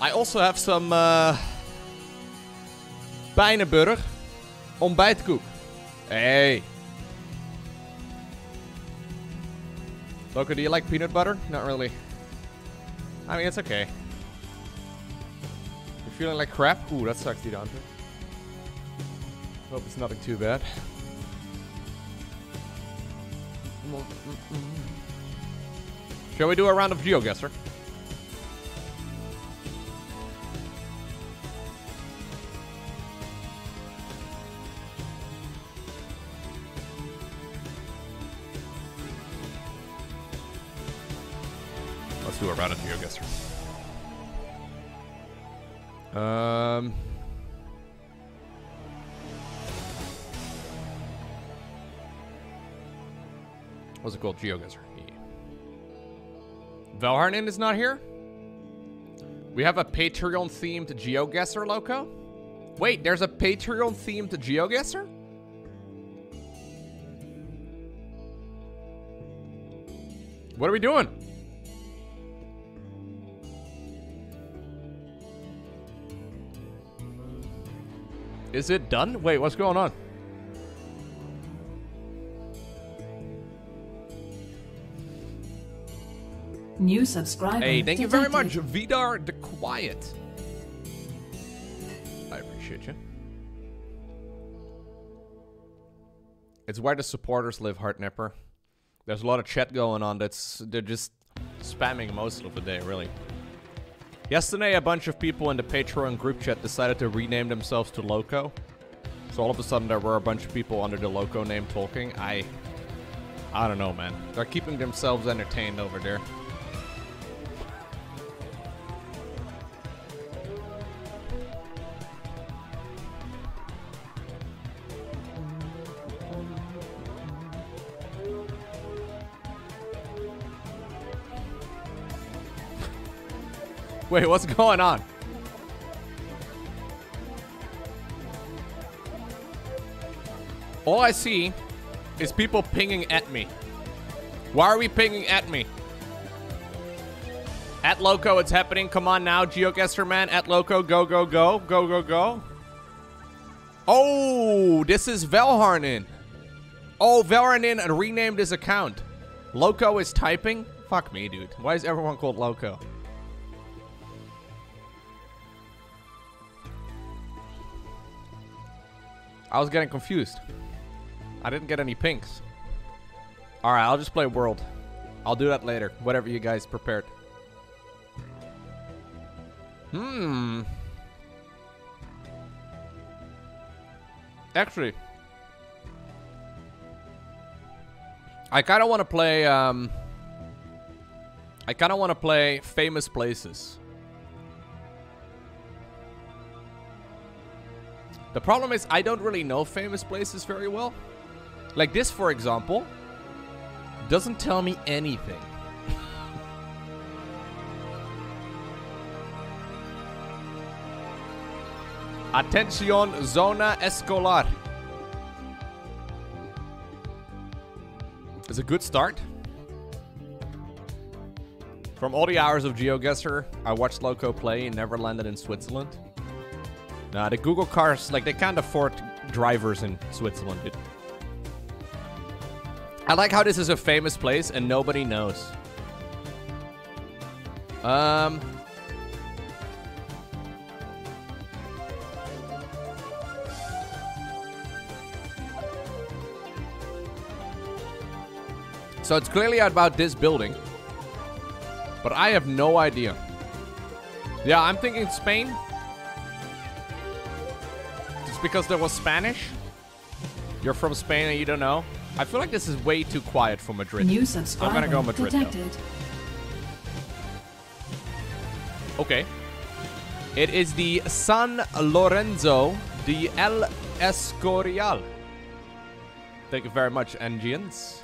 I also have some Pijnenburger ontbijtkoek. Hey. Loco, do you like peanut butter? Not really. I mean, it's okay. You're feeling like crap? Ooh, that sucks, dude. Hope it's nothing too bad. Shall we do a round of GeoGuessr? Let's do a round of GeoGuessr. What's it called? GeoGuessr. Valharnan is not here? We have a Patreon-themed GeoGuessr, Loco? Wait, there's a Patreon-themed GeoGuessr? What are we doing? Is it done? Wait, what's going on? New subscriber. Hey, thank you very much, Vidar the Quiet. I appreciate you. It's where the supporters live, Heartnipper. There's a lot of chat going on. They're just spamming most of the day, really. Yesterday, a bunch of people in the Patreon group chat decided to rename themselves to Loco. So all of a sudden, there were a bunch of people under the Loco name talking. I don't know, man. They're keeping themselves entertained over there. Wait, what's going on? All I see is people pinging at me. Why are we pinging at me? At Loco, it's happening. Come on now, GeoGuessr man. At Loco, go, go, go. Go, go, go. Oh, this is Valharnan. Oh, Valharnan renamed his account. Loco is typing? Fuck me, dude. Why is everyone called Loco? I was getting confused. I didn't get any pinks. Alright, I'll just play World. I'll do that later. Whatever you guys prepared. Actually, I kind of want to play... I kind of want to play Famous Places. The problem is I don't really know famous places very well. Like this, for example, doesn't tell me anything. Atención, zona escolar. It's a good start. From all the hours of GeoGuessr, I watched Loco play and never landed in Switzerland. Nah, the Google cars, like, they can't afford drivers in Switzerland, dude. I like how this is a famous place and nobody knows. So it's clearly about this building. But I have no idea. Yeah, I'm thinking Spain. Because there was Spanish? You're from Spain and you don't know? I feel like this is way too quiet for Madrid. So I'm gonna go Madrid now. Okay. It is the San Lorenzo de El Escorial. Thank you very much, Angians.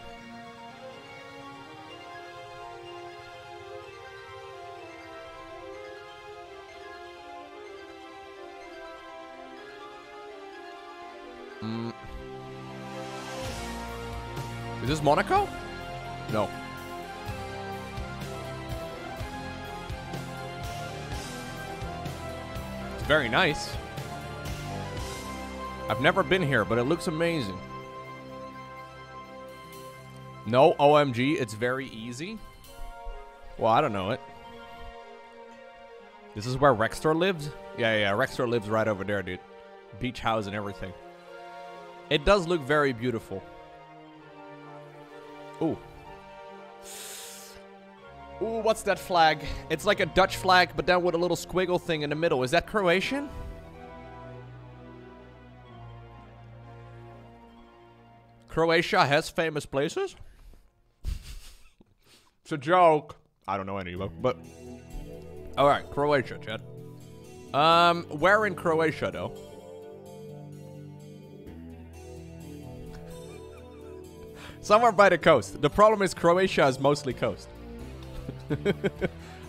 Is this Monaco? No. very nice. I've never been here, but it looks amazing. No, OMG, it's very easy. Well, I don't know it. This is where Rextor lives? Yeah, yeah, Rextor lives right over there, dude. Beach house and everything. It does look very beautiful. Ooh. Ooh, what's that flag? It's like a Dutch flag, but then with a little squiggle thing in the middle. Is that Croatian? Croatia has famous places? It's a joke. I don't know any of them, but... Alright, Croatia, Chad. Where in Croatia, though? Somewhere by the coast. The problem is Croatia is mostly coast.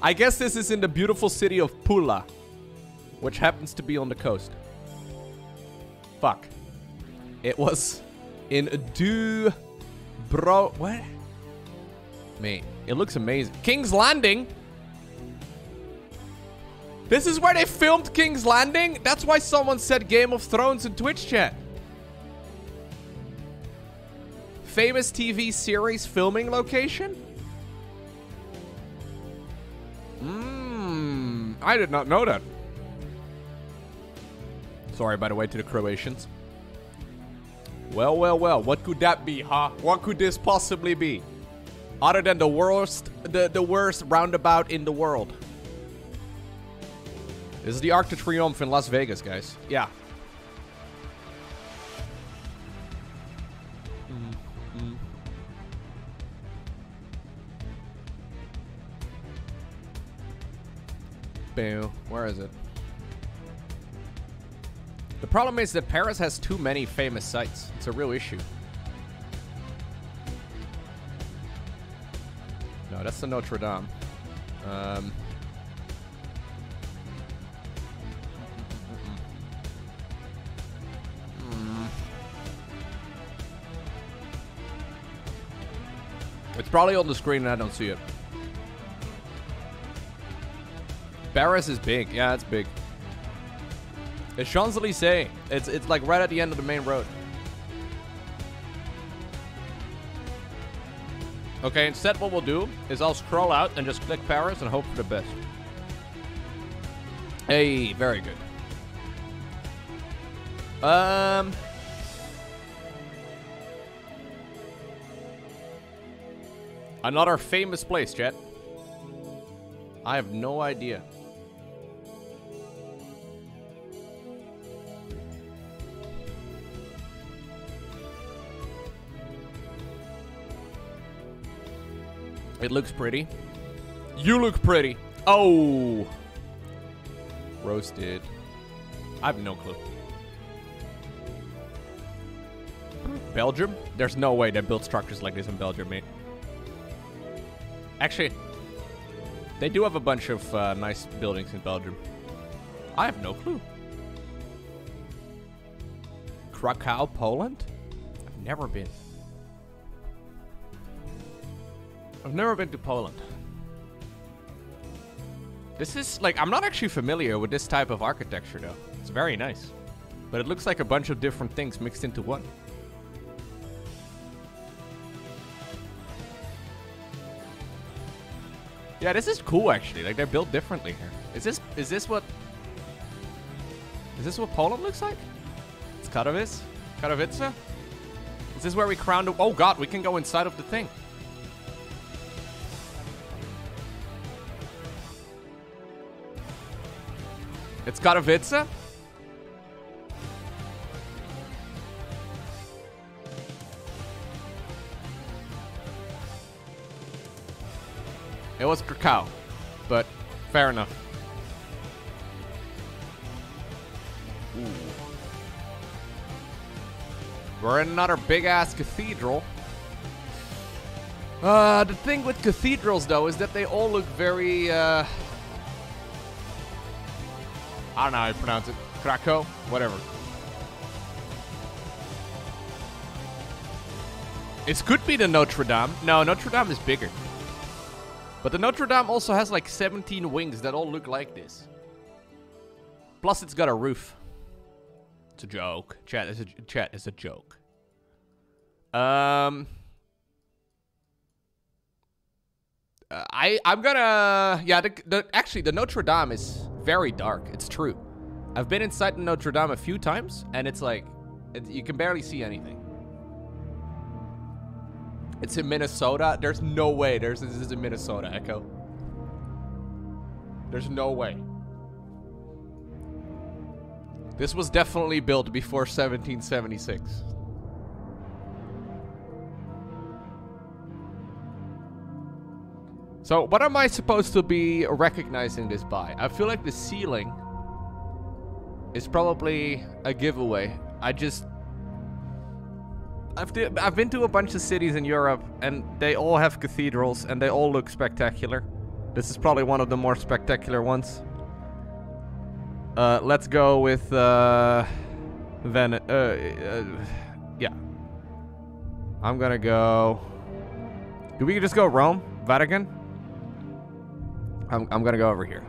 I guess this is in the beautiful city of Pula, which happens to be on the coast. Fuck. It was in Dubro... What? Mate, it looks amazing. King's Landing? This is where they filmed King's Landing? That's why someone said Game of Thrones in Twitch chat. Famous TV series filming location? Mmm, I did not know that. Sorry, by the way, to the Croatians. Well, well, well, what could that be, huh? What could this possibly be? Other than the worst, the worst roundabout in the world. This is the Arc de Triomphe in Las Vegas, guys. Yeah. Where is it? The problem is that Paris has too many famous sites. It's a real issue. No, that's the Notre Dame. It's probably on the screen and I don't see it. Paris is big. Yeah, it's big. It's Champs-Élysées. It's like right at the end of the main road. Okay, instead what we'll do is I'll scroll out and just click Paris and hope for the best. Hey, very good. Another famous place, chat. I have no idea. It looks pretty. You look pretty. Oh. Roasted. I have no clue. Belgium? There's no way they built structures like this in Belgium, mate. Actually, they do have a bunch of nice buildings in Belgium. I have no clue. Krakow, Poland? I've never been. I've never been to Poland. This is, like, I'm not actually familiar with this type of architecture, though. It's very nice. But it looks like a bunch of different things mixed into one. Yeah, this is cool, actually. Like, they're built differently here. Is this what Poland looks like? It's Katowice? Katowice? Is this where we crowned the... Oh, God, we can go inside of the thing. It's Katowice? It was Krakow, but fair enough. Ooh. We're in another big-ass cathedral. The thing with cathedrals, though, is that they all look very... I don't know how you pronounce it. Krakow? Whatever. It could be the Notre Dame. No, Notre Dame is bigger. But the Notre Dame also has like 17 wings that all look like this. Plus, it's got a roof. It's a joke. Chat, it's a joke. I'm gonna... Yeah, actually, the Notre Dame is very dark. It's true. I've been inside the Notre Dame a few times, and it's like... you can barely see anything. It's in Minnesota. There's no way. This is in Minnesota, Echo. There's no way. This was definitely built before 1776. So what am I supposed to be recognizing this by? I feel like the ceiling is probably a giveaway. I've been to a bunch of cities in Europe, and they all have cathedrals, and they all look spectacular. This is probably one of the more spectacular ones. Let's go with Venice. Yeah, I'm gonna go. Do we just go Rome, Vatican? I'm gonna go over here.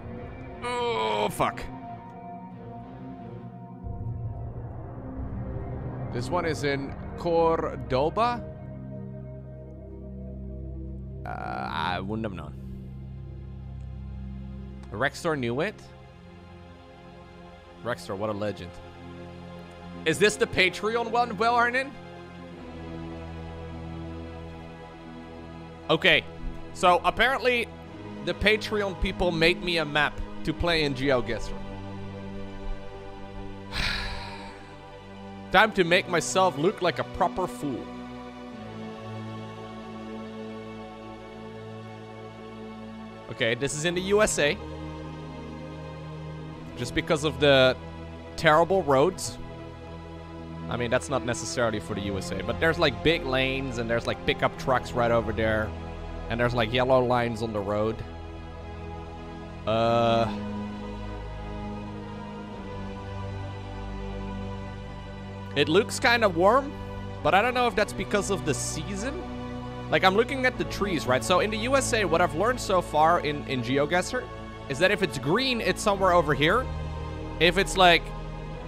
Oh fuck! This one is in Cordoba. I wouldn't have known. Rextor knew it. Rextor, what a legend. Is this the Patreon one, Vel Arnin? Okay, so apparently the Patreon people made me a map to play in GeoGuessr. Time to make myself look like a proper fool. Okay, this is in the USA. Just because of the terrible roads. I mean, that's not necessarily for the USA, but there's like big lanes and there's like pickup trucks right over there. And there's like yellow lines on the road. It looks kind of warm, but I don't know if that's because of the season. Like, I'm looking at the trees, right? So in the USA, what I've learned so far in GeoGuessr is that if it's green, it's somewhere over here. If it's like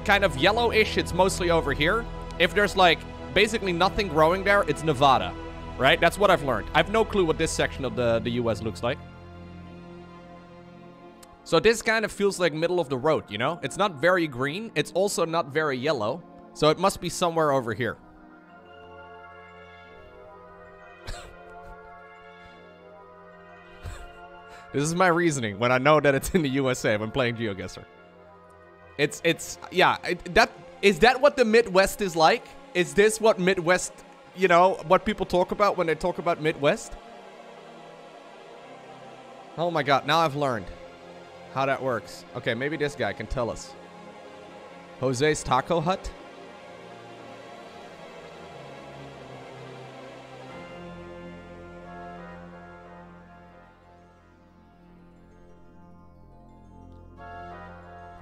kind of yellowish, it's mostly over here. If there's like basically nothing growing there, it's Nevada, right? That's what I've learned. I have no clue what this section of the US looks like. So this kind of feels like middle of the road, you know? It's not very green. It's also not very yellow. So it must be somewhere over here. This is my reasoning when I know that it's in the USA when playing GeoGuessr. Is that what the Midwest is like? Is this what Midwest, you know, what people talk about when they talk about Midwest? Oh my God, now I've learned how that works. Okay, maybe this guy can tell us. Jose's Taco Hut?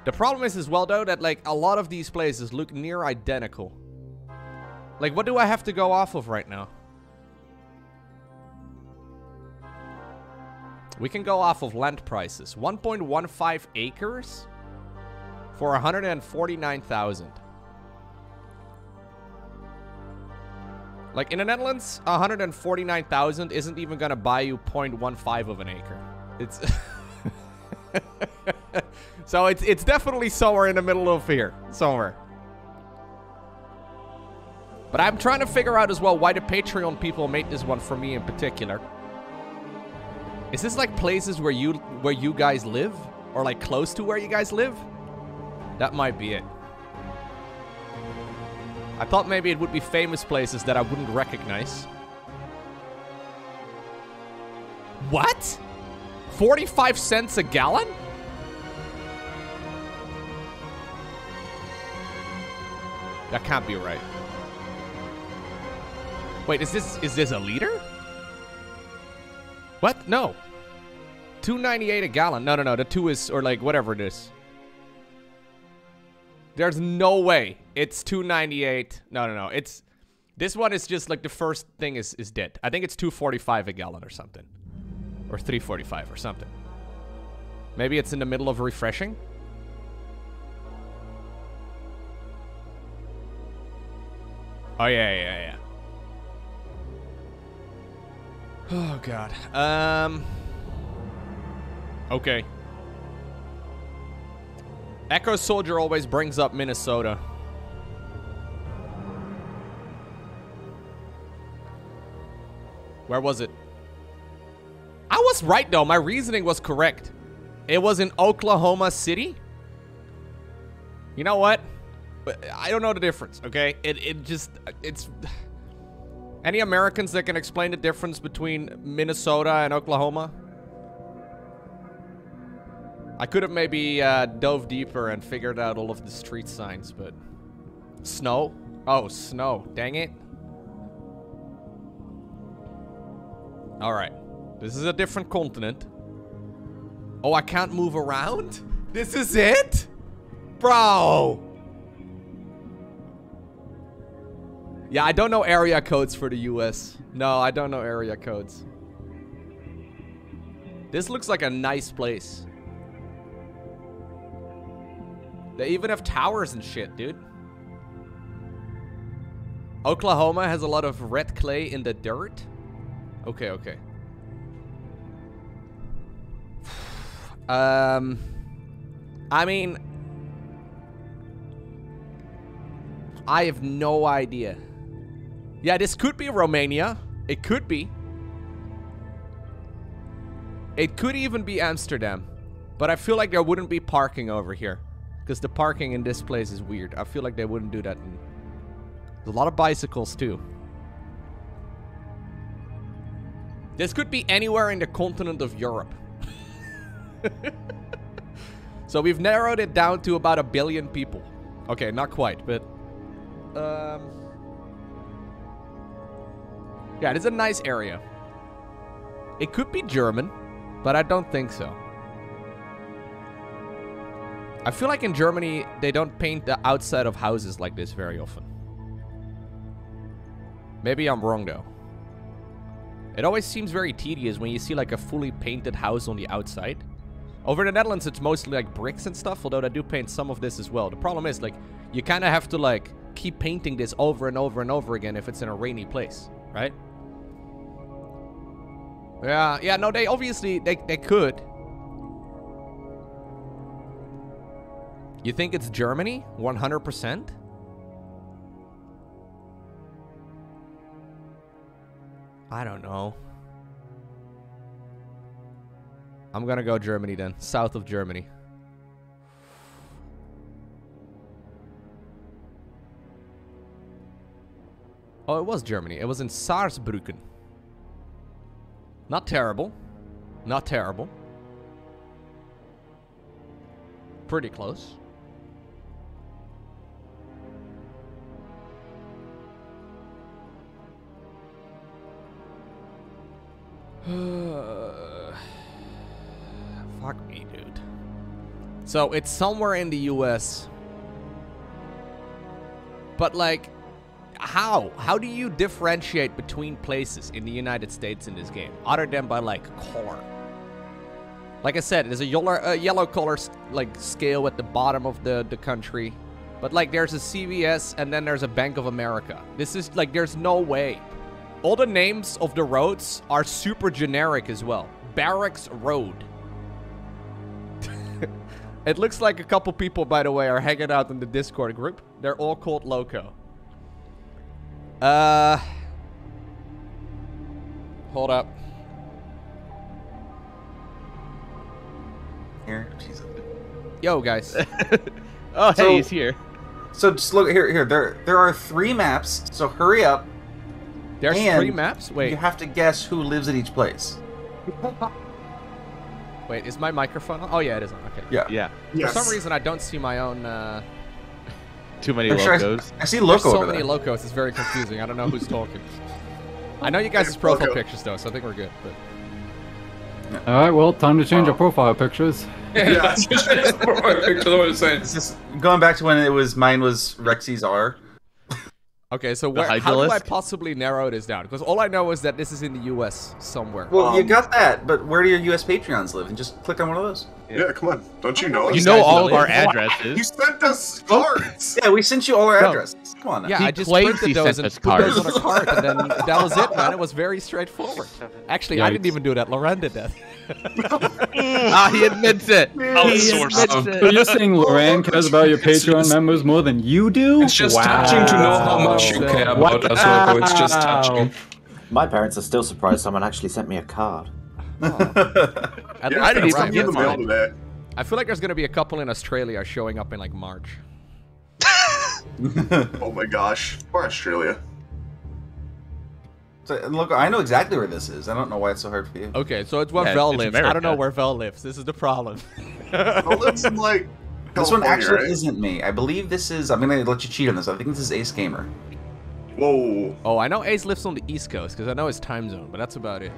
The problem is as well, though, that, like, a lot of these places look near identical. Like, what do I have to go off of right now? We can go off of land prices. 1.15 acres for 149,000. Like, in the Netherlands, 149,000 isn't even gonna buy you 0.15 of an acre. It's... So it's definitely somewhere in the middle of here, somewhere. But I'm trying to figure out as well why the Patreon people made this one for me in particular. Is this like places where you guys live, or like close to where you guys live? That might be it. I thought maybe it would be famous places that I wouldn't recognize. What? 45 cents a gallon? That can't be right. Wait, is this a liter? What? No. $2.98 a gallon. No. The two is, or like whatever it is. There's no way it's $2.98. No. It's, this one is just like the first thing is dead. I think it's $2.45 a gallon or something. Or $3.45 or something. Maybe it's in the middle of refreshing. Oh, yeah. Oh, God. Okay. Echo Soldier always brings up Minnesota. Where was it? I was right, though. My reasoning was correct. It was in Oklahoma City. You know what? I don't know the difference, okay? It's... Any Americans that can explain the difference between Minnesota and Oklahoma? I could have maybe dove deeper and figured out all of the street signs, but... Snow? Oh, snow. Dang it. Alright. This is a different continent. Oh, I can't move around? This is it? Bro! Yeah, I don't know area codes for the US. No, I don't know area codes. This looks like a nice place. They even have towers and shit, dude. Oklahoma has a lot of red clay in the dirt. Okay. I mean... I have no idea. Yeah, this could be Romania. It could be. It could even be Amsterdam. But I feel like there wouldn't be parking over here. Because the parking in this place is weird. I feel like they wouldn't do that. There's a lot of bicycles too. This could be anywhere in the continent of Europe. So we've narrowed it down to about 1 billion people. Okay, not quite, but... Yeah, it's a nice area. It could be German, but I don't think so. I feel like in Germany, they don't paint the outside of houses like this very often. Maybe I'm wrong, though. It always seems very tedious when you see, like, a fully painted house on the outside. Over in the Netherlands, it's mostly, like, bricks and stuff, although they do paint some of this as well. The problem is, like, you kind of have to, like, keep painting this over and over and over again if it's in a rainy place, right? Yeah, no, they obviously, they could. You think it's Germany? 100%? I don't know. I'm gonna go Germany then. South of Germany. Oh, it was Germany. It was in Saarbrücken. Not terrible. Not terrible. Pretty close. Fuck me, dude. So, it's somewhere in the US. But, like... How? How do you differentiate between places in the United States in this game? Other than by, like, color. Like I said, there's a yellow color, like, scale at the bottom of the country. But, like, there's a CVS and then there's a Bank of America. This is, like, there's no way. All the names of the roads are super generic as well. Barracks Road. It looks like a couple people, by the way, are hanging out in the Discord group. They're all called Loco. Hold up. Here, Jesus. Yo, guys. Oh, so, hey, he's here. So just look here. There are 3 maps. So hurry up. There's 3 maps. Wait. You have to guess who lives at each place. Wait, is my microphone on? Oh yeah, it is on. Okay. Yeah. Yes. For some reason, I don't see my own. Too many Locos. I see Loco over there. So many Locos, it's very confusing. I don't know who's talking. I know you guys' profile pictures, though, so I think we're good. But... Alright, well, time to change our profile pictures. Yeah, profile pictures, what I'm saying. It's just going back to when it was, mine was Rexy's R. Okay, so how do I possibly narrow this down? Because all I know is that this is in the US somewhere. Well, you got that, but where do your US Patreons live? And just click on one of those. Yeah, come on. Don't you know? You know all of our addresses. You sent us cards. Yeah, we sent you all our addresses. Come on now. Yeah, I just printed those and put those on a card, and then that was it, man. It was very straightforward. Actually, I didn't even do that. Lorraine did that. He admits it. Outsourced. So you're saying Lorraine cares about your Patreon members more than you do? It's just touching to know how much you care about us, Loco. It's just touching. My parents are still surprised someone actually sent me a card. Oh. Yeah, I didn't even get the mail today. I feel like there's going to be a couple in Australia showing up in like March. Oh my gosh. Or Australia. So, look, I know exactly where this is. I don't know why it's so hard for you. Okay, so it's where Vel lives. America. I don't know where Vel lives. This is the problem. Vel lives in like California, this one actually isn't me. I believe this is... I'm going to let you cheat on this. I think this is Ace Gamer. Whoa. Oh, I know Ace lives on the East Coast because I know his time zone, but that's about it.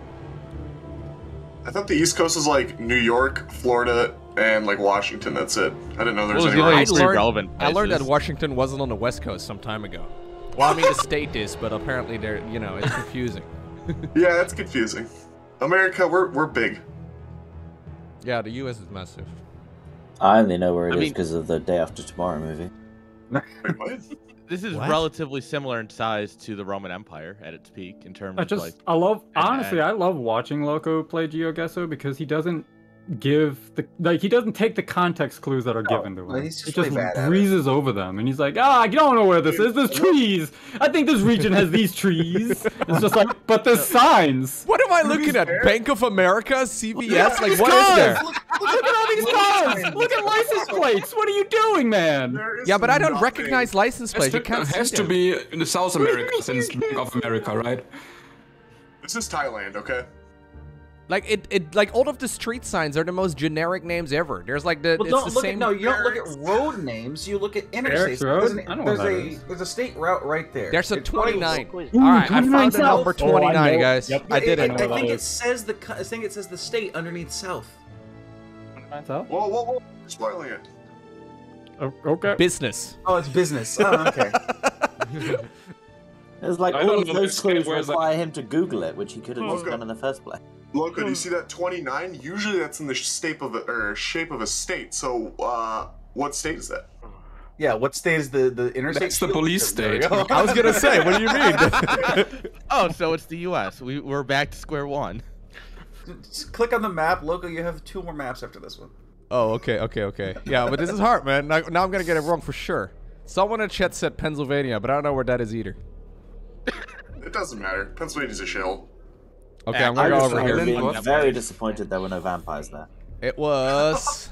I thought the East Coast was like New York, Florida, and like Washington. That's it. I didn't know there was anywhere else. I learned that Washington wasn't on the West Coast some time ago. Well, I mean the state is, but apparently they're, you know, it's confusing. Yeah, it's confusing. America, we're big. Yeah, the U.S. is massive. I only know where it is because of the Day After Tomorrow movie. Wait, what? This is relatively similar in size to the Roman Empire at its peak in terms of like... I love... Honestly, I love watching Loco play GeoGuessr because he doesn't give the... Like, he doesn't take the context clues that are given to him. He just breezes over them and he's like, I don't know where this is. There's trees. I think this region has these trees. It's just like, but there's signs. What am I looking at? Bank of America? CVS? Like, what is there? Look at all these cars! Look at license plates! What are you doing, man? Yeah, but I don't recognize license plates. It has to be in the South America, since Bank of America, right? This is Thailand, okay? Like, like all of the street signs are the most generic names ever. There's like the, it's the same... No, you don't look at road names, you look at interstates. There's a state route right there. There's a 29. Alright, I found the number 29, guys. I did it. I think it says the state underneath South. Whoa, whoa, whoa! Spoiling it. Oh, okay. Business. Oh, it's business. Oh, okay. It's like all of those clues require him to Google it, which he could have just done in the first place. Loco, do you see that 29? Usually, that's in the shape of a state. So, what state is that? Yeah, what state is the interstate? That's the police state. I was gonna say, what do you mean? Oh, so it's the U.S. We're back to square one. Just click on the map, Loco. You have 2 more maps after this one. Oh, okay, okay, okay. Yeah, but this is hard, man. Now I'm gonna get it wrong for sure. Someone in chat said Pennsylvania, but I don't know where that is either. It doesn't matter. Pennsylvania's a shell. Okay, I'm gonna go over here. I'm very disappointed there were no vampires there. It was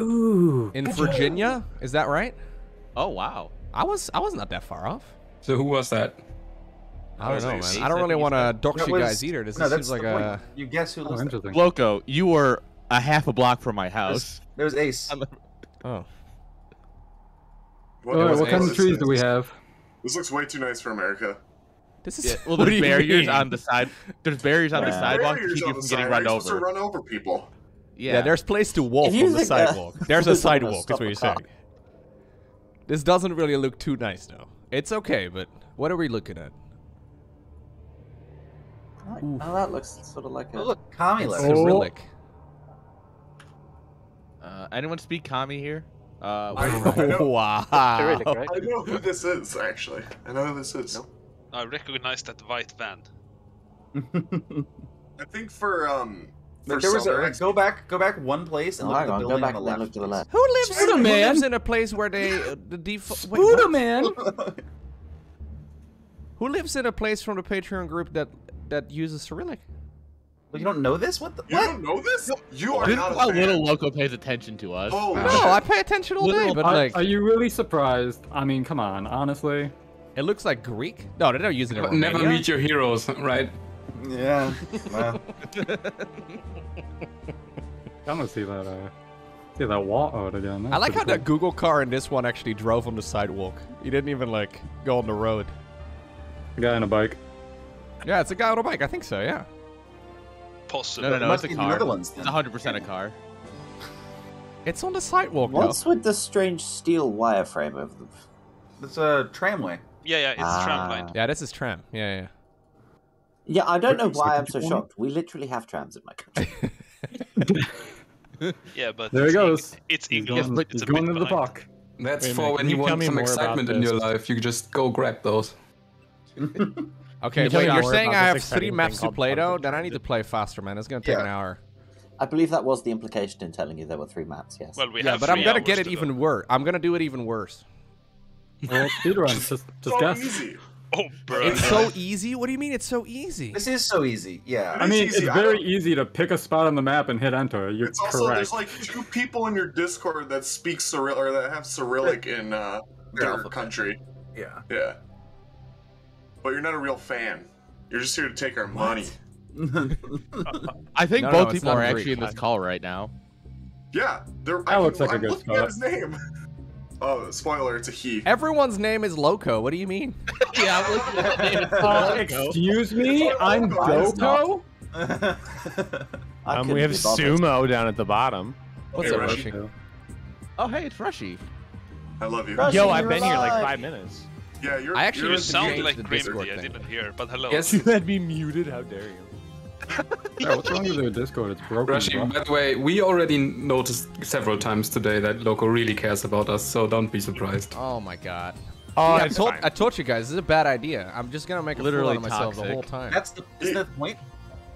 in Virginia. Is that right? Oh wow. I was not that far off. So who was that? I don't know, man. I don't really want to dox you guys either. This seems like a... You guess who lives there. Loco, you were a half a block from my house. There's Ace. Oh. What kind of trees do we have? This looks way too nice for America. This is... Well, there's barriers on the side. There's barriers on the sidewalk to keep you from getting run over. Run over people. Yeah, there's place to walk on the sidewalk. There's a sidewalk, is what you're saying. This doesn't really look too nice, though. It's okay, but what are we looking at? Oh, that looks sort of like a... Look, Kami looks Cyrillic. Anyone speak Kami here? Wow. I know who this is, actually. I know who this is. Nope. I recognize that white band. I think for there was a, go back one place and look at the building on the left. Who lives in a place where they... the default... Wait, man. Who lives in a place from the Patreon group that uses Cyrillic? Well, you don't know this? What the? You don't know this? You are not a little Loco pays attention to us. Oh, no, I pay attention all day, but like... Are you really surprised? I mean, come on, honestly. It looks like Greek. No, they don't use it in Romania. Never meet your heroes, right? Yeah. Wow. I'm gonna see that wall out again. That's I like how that Google car in this one actually drove on the sidewalk. He didn't even like go on the road. Guy on a bike. Yeah, it's a guy on a bike. I think so, yeah. Possibly. No, no, no, it's a car. It's 100% a car. It's on the sidewalk, What's with the strange steel wireframe of them? It's a tramway. Yeah, yeah, it's a tram line. Yeah, this is tram. Yeah, yeah. Yeah, I don't know why I'm so shocked. We literally have trams in my country. Yeah, but there he goes. It's English. It's going into the park. That's for when you want some excitement in your life. You just go grab those. Okay, wait, you're saying I have 3 maps to play though? Then I need to play faster, man. It's gonna take an hour. I believe that was the implication in telling you there were 3 maps, yes. Well, we have but I'm gonna get it even worse. I'm gonna do it even worse. Well, speedruns, just guess. Easy. Oh, bro. It's so easy? What do you mean it's so easy? This is so easy, yeah. I mean, it's very easy to pick a spot on the map and hit enter. You're correct. Also, there's like 2 people in your Discord that speak Cyrillic, or that have Cyrillic in their country. Yeah. Yeah. But you're not a real fan. You're just here to take our money. I think both people are actually in this call right now. Yeah. That looks like a good spot. I'm looking at his name. Oh, spoiler, it's a he. Everyone's name is Loco. What do you mean? Yeah, I'm looking at the name. Excuse me? I'm Loco? We have Sumo down at the bottom. What's up, Rushy? Oh, hey, it's Rushy. I love you. Rushy, yo, I've been here like 5 minutes. Yeah, you're I actually sound like Grimdy. I didn't hear, but hello. Yes, you had me muted. How dare you? Yeah, what's wrong with your Discord? It's broken. Rushy, by the way, we already noticed several times today that Loco really cares about us, so don't be surprised. Oh my god. Oh, yeah, I told you guys, this is a bad idea. I'm just gonna make a fool out of myself the whole time. That's the point.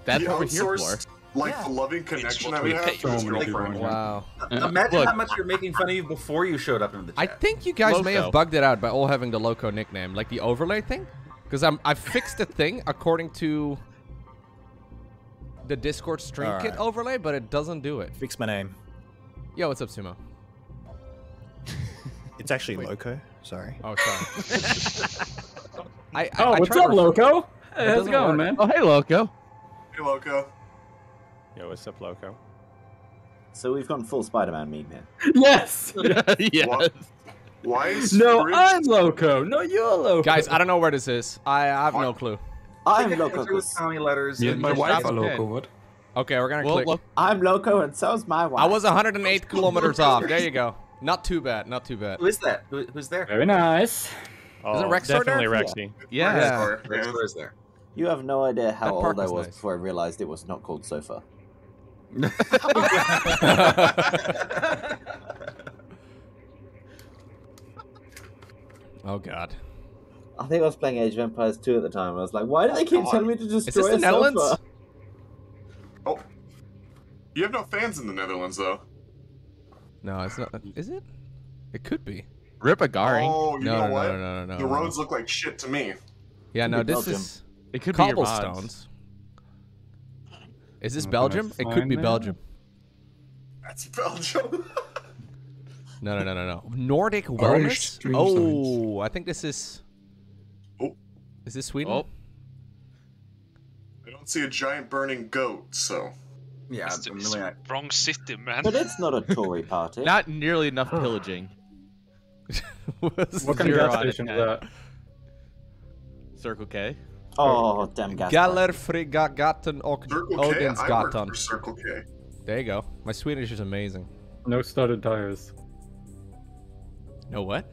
That's what we're here for. Like the loving connection that we have. Wow. Imagine how much you're making fun of you before you showed up in the chat. I think you guys may have bugged it out by all having the Loco nickname, like the overlay thing, because I fixed the thing according to the Discord stream kit overlay, but it doesn't do it. Fix my name. Yo, what's up, Sumo? It's actually Loco. Sorry. Oh, sorry. I what's up, Loco? Hey, how's it going, man? Oh, hey, Loco. Hey, Loco. Yo, what's up, Loco? So we've gone full Spider-Man meme here. Yes! Yes! What? Why is I'm Loco! No, you're Loco! Guys, I don't know where this is. I have no clue. I'm Loco. My wife is Loco, what? Okay, we're gonna click. I'm Loco and so's my wife. I was 108 kilometers off. There you go. Not too bad, not too bad. Who is that? Who's there? Very nice. Oh, is it Rextor there? Definitely Rexy. Yeah. Rextor is there. You have no idea how old I was before I realized it was not called sofa. Oh god. I think I was playing Age of Empires 2 at the time. I was like, why do they keep telling me to destroy a sofa? Oh. You have no fans in the Netherlands though. No, it's not. Is it? It could be. Rip a Garing. Oh, you know what? No, the roads look like shit to me. Yeah, no, this is it could cobblestones. Be cobblestones. Is this Belgium? It could be Belgium. That's Belgium. No. Nordic wellness? Oh, I think this is... Oh. Is this Sweden? Oh. I don't see a giant burning goat, so... Yeah, it's the wrong city, man. But it's not a Tory party. Not nearly enough pillaging. What kind of gas station is that? Circle K? Oh, damn gas. Gallerfriggatan och Odensgatan. Circle K. There you go. My Swedish is amazing. No studded tires. No what?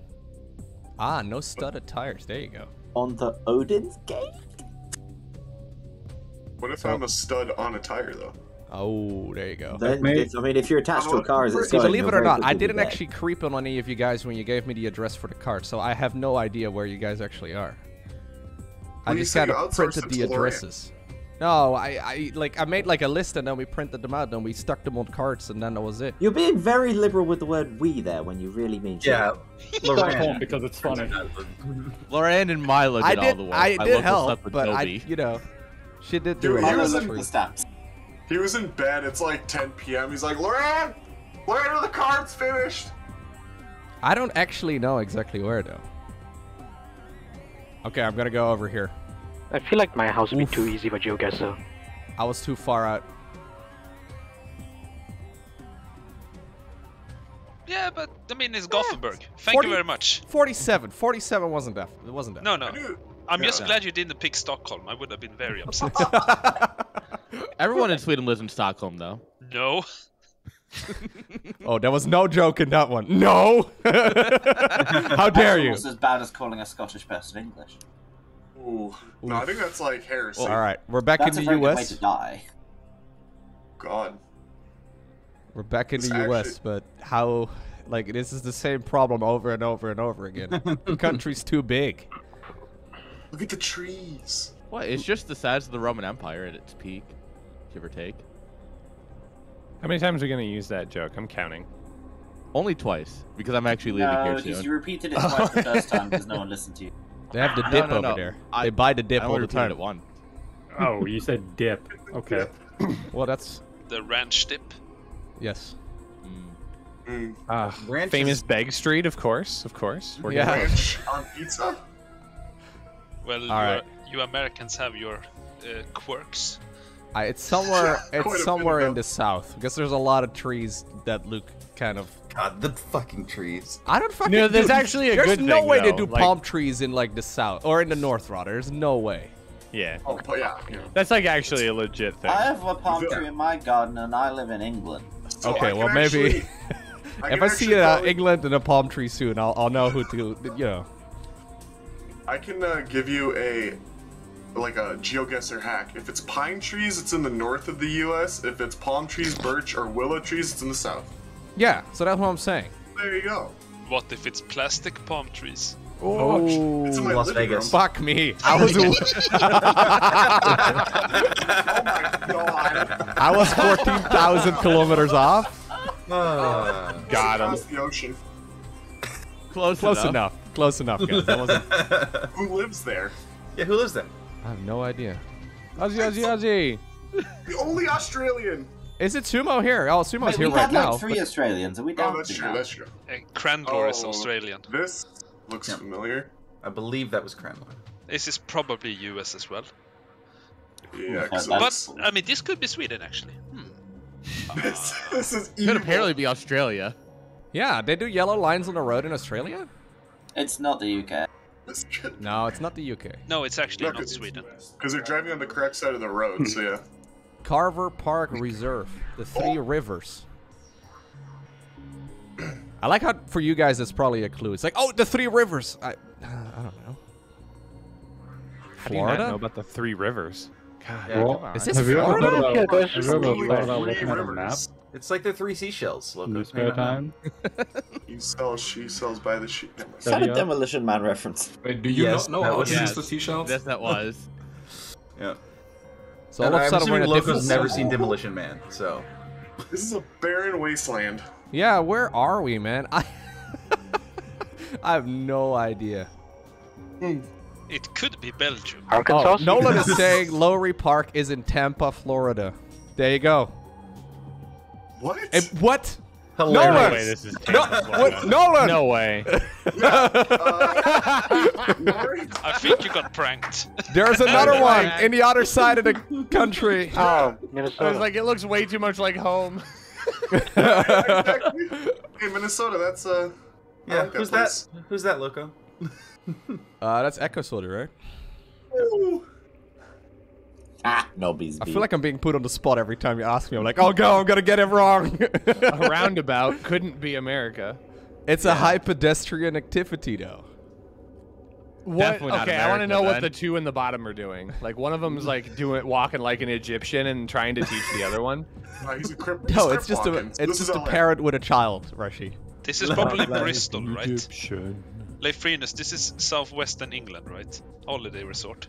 Ah, no studded tires. There you go. On the Odin's Gate? What if I'm a stud on a tire, though? Oh, there you go. Then, I mean, if you're attached to a car, is it going? Believe it or not, I didn't actually creep on any of you guys when you gave me the address for the cart, so I have no idea where you guys actually are. I just kind of printed the addresses. No, I made like a list and then we printed them out and we stuck them on carts and then that was it. You're being very liberal with the word "we" there when you really mean Lorraine, because it's funny. Lorraine and Milo did all the work. I did help, but you know, she did do it. He was in bed. It's like 10 p.m. He's like, Lorraine, where are the cards finished? I don't actually know exactly where, though. Okay, I'm going to go over here. I feel like my house would be too easy for GeoGuessr. I was too far out. Yeah, but, I mean, it's Gothenburg. Thank you very much. 47. 47 wasn't that. It wasn't that. No. I'm just glad you didn't pick Stockholm. I would have been very upset. Everyone in Sweden lives in Stockholm, though. No. Oh, there was no joke in that one. No! How dare you? It's as bad as calling a Scottish person English. Ooh. No, I think that's like heresy. All right, we're back in the U.S. That's a very good way to die. God. We're back in the U.S., but how, like, this is the same problem over and over and over again. The country's too big. Look at the trees. What? It's just the size of the Roman Empire at its peak, give or take. How many times are we going to use that joke? I'm counting. Only twice, because I'm actually leaving here soon. No, you repeated it twice the first time because no one listened to you. They have the dip over there. They buy the dip all the time. At one. Oh, you said dip. Okay. Well, that's... The ranch dip. Yes. Mm. Famous Beg Street, of course. Of course. We're ranch on pizza? Well, you Americans have your quirks. It's somewhere, it's somewhere in the south. Because there's a lot of trees that look kind of... God, the fucking trees. I don't fucking... No, there's actually a good thing, though. There's no way to do palm trees in, like, the south. Or in the north, rather. There's no way. Yeah. Oh, yeah. That's, like, actually a legit thing. I have a palm tree in my garden, and I live in England. So okay, well, maybe... if I see England and a palm tree soon, I'll know who to, you know. I can give you a... like a GeoGuessr hack. If it's pine trees, it's in the north of the U.S. If it's palm trees, birch, or willow trees, it's in the south. Yeah, so that's what I'm saying. There you go. What if it's plastic palm trees? Oh, it's in my Las Vegas. Room. Fuck me. I was. Oh my god. I was 14,000 kilometers off. Got him. Across the ocean. Close enough. Close enough, guys. That wasn't... Who lives there? Yeah, who lives there? I have no idea. Ozzy. The only Australian. Is it Sumo here? Oh, Sumo's here right now. We had like three Australians, and we don't. Oh, that's true. That's true. And Cranlor is Australian. This looks familiar. I believe that was Cranlor. This is probably U.S. as well. Yeah, but I mean, this could be Sweden actually. Hmm. This is evil. Could apparently be Australia. Yeah, they do yellow lines on the road in Australia. It's not the UK. No, it's not the UK. No, it's actually not Sweden. Because they're driving on the correct side of the road, so yeah. Carver Park Reserve, the Three Rivers. I like how, for you guys, that's probably a clue. It's like, oh, the Three Rivers. I don't know. How do you not know about the Three Rivers? God, yeah, well, is this Florida? It's like the three seashells. Loco. In spare time. He sells, she sells by the sheet. Is that a Demolition Man reference? Wait, do you not know how to use the seashells? Yes, that was. Yeah. So all of a sudden we're in a different... Loco's never seen Demolition Man, so... This is a barren wasteland. Yeah, where are we, man? I have no idea. It could be Belgium. Arkansas? Oh, Nolan is saying Lowry Park is in Tampa, Florida. There you go. What? What? Hilarious. No way this is Tampa, Nolan! No way. Yeah, I think you got pranked. There's another one in the other side of the country. Oh, Minnesota. I was like, it looks way too much like home. Exactly. Hey, Minnesota, that's yeah, like who's that? Who's that, Loco? That's Echo Soldier, right? Ooh. Ah, Nobody's I feel like I'm being put on the spot every time you ask me. I'm like, oh, go, I'm going to get it wrong. A roundabout couldn't be America. It's a high pedestrian activity, though. What? Definitely not America, I want to know what the two in the bottom are doing. Like, one of them is like walking like an Egyptian and trying to teach the other one. He's a it's just a parent with a child, Rushy. This is probably Bristol, right? Egyptian. Leifrinus, this is southwestern England, right? Holiday resort.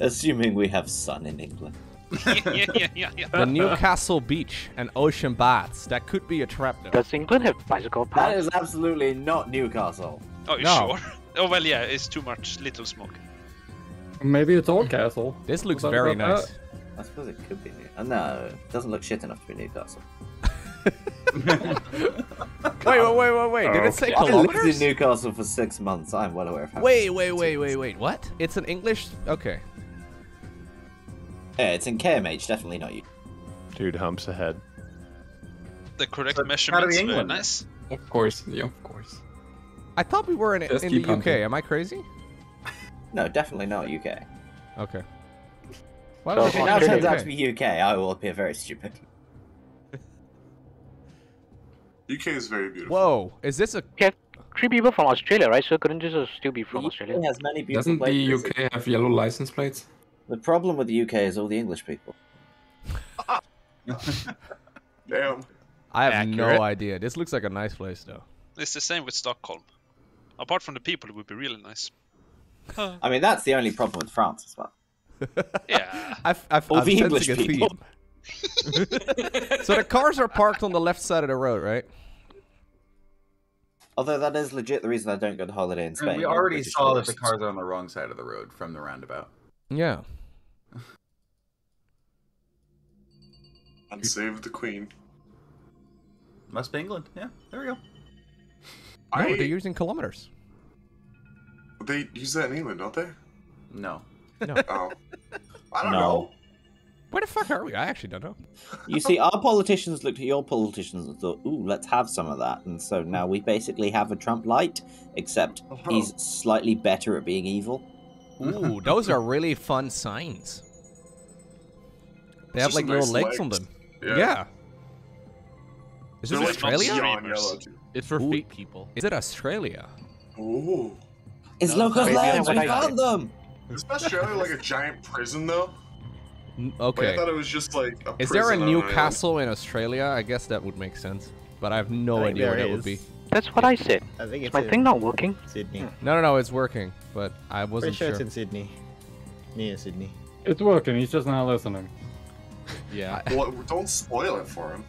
Assuming we have sun in England. The Newcastle Beach and ocean baths. That could be a trap, though. Does England have bicycle paths? That is absolutely not Newcastle. Oh, you sure? Oh, well, yeah, it's too much little smoke. Maybe it's Oldcastle. This looks very nice. I suppose it could be new. No, it doesn't look shit enough to be Newcastle. Wait! Did it say kilometers? I lived in Newcastle for 6 months. I'm well aware of how. Wait! What? It's an English. Okay. Yeah, it's in KMH. Definitely not you. Dude, humps ahead. The correct measurements. Very nice. Of course, yeah, of course. I thought we were in the UK. Am I crazy? No, definitely not UK. Okay. Well, if it now turns out to be UK, I will appear very stupid. UK is very beautiful. Whoa, is this a... Yeah, three people from Australia, right? So couldn't this still be from Australia? Has many beautiful places. Doesn't the UK have yellow license plates? The problem with the UK is all the English people. Damn. I have no idea. This looks like a nice place, though. It's the same with Stockholm. Apart from the people, it would be really nice. I mean, that's the only problem with France as well. Yeah. I'm the English people. So the cars are parked on the left side of the road, right? Although that is legit the reason I don't go to holiday in Spain. And we already saw that the cars are on the wrong side of the road from the roundabout. Yeah. And save the Queen. Must be England. Yeah, there we go. No, they're using kilometers. They use that in England, don't they? No. No. Oh. I don't know. Where the fuck are we? I actually don't know. You see, our politicians looked at your politicians and thought, ooh, let's have some of that. And so now we basically have a Trump light, except he's slightly better at being evil. Ooh, those are really fun signs. They have like little legs on them. Yeah. Is this Australia? It's for feet people. Is it Australia? Ooh. It's Loco's legs. We found them. Is Australia like a giant prison though? Okay. Like, I thought it was just like a prison. Is there a new castle in Australia? I guess that would make sense. But I have no idea what that would be. That's what I said. I think it's my thing not working. Sydney. No, no, no, it's working. But I wasn't sure. Pretty sure it's in Sydney. Near Sydney. It's working. He's just not listening. Yeah. Well, don't spoil it for him.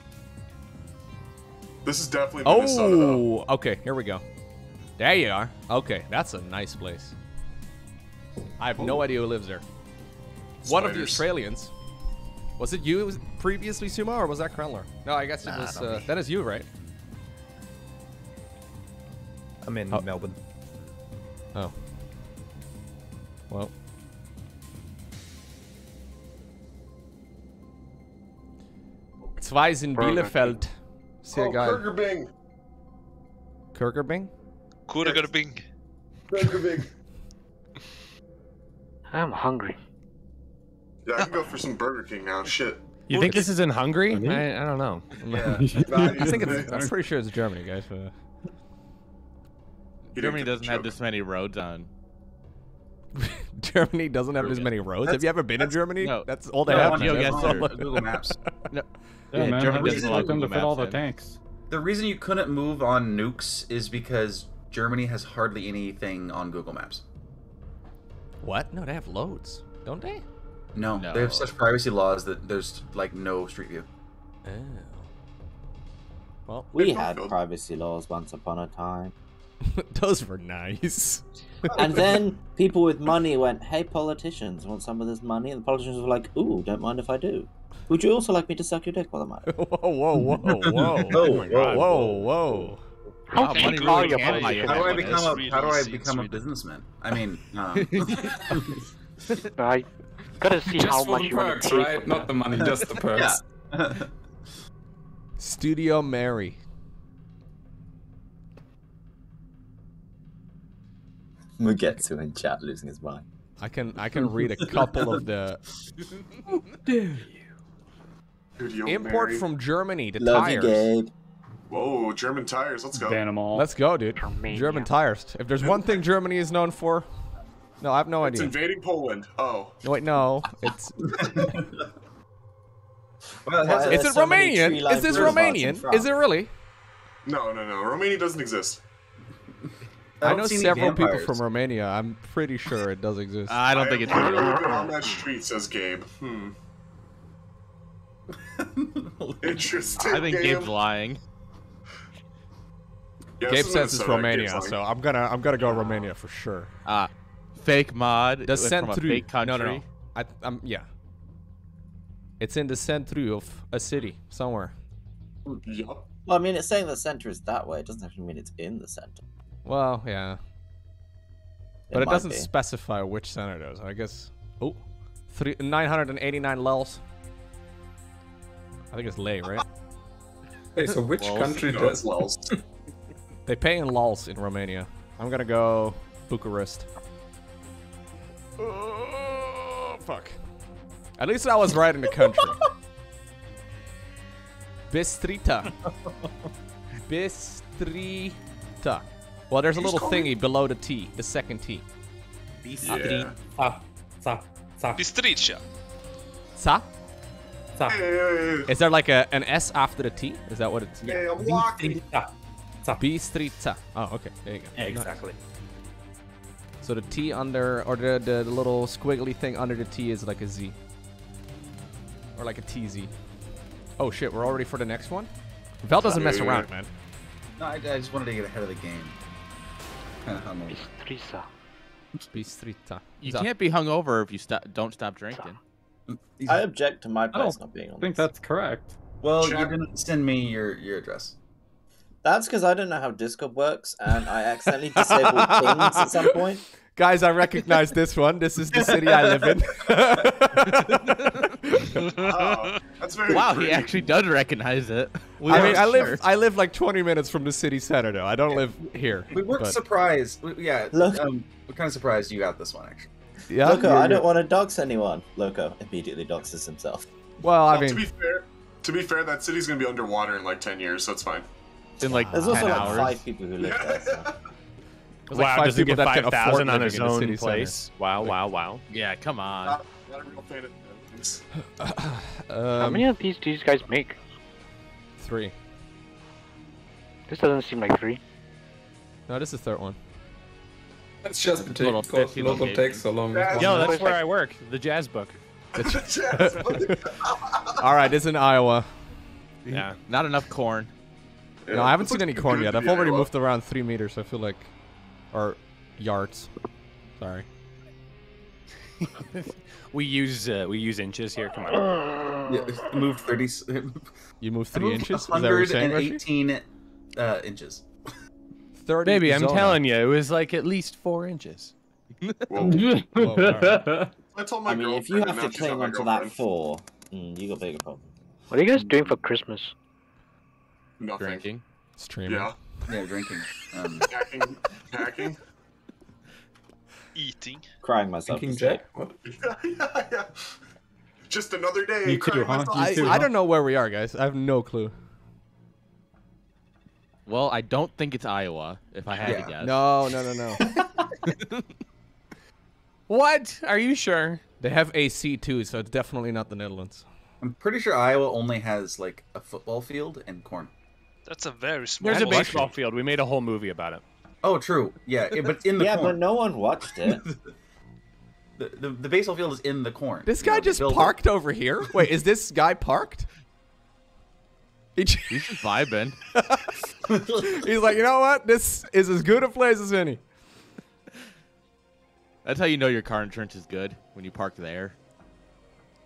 This is definitely Minnesota. Oh, okay. Here we go. There you are. Okay, that's a nice place. I have no idea who lives there. Spiders. One of the Australians. Was it you? It was previously Sumo, or was that Krendler? No, I guess it was. That is you, right? I'm in Melbourne. Oh. Well. Zwei in Bielefeld. Sehr geil. Kurgerbing. Kurgerbing? Kurgerbing. Kurgerbing. I'm hungry. Yeah, I can go for some Burger King now. Shit. You think this is in Hungary? I don't know. Yeah. I think it's, I'm pretty sure it's Germany, guys. Germany doesn't have this many roads on. Germany doesn't have this many roads? Have you ever been in Germany? No. That's all they have. GeoGuessr. Google Maps. No. Yeah, man, Germany doesn't like them to fit all the tanks. The reason you couldn't move on nukes is because Germany has hardly anything on Google Maps. What? No, they have loads, don't they? No, they have such privacy laws that there's like no street view. Oh. Well, we had privacy laws once upon a time. Those were nice. And then people with money went, "Hey, politicians, want some of this money?" And the politicians were like, "Ooh, don't mind if I do. Would you also like me to suck your dick while I'm at it?" Whoa, whoa, whoa, whoa, whoa, whoa. How do I become a businessman? I mean, I gotta see just how much you perks, want to pay. Right? Not the money, just the perks. Yeah. Studio Mary. Mugetsu in chat losing his mind. I can read a couple of the. How dare you? Studio Import Mary. From Germany. The love tires. You, Gabe. Whoa, German tires, let's go. Animal. Let's go, dude. Germania. German tires. If there's one thing Germany is known for... No, I have no idea. It's invading Poland. Oh. No, wait, no. It's... well, is it Romanian? Is this Romanian? Is it really? No, no, no. Romania doesn't exist. I know several people from Romania. I'm pretty sure it does exist. I don't think it does. On that street, says Gabe. Hmm. Interesting. I think Gabe's lying. Yeah, Gabe says it's Romania, so I'm gonna go Romania for sure. Fake mod. The centru. Fake country. No, no. I'm yeah. It's in the centru of a city somewhere. Yup. Well, I mean, it's saying the center is that way. It doesn't actually mean it's in the center. Well, yeah. But it doesn't specify which center it is. I guess. Oh, 989 lels. I think it's lei, right? Hey, so which country does lels? They pay in lols in Romania. I'm gonna go Bucharest. Fuck. At least I was right in the country. Bistrita. Bistrita. Well, there's a little thingy below the T, the second T. Bistrita. Bistrita. Sa? Is there like an S after a T? Is that what it's? Yeah, I'm walking. Bistrica. Oh, okay. There you go. Yeah, exactly. Nice. So the T under, or the little squiggly thing under the T is like a Z. Or like a TZ. Oh shit, we're already for the next one? Vel doesn't mess around, man. No, I just wanted to get ahead of the game. Bistrica. Bistrica. You can't be hungover if you don't stop drinking. I object to my place not being on this. I think that's correct. Well, you didn't send me your address. That's because I don't know how Discord works, and I accidentally disabled pings at some point. Guys, I recognize this one. This is the city I live in. Oh, that's very pretty. He actually does recognize it. I mean, I live like 20 minutes from the city center, though. I don't live here. We weren't surprised. Yeah, we're kind of surprised you got this one, actually. Yeah, Loco, I don't want to dox anyone. Loco immediately doxes himself. Well, I mean... To be fair, that city's going to be underwater in like 10 years, so it's fine. In like there's also like 5 people who live there. So. Wow, like 5 does he get 5,000 on his own city place? Wow, wow, wow. Yeah, come on. Not a real fan of how many of these do these guys make? 3. This doesn't seem like 3. No, this is the 3rd one. That's just because Local takes so long. Yo, that's where I work. The Jazz Book. The Jazz Book. All right, it's in Iowa. Yeah, not enough corn. Yeah, no, I haven't seen any corn yet. I've already moved around 3 meters, I feel like. Or yards. Sorry. we use inches here. Come on. Yeah, moved 30. You moved 3 inches? 118 inches. 30. Baby, I'm telling you, it was like at least 4 inches. Whoa. Whoa, right. I told my girlfriend, if you have to cling onto that 4, you got bigger problem. What are you guys doing for Christmas? Nothing. Drinking, streaming. Yeah, drinking. Hacking, hacking, eating, crying myself. Drinking Jack. What? Yeah. Just another day. You too, huh? I don't know where we are, guys. I have no clue. Well, I don't think it's Iowa. If I had to guess. No. What? Are you sure? They have AC too, so it's definitely not the Netherlands. I'm pretty sure Iowa only has like a football field and corn. That's a very small. There's a baseball field. We made a whole movie about it. Oh, true. Yeah, but in the corn. Yeah, but no one watched it. the baseball field is in the corn. This guy just parked over here. Wait, is this guy parked? He's just vibing. He's like, you know what? This is as good a place as any. That's how you know your car insurance is good, when you park there.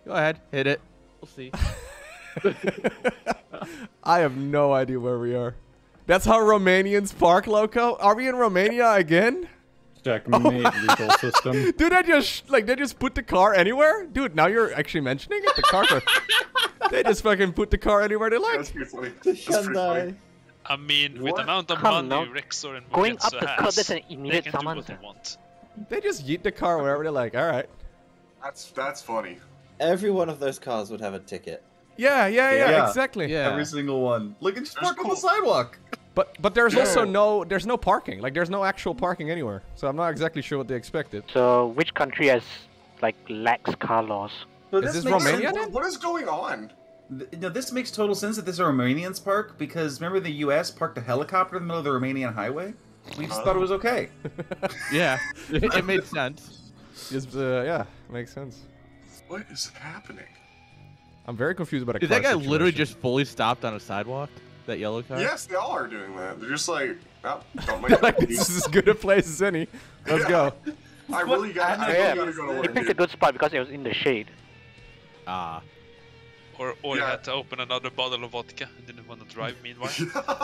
Go ahead, hit it. We'll see. I have no idea where we are. That's how Romanians park, Loco? Are we in Romania again? Checkmate, legal system. Dude, they just put the car anywhere? Dude, now you're actually mentioning it? The car. They just fucking put the car anywhere they like. That's pretty funny. That's pretty funny. I mean, with the amount of money Rextor and Going up the car doesn't immediate they can do what they want. They just yeet the car wherever they like, alright. That's funny. Every one of those cars would have a ticket. Yeah, exactly. Yeah. Every single one. Look, it's just park on the sidewalk. But there's also there's no parking. Like, there's no actual parking anywhere. So I'm not exactly sure what they expected. So which country has, like, lax car laws? So is this Romania? What is going on? No, this makes total sense that this is a Romanians park, because remember the U.S. parked a helicopter in the middle of the Romanian highway? We just thought it was okay. Yeah, it made sense. Just, yeah, it makes sense. What is happening? I'm very confused about a car situation. Is that guy literally just fully stopped on a sidewalk? That yellow car? Yes, they all are doing that. They're just like, oh, don't make like this is as good a place as any. Let's go. I really gotta go to work. He picked a good spot because it was in the shade. Ah. Or I had to open another bottle of vodka. I didn't want to drive meanwhile.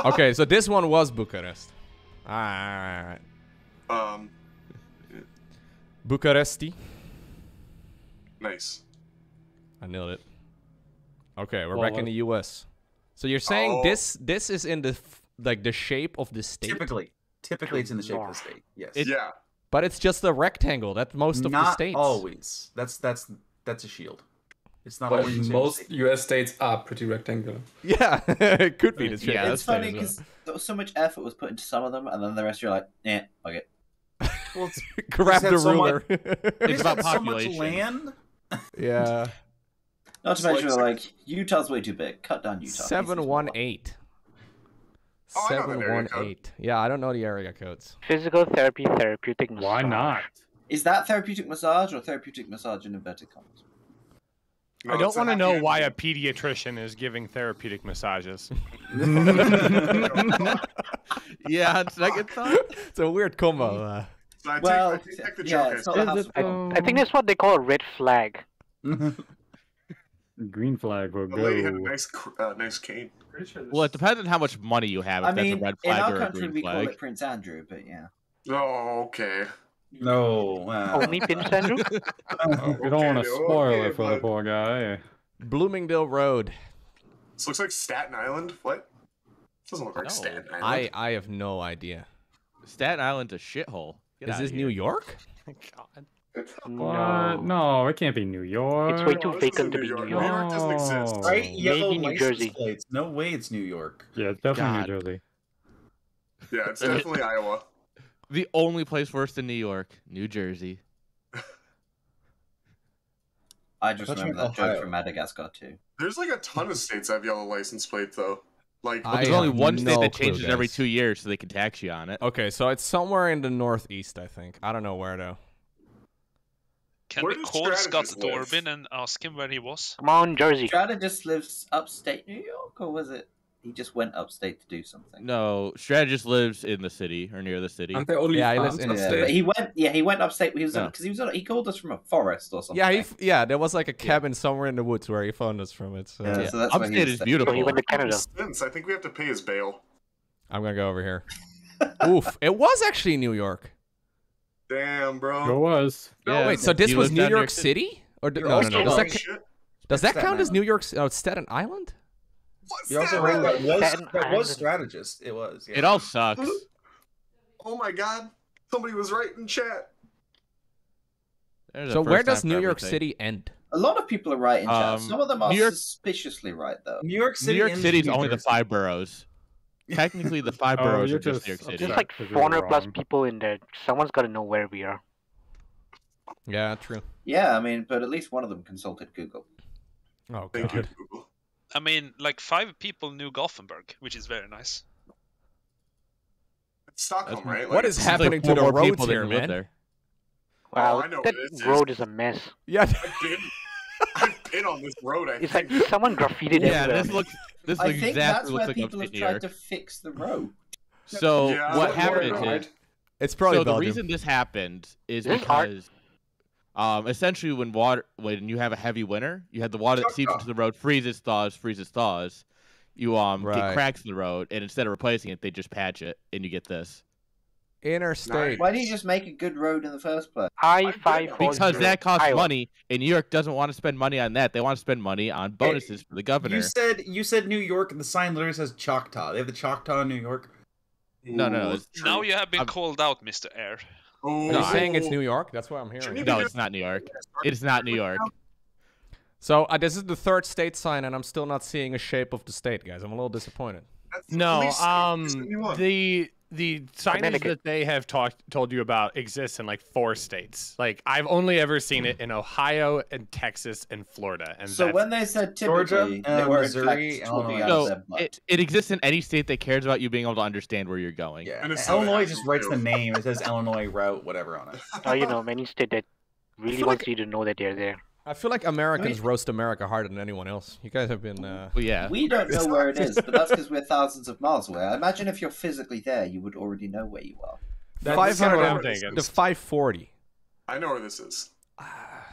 Okay, so this one was Bucharest. Alright. Bucharesti. Nice. I nailed it. Okay, we're back in the U.S. So you're saying this is in the shape of the state? Typically it's in the shape of the state. Yes. But it's just a rectangle. That's most of the states. Not always. That's a shield. It's not always. Most U.S. states are pretty rectangular. Yeah, it could be the shape. Yeah, it's funny because there was so much effort was put into some of them, and then the rest you're like, eh, okay. Well, grab the ruler. It's about population. So much land. Yeah. Not to mention, like, Utah's way too big. Cut down Utah. 718. 718. Yeah, I don't know the area codes. Physical therapy, therapeutic massage. Why not? Is that therapeutic massage or therapeutic massage in inverted commas? No, I don't want to know why a pediatrician is giving therapeutic massages. Yeah, it's a weird combo. So I think that's what they call a red flag. Green flag will go. The lady had a nice, nice cane. Sure well, it depends on how much money you have. If that's a red flag or a green flag. In our country, we call it Prince Andrew, but yeah. Oh, okay. No. Only Prince Andrew? You don't want to spoil it for the poor guy. Bloomingdale Road. This looks like Staten Island. What? This doesn't look like Staten Island. I have no idea. Staten Island's a shithole. Is this New York? God. No, it can't be New York. It's way too vacant to be New York. New York doesn't exist. Right? Maybe New Jersey. Plates. No way it's New York. Yeah, it's definitely New Jersey. Yeah, it's definitely Iowa. The only place worse than New York, New Jersey. I just remember that joke from Madagascar, too. There's like a ton of states that have yellow license plates, though. Like, there's only one state that changes every 2 years, so they can tax you on it. Okay, so it's somewhere in the northeast, I think. I don't know where, though. Can we call Scott Dorbin and ask him where he was? Come on, Jersey. Strategist lives upstate New York, or was it he just went upstate to do something? No, Strategist lives in the city or near the city. Aren't they only he lives in upstate. But he went, he went upstate. He was because he was he called us from a forest or something. Yeah, there was like a cabin somewhere in the woods where he found us from. It. So. Yeah, yeah. So that's upstate is beautiful. He went to Canada. I think we have to pay his bail. I'm gonna go over here. Oof! It was actually New York. Damn, bro. It was. No, yeah, wait, so this was New York City? Or no. Does that count as New York City? Oh, it's Staten Island? What's you also heard that was Strategist. It was. Yeah. It all sucks. Oh my god. Somebody was right in chat. So where does New York City end? A lot of people are right in chat. Some of them are suspiciously right, though. New York City is only the 5 boroughs. Technically, the 5 boroughs are just New York City. There's like 400 plus people in there. Someone's got to know where we are. Yeah, true. Yeah, I mean, but at least one of them consulted Google. Oh, thank you, Google. I mean, like 5 people knew Gothenburg, which is very nice. It's Stockholm, right? Like, what is happening to the roads here, man? Wow, that road is a mess. Yeah. I've been on this road. I think. Like someone graffitied everywhere. Yeah, this looks exactly that's where people have tried to fix the road. So what happened is, it's probably so the reason this happened is because essentially when you have a heavy winter, you have the water that seeps into the road, freezes, thaws. You get cracks in the road, and instead of replacing it, they just patch it, and you get this. Interstate. Why didn't you just make a good road in the first place? Because that costs money, and New York doesn't want to spend money on that. They want to spend money on bonuses for the governor. You said New York, and the sign literally says Choctaw. They have the Choctaw in New York. No. Now you have been called out, Mr. Air. You're saying it's New York? That's why I'm hearing. No, it's not New York. It's not New York. So this is the 3rd state sign, and I'm still not seeing a shape of the state, guys. I'm a little disappointed. No, the signage that they have told you about exists in like 4 states. Like I've only ever seen it in Ohio and Texas and Florida. And so when they said typically, they were Missouri, it exists in any state that cares about you being able to understand where you're going. Yeah. And Illinois just writes the name. It says Illinois route, whatever on it. Oh, you know, many states that really wants you to know that they're there. I feel like Americans roast America harder than anyone else. You guys have been, well, yeah. We don't know where it is, but that's because we're thousands of miles away. I imagine if you're physically there, you would already know where you are. That's 500 to 540. I know where this is.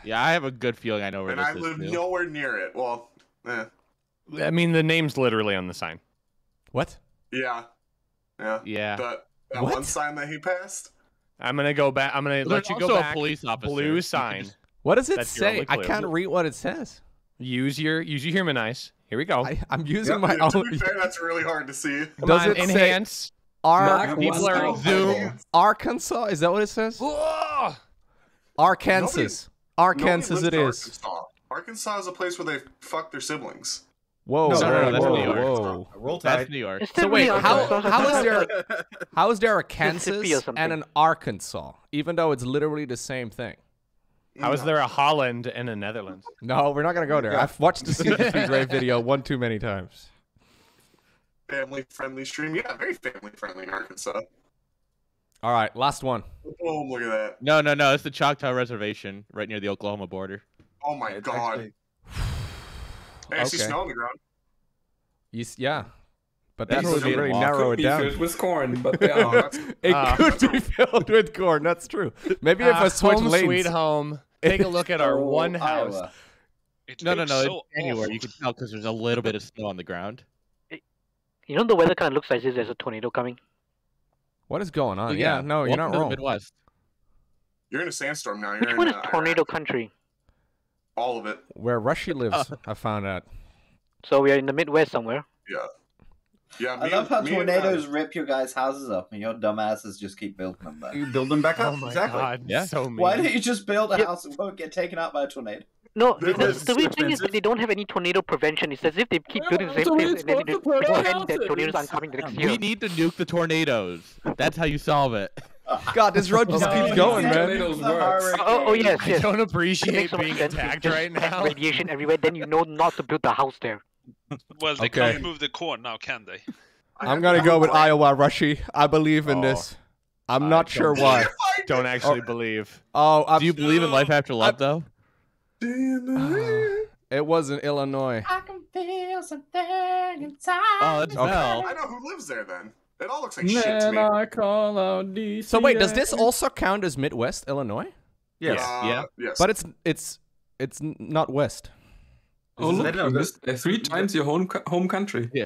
Yeah, I have a good feeling I know where this is. And I live nowhere near it. Well, I mean, the name's literally on the sign. What? Yeah. That one sign that he passed. I'm gonna go back. I'm gonna let you go back. A police officer. Blue sign. What does it say? I can't read what it says. Use your human eyes. Here we go. I'm using my own. To be fair, that's really hard to see. Does it enhance? Arkansas? Is that what it says? Whoa! Arkansas it is. Arkansas is a place where they fuck their siblings. Whoa! No, that's New York. That's New York. So wait, how is there a Kansas and an Arkansas, even though it's literally the same thing? How is there a Holland and a Netherlands? No, we're not going to go there. I've watched the CGC Grave video one too many times. Family-friendly stream. Yeah, very family-friendly in Arkansas. All right, last one. Oh, look at that. No, no, no. It's the Choctaw Reservation right near the Oklahoma border. Oh, my God. Actually... I actually smell on the ground. Yeah. But that's really narrow it down. It could be filled with corn, but that's true. Maybe if I switch lanes. Home sweet home. Take a look at our one house. No, no, no. So anywhere you can tell because there's a little bit of snow on the ground. You know the weather kind of looks like there's a tornado coming. What is going on? Yeah, no, you're not wrong. Midwest. You're in a sandstorm now. Which one is tornado country? All of it. Where Rushy lives, I found out. So we are in the Midwest somewhere. Yeah. Yeah, I love how tornadoes rip your guys' houses up and your dumbasses just keep building them back. You build them back up? Oh my God. Yeah. So why don't you just build a house and won't get taken out by a tornado? No, the weird thing is that they don't have any tornado prevention. It's as if they keep building the same place and then they pretend that tornadoes aren't coming the next year. We need to nuke the tornadoes. That's how you solve it. God, this road just keeps going, man. Oh, yes, yes. I don't appreciate being attacked right now. Radiation everywhere, then you know not to build the house there. Well, they can't move the corn now, can they? I'm going to go with Iowa, Rushy. I believe in this. I'm not sure why. Don't actually believe. Oh, do you believe in life after love, though? It was in Illinois. I can feel something inside. Oh, that's Vel. I know who lives there, then. It all looks like shit to me. So wait, does this also count as Midwest Illinois? Yes. Yes. But it's not West. Oh, look, 3 times your home country. Yeah.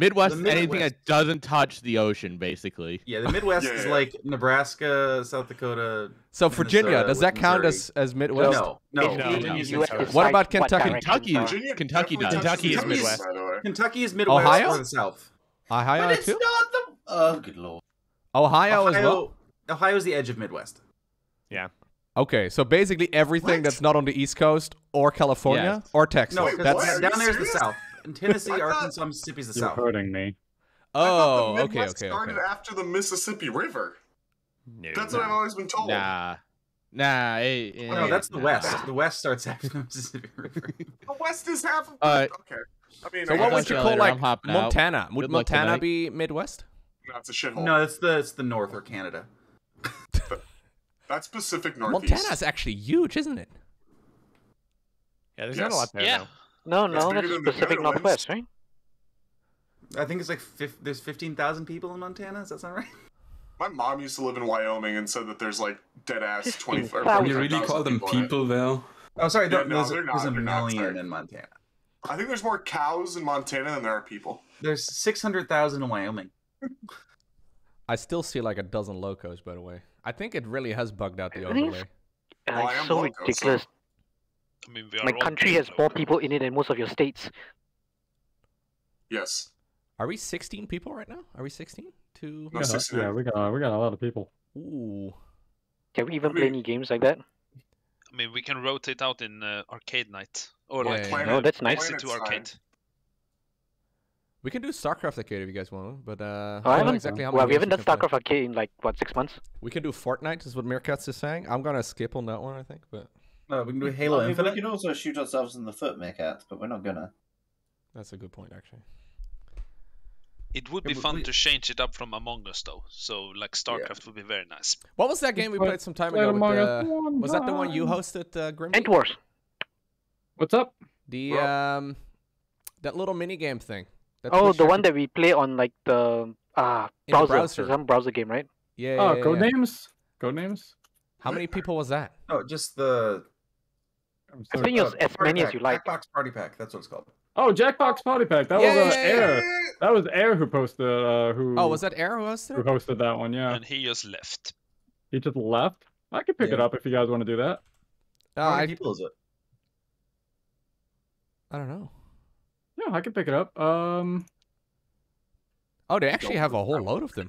Midwest, anything that doesn't touch the ocean, basically. Yeah, the Midwest is like Nebraska, South Dakota. So Virginia, does that count as Midwest? No, no. What about Kentucky? Kentucky does. Kentucky is Midwest. Kentucky is Midwest or the South. Ohio but it's too? Not the... Oh, good Lord. Ohio as well? Ohio's the edge of Midwest. Yeah. Okay, so basically everything that's not on the East Coast or California or Texas. No, that's down there's the South. In Tennessee, Arkansas, Mississippi's the South. You're hurting me. Oh, okay, okay. Started after the Mississippi River. No, that's what I've always been told. Nah. No, that's the West. The West starts after the Mississippi River. The West is half of the... Okay. I mean, so what would you call like Montana? Would Montana be Midwest? No, it's a shithole. No, it's the North or Canada. That's Pacific Northeast. Montana's actually huge, isn't it? Yeah, there's not a lot there. Yeah. No, that's Pacific Northwest, right? I think it's like there's 15,000 people in Montana. Is that sound right? My mom used to live in Wyoming and said that there's like dead ass 20,000. You really call them people, though? Oh, sorry, there's a million in Montana. I think there's more cows in Montana than there are people. There's 600,000 in Wyoming. I still see like a dozen locos, by the way. I think it really has bugged out the overlay. It's so ridiculous. I mean, my country has more people in it than most of your states. Yes. Are we 16 people right now? Are we 16? No, 16. Yeah, we got a lot of people. Ooh. Can we even play any games like that? I mean, we can rotate out in arcade night. Or no, that's nice. To arcade. We can do StarCraft arcade if you guys want, but I don't know exactly how much. Well, we haven't done StarCraft arcade in like what, 6 months? We can do Fortnite, is what Meerkats is saying. I'm gonna skip on that one, I think. But no, we can do Halo Infinite. We can also shoot ourselves in the foot, Meerkats, but we're not gonna. That's a good point, actually. It would be fun to change it up from Among Us, though. So, like, StarCraft would be very nice. What was that game we played some time ago? Was that the one you hosted, Grimdy? Ant Wars. What's up? The that little mini game thing. The one that we play on like the browser. Some browser game, right? Yeah. Oh, Codenames. Codenames. How many people was that? Oh, just the. I think it was as many as you like. Jackbox Party Pack. That's what it's called. Oh, Jackbox Party Pack. That was Air. That was Air who posted. Oh, was that Air who hosted? Who hosted that one? Yeah. And he just left. He just left. I could pick it up if you guys want to do that. How many people is it? I don't know. No, I can pick it up. Oh, they actually have a whole load of them.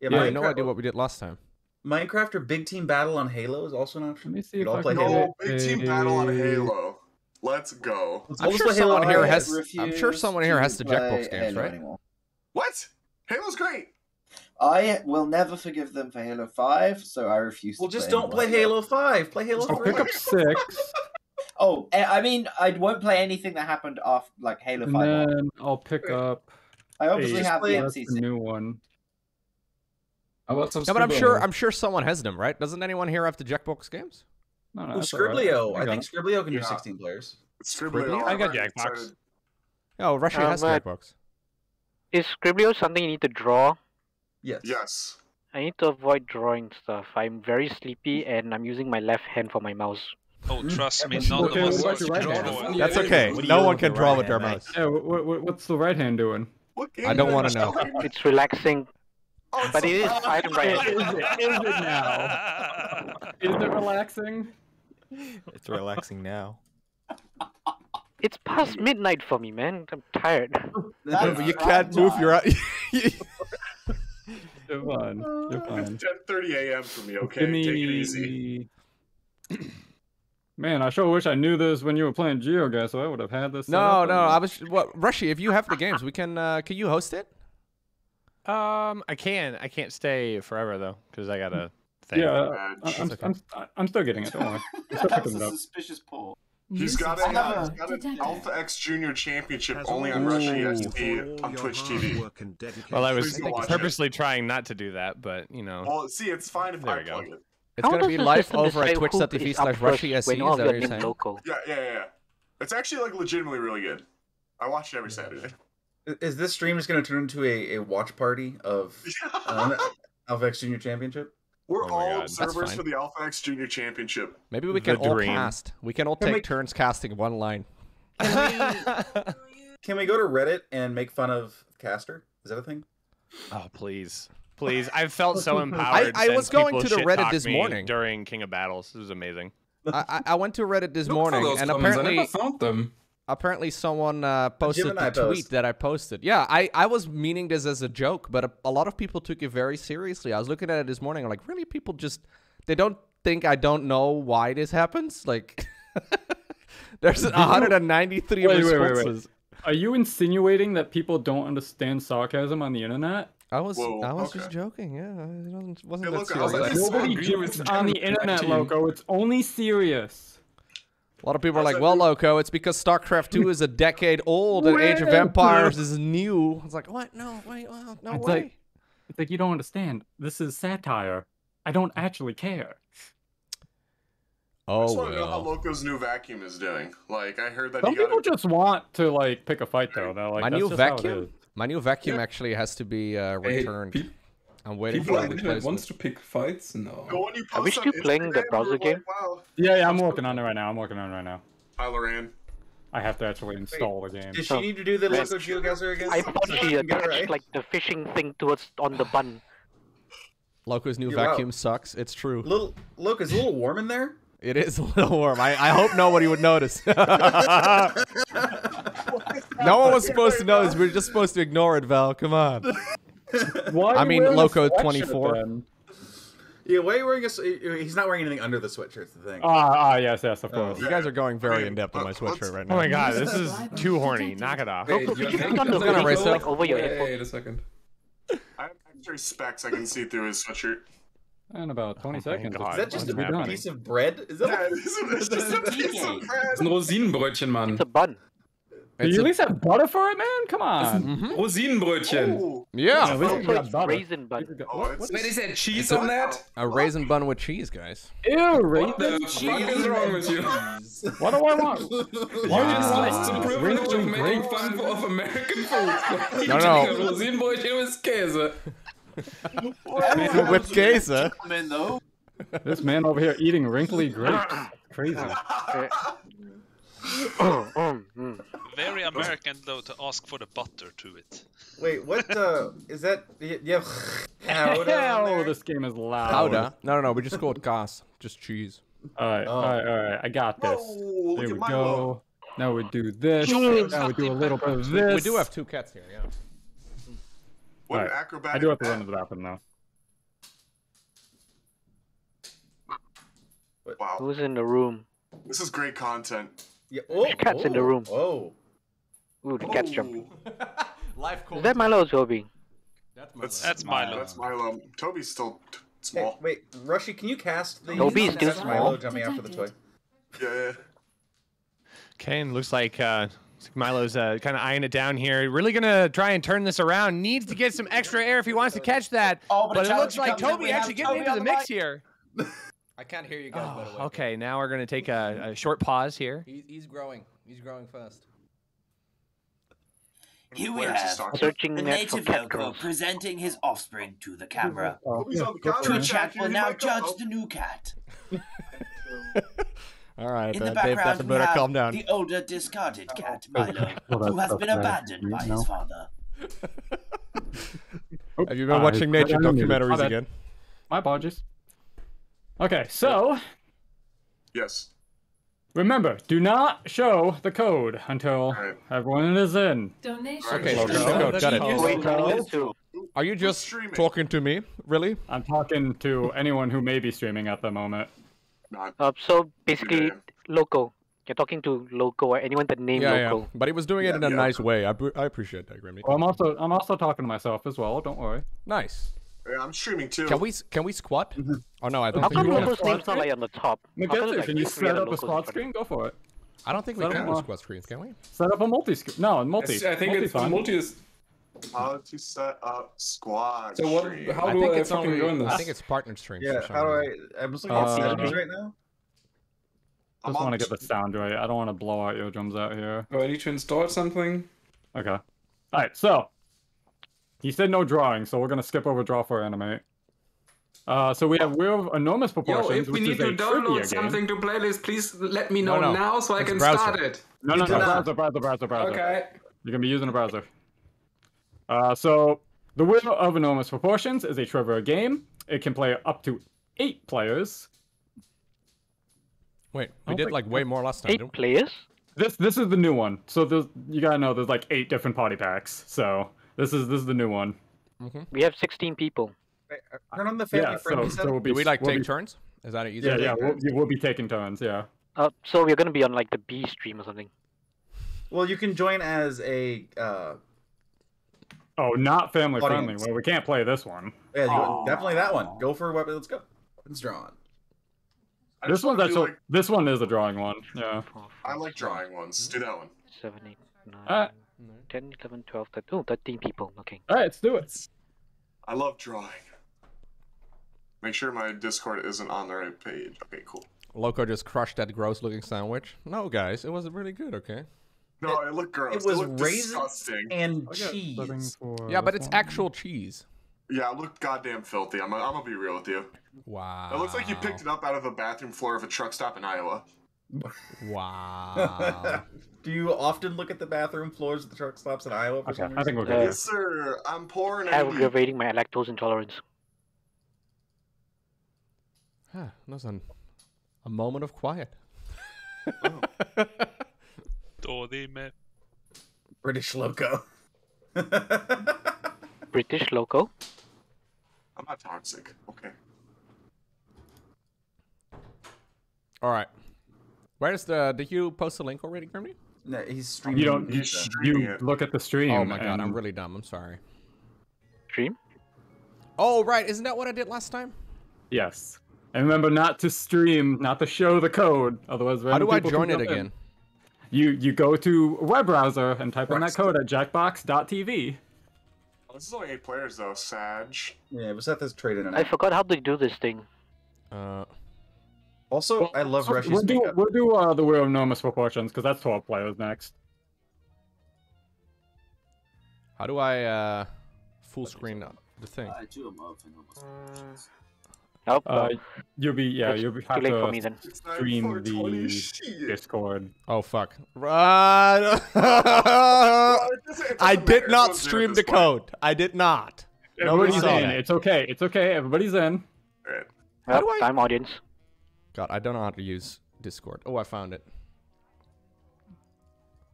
Yeah, I have no idea what we did last time. Minecraft or Big Team Battle on Halo is also an option. Let me see if I can... No, Big Team Battle on Halo. Let's go. I'm sure someone here has the Jackbox games, right? What? Halo's great. I will never forgive them for Halo 5, so I refuse to play. Well, just don't play Halo 5. Play Halo 3. Pick up 6. Oh, I mean, I won't play anything that happened after, like, Halo 5. And then I'll pick up... I obviously have the MCC. The new one. About some but I'm sure someone has them, right? Doesn't anyone here have the Jackbox games? No, no. Ooh, Scriblio. Right. I think Scriblio can do 16 players. Scriblio. I got Jackbox. Started. Oh, Rushy has Jackbox. Is Scriblio something you need to draw? Yes. Yes. I need to avoid drawing stuff. I'm very sleepy, and I'm using my left hand for my mouse. Oh, trust me, not the most. That's okay. No one can draw with their mouse. Yeah, what's the right hand doing? I don't want to know. It's relaxing. Oh, but it is item right hand. Is it now? Is it relaxing? It's relaxing now. It's past midnight for me, man. I'm tired. You can't move. You're out. You're fine. You're fine. It's 10:30 a.m. for me. Okay, take it easy. Man, I sure wish I knew this when you were playing GeoGuessr, so I would have had this. No, no, I was. Well, Rushy, if you have the games, we can you host it? I can. I can't stay forever though, because I got a thing. Yeah, I'm still getting it. Don't worry. That's a suspicious poll. He's got an Alpha X Junior Championship only on Rushy XP on Twitch TV. Well, I was purposely trying not to do that, but you know. Well, see, it's fine if I plug it. It's going to be live over at twitch.tv/RushySC, is that what you're saying? Local. Yeah, yeah, yeah. It's actually, like, legitimately really good. I watch it every Saturday. Is this stream just going to turn into a watch party of Alpha X Junior Championship? We're all observers for the Alpha X Junior Championship. Maybe we can all cast. We can all take turns casting one line. Can we go to Reddit and make fun of Caster? Is that a thing? Oh, please. Please, I've felt so empowered. I was going to the Reddit this morning during King of Battles. This was amazing. I went to Reddit this morning, and apparently, apparently someone posted the tweet that I posted. Yeah, I was meaning this as a joke, but a lot of people took it very seriously. I was looking at it this morning. I'm like, really? People just they don't think I don't know why this happens. Like, there's 193 responses. Wait. Are you insinuating that people don't understand sarcasm on the internet? I was just joking, yeah. It wasn't that serious. Nobody jokes on the internet, Loco. It's only serious. A lot of people are like, well, Loco, it's because StarCraft 2 is a decade old and Age of Empires is new. It's like, what? No, wait, well, no way. Like, it's like, you don't understand. This is satire. I don't actually care. Oh, I just want to know how Loco's new vacuum is doing. Like, I heard that some people just want to, like, pick a fight, though. They're like, that's just how it is. My new vacuum actually has to be returned. Hey, I'm waiting for it. People wants to pick fights? No. Are we still playing the browser game? Wow. Yeah, yeah, I'm working on it right now. Hi, Lorraine. I have to actually install the game. Does she need to do the Loco GeoGuessr again? I thought she attached like the fishing thing towards on the bun. Loco's new vacuum sucks. It's true. Loco, is it a little warm in there? It is a little warm. I hope nobody would notice. No one was supposed to notice. We were just supposed to ignore it, Val. Come on. I mean, Loco 24. Yeah, why are you wearing a... He's not wearing anything under the sweatshirt, the thing. Yes, yes, of course. You guys are going very in-depth on my sweatshirt right now. Oh my god, this is too horny. Knock it off. Wait, wait a second. I have extra specs I can see through his sweatshirt. In about 20 seconds. God. Is that just a piece of bread? Is that it's just a piece of bread? It's a Rosinenbrötchen, man. It's a bun. Do you at least have butter for it, man? Come on. Rosinenbrötchen. Oh. Yeah. Raisin bun. Wait, is there cheese on that? A raisin bun with cheese, guys. Ew, raisin bun. What is wrong with you? What do I want? You just lost the privilege of making fun of American food. No. Rosinenbrötchen with Käse. With Gaza. This man over here eating wrinkly grapes. Crazy. Very American though to ask for the butter to it. Wait, what is that? Yeah. Oh, this game is loud. Powder? No, we just called gas. Just cheese. Alright, alright, I got this. Whoa, there we go. Now we do this. Now we do a little bit of this. We do have two cats here, yeah. What an acrobatic! I do have to run to the bathroom now. Wow! Who's in the room? This is great content. Yeah. Oh, there's cats in the room. Oh! Ooh, the cats jumping. Life cool. Is that Milo or Toby? That's That's Milo. That's Milo. Toby's still small. Hey, wait, Rushy, can you cast the Toby's still small. Milo jumping after the toy? Yeah. Okay, and looks like Milo's kind of eyeing it down here. Really gonna try and turn this around. Needs to get some extra air if he wants to catch that. Oh, but it looks like Toby actually getting into the mix here. I can't hear you guys. Oh, by the way. Okay, now we're gonna take a short pause here. He's growing. He's growing fast. Here we have the native Loco presenting his offspring to the camera. Two chat will now judge the new cat. All right, in the background, Dave, better calm down. The older discarded cat, Milo, who has been abandoned by his father. Have you been watching nature documentaries again? My apologies. Okay, so... Yes. Remember, do not show the code until everyone is in. Donation. Okay, Loco, got it. Are you just talking to me, really? I'm talking to anyone who may be streaming at the moment. So basically, Loco. You're talking to Loco or anyone that named Loco. Yeah. But he was doing it in a nice way. I appreciate that, Grimdy. Well, I'm also talking to myself as well. Don't worry. Nice. Yeah, I'm streaming too. Can we squat? Oh no, I don't think we can. How come Loco's name's not like on the top? Can you set up a squat screen? Go for it. I don't think we can do squat screens, can we? Set up a multi-screen. No, multi. I think it's multi. How to set up squad? So what? How do I fucking doing this? I think it's partner stream. Yeah. How do I? I'm just looking at settings right now. I just want to get the sound right. I don't want to blow out your drums out here. Oh, I need to install something. Okay. All right. So he said no drawing, so we're gonna skip over draw for animate. So we have Wheel of Enormous Proportions. Yo, if we need to download something to playlist, please let me know now so I can start it. No. Browser. Okay. You're gonna be using a browser. So, The Wheel of Enormous Proportions is a trivia game. It can play up to 8 players. Wait, we did like way more last time. 8 players? This is the new one. So you gotta know there's like 8 different party packs. So this is the new one. Mm-hmm. We have 16 people. Wait, turn on the family friendly setup. So do we like take turns? Is that easy? Yeah, we'll be taking turns. Yeah. So we're gonna be on like the B stream or something. Well, you can join as a. Oh, not family friendly. Well, we can't play this one. Yeah, definitely that one. Go for a weapon. Let's go. It's drawn. This one is a drawing one. Yeah. I like drawing ones. Do that one. 7, 8, 9, 10, 11, 12, 13 people. Okay. All right, let's do it. I love drawing. Make sure my Discord isn't on the right page. Okay, cool. Loco just crushed that gross-looking sandwich. No, guys, it wasn't really good. Okay. No, it looked gross. It was raisins and cheese. Yeah, but it's actual cheese. Yeah, it looked goddamn filthy. I'm gonna be real with you. Wow. It looks like you picked it up out of a bathroom floor of a truck stop in Iowa. Wow. Do you often look at the bathroom floors of the truck stops in Iowa? For some reason? I think we're good. Yes, sir. I'm poor and I'm aggravating my lactose intolerance. Huh. That's a moment of quiet. Oh. British Loco. British Loco? I'm not toxic. Okay. Alright. Where is the... Did you post the link already, Grimdy? No, he's streaming. You look at the stream. Oh my god, I'm really dumb. I'm sorry. Stream? Oh, right. Isn't that what I did last time? Yes. And remember not to stream, not to show the code. Otherwise, how do I join it again? You go to web browser and type in that code at jackbox.tv. Oh, this is only 8 players though, Saj. Yeah, was that this trade in? I forgot how they do this thing. Also, I love Rushy's makeup. We'll do The Wheel of Enormous Proportions because that's 12 players next. How do I full screen the thing? I do love Enormous Proportions. Nope. You'll be have to for me, then. Stream the Discord. Oh fuck! Right. I did not stream the code. I did not. Nobody's in. It's okay. It's okay. Everybody's in. Right. How do I? Time audience. God, I don't know how to use Discord. Oh, I found it.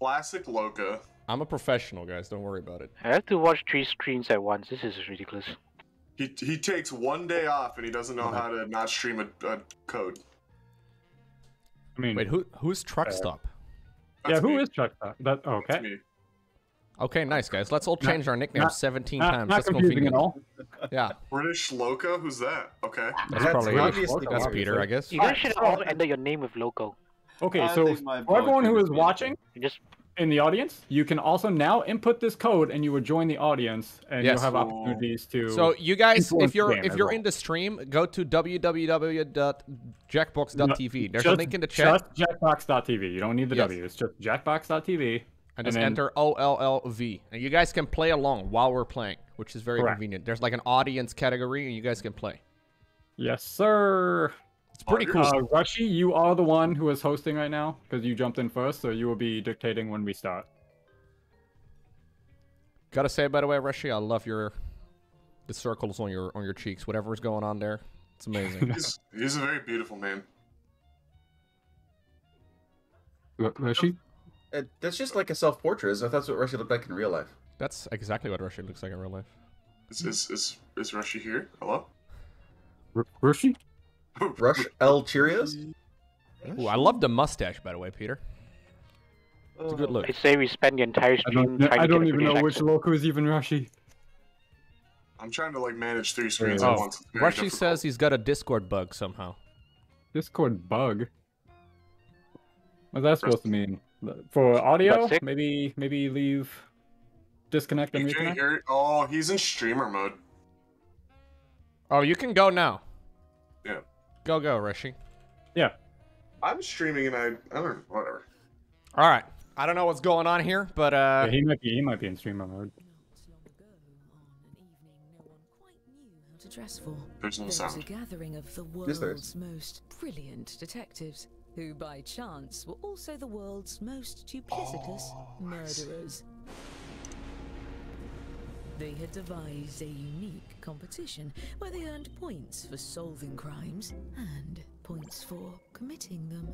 Classic Loco. I'm a professional, guys. Don't worry about it. I have to watch 3 screens at once. This is ridiculous. He takes one day off and he doesn't know how to not stream a code. I mean, wait, who's truck stop? Yeah, who is truck stop? That okay. That's me. Okay, nice, guys. Let's all change our nicknames 17 times. Not confusing at all. Yeah. British Loco? Who's that? Okay. That's probably obviously that's Peter, I guess. You guys should all end your name with Loco. Okay, so for everyone who is watching in the audience, you can also now input this code and you would join the audience and you'll have opportunities to... So you guys, if you're in the stream, go to www.jackbox.tv. There's a link in the chat. Just jackbox.tv. You don't need the W. It's just jackbox.tv. And just enter OLLV. And you guys can play along while we're playing, which is very convenient. There's like an audience category and you guys can play. Yes, sir. It's pretty cool. Rushy, you are the one who is hosting right now because you jumped in first, so you will be dictating when we start. Gotta say, by the way, Rushy, I love the circles on your cheeks. Whatever's going on there, it's amazing. he's a very beautiful man. Rushy? That's just like a self-portrait. So that's what Rushy looked like in real life. That's exactly what Rushy looks like in real life. Is Rushy here? Hello? Rushy? Rush L Cheerios? Ooh, I love the mustache, by the way, Peter. It's a good look. I say we spend the entire stream trying to I don't even know which Loco is even Rushy. I'm trying to, like, manage three screens at once. Rushy says he's got a Discord bug somehow. Discord bug? What's that supposed to mean? For audio, maybe leave, disconnect and reconnect. Oh, he's in streamer mode. Oh, you can go now. Yeah. Go, Rishi. Yeah. I'm streaming and I don't know, whatever. All right. I don't know what's going on here, but yeah, he might be in streamer mode. There's no sound. A gathering of the world's most brilliant detectives, who by chance were also the world's most duplicitous murderers. They had devised a unique competition where they earned points for solving crimes and points for committing them.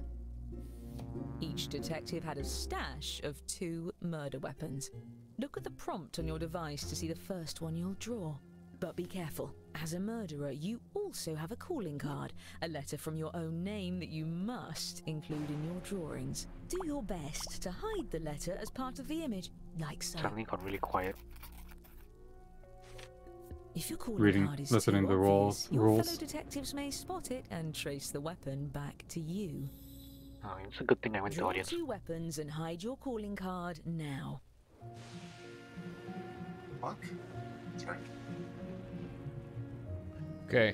Each detective had a stash of 2 murder weapons. Look at the prompt on your device to see the first one you'll draw. But be careful. As a murderer, you also have a calling card, a letter from your own name that you must include in your drawings. Do your best to hide the letter as part of the image, like so. Something got really quiet. If your calling card is too obvious, your fellow detectives may spot it and trace the weapon back to you. Oh, it's a good thing I went to audience. Draw 2 weapons and hide your calling card now. Fuck. Sorry. Okay,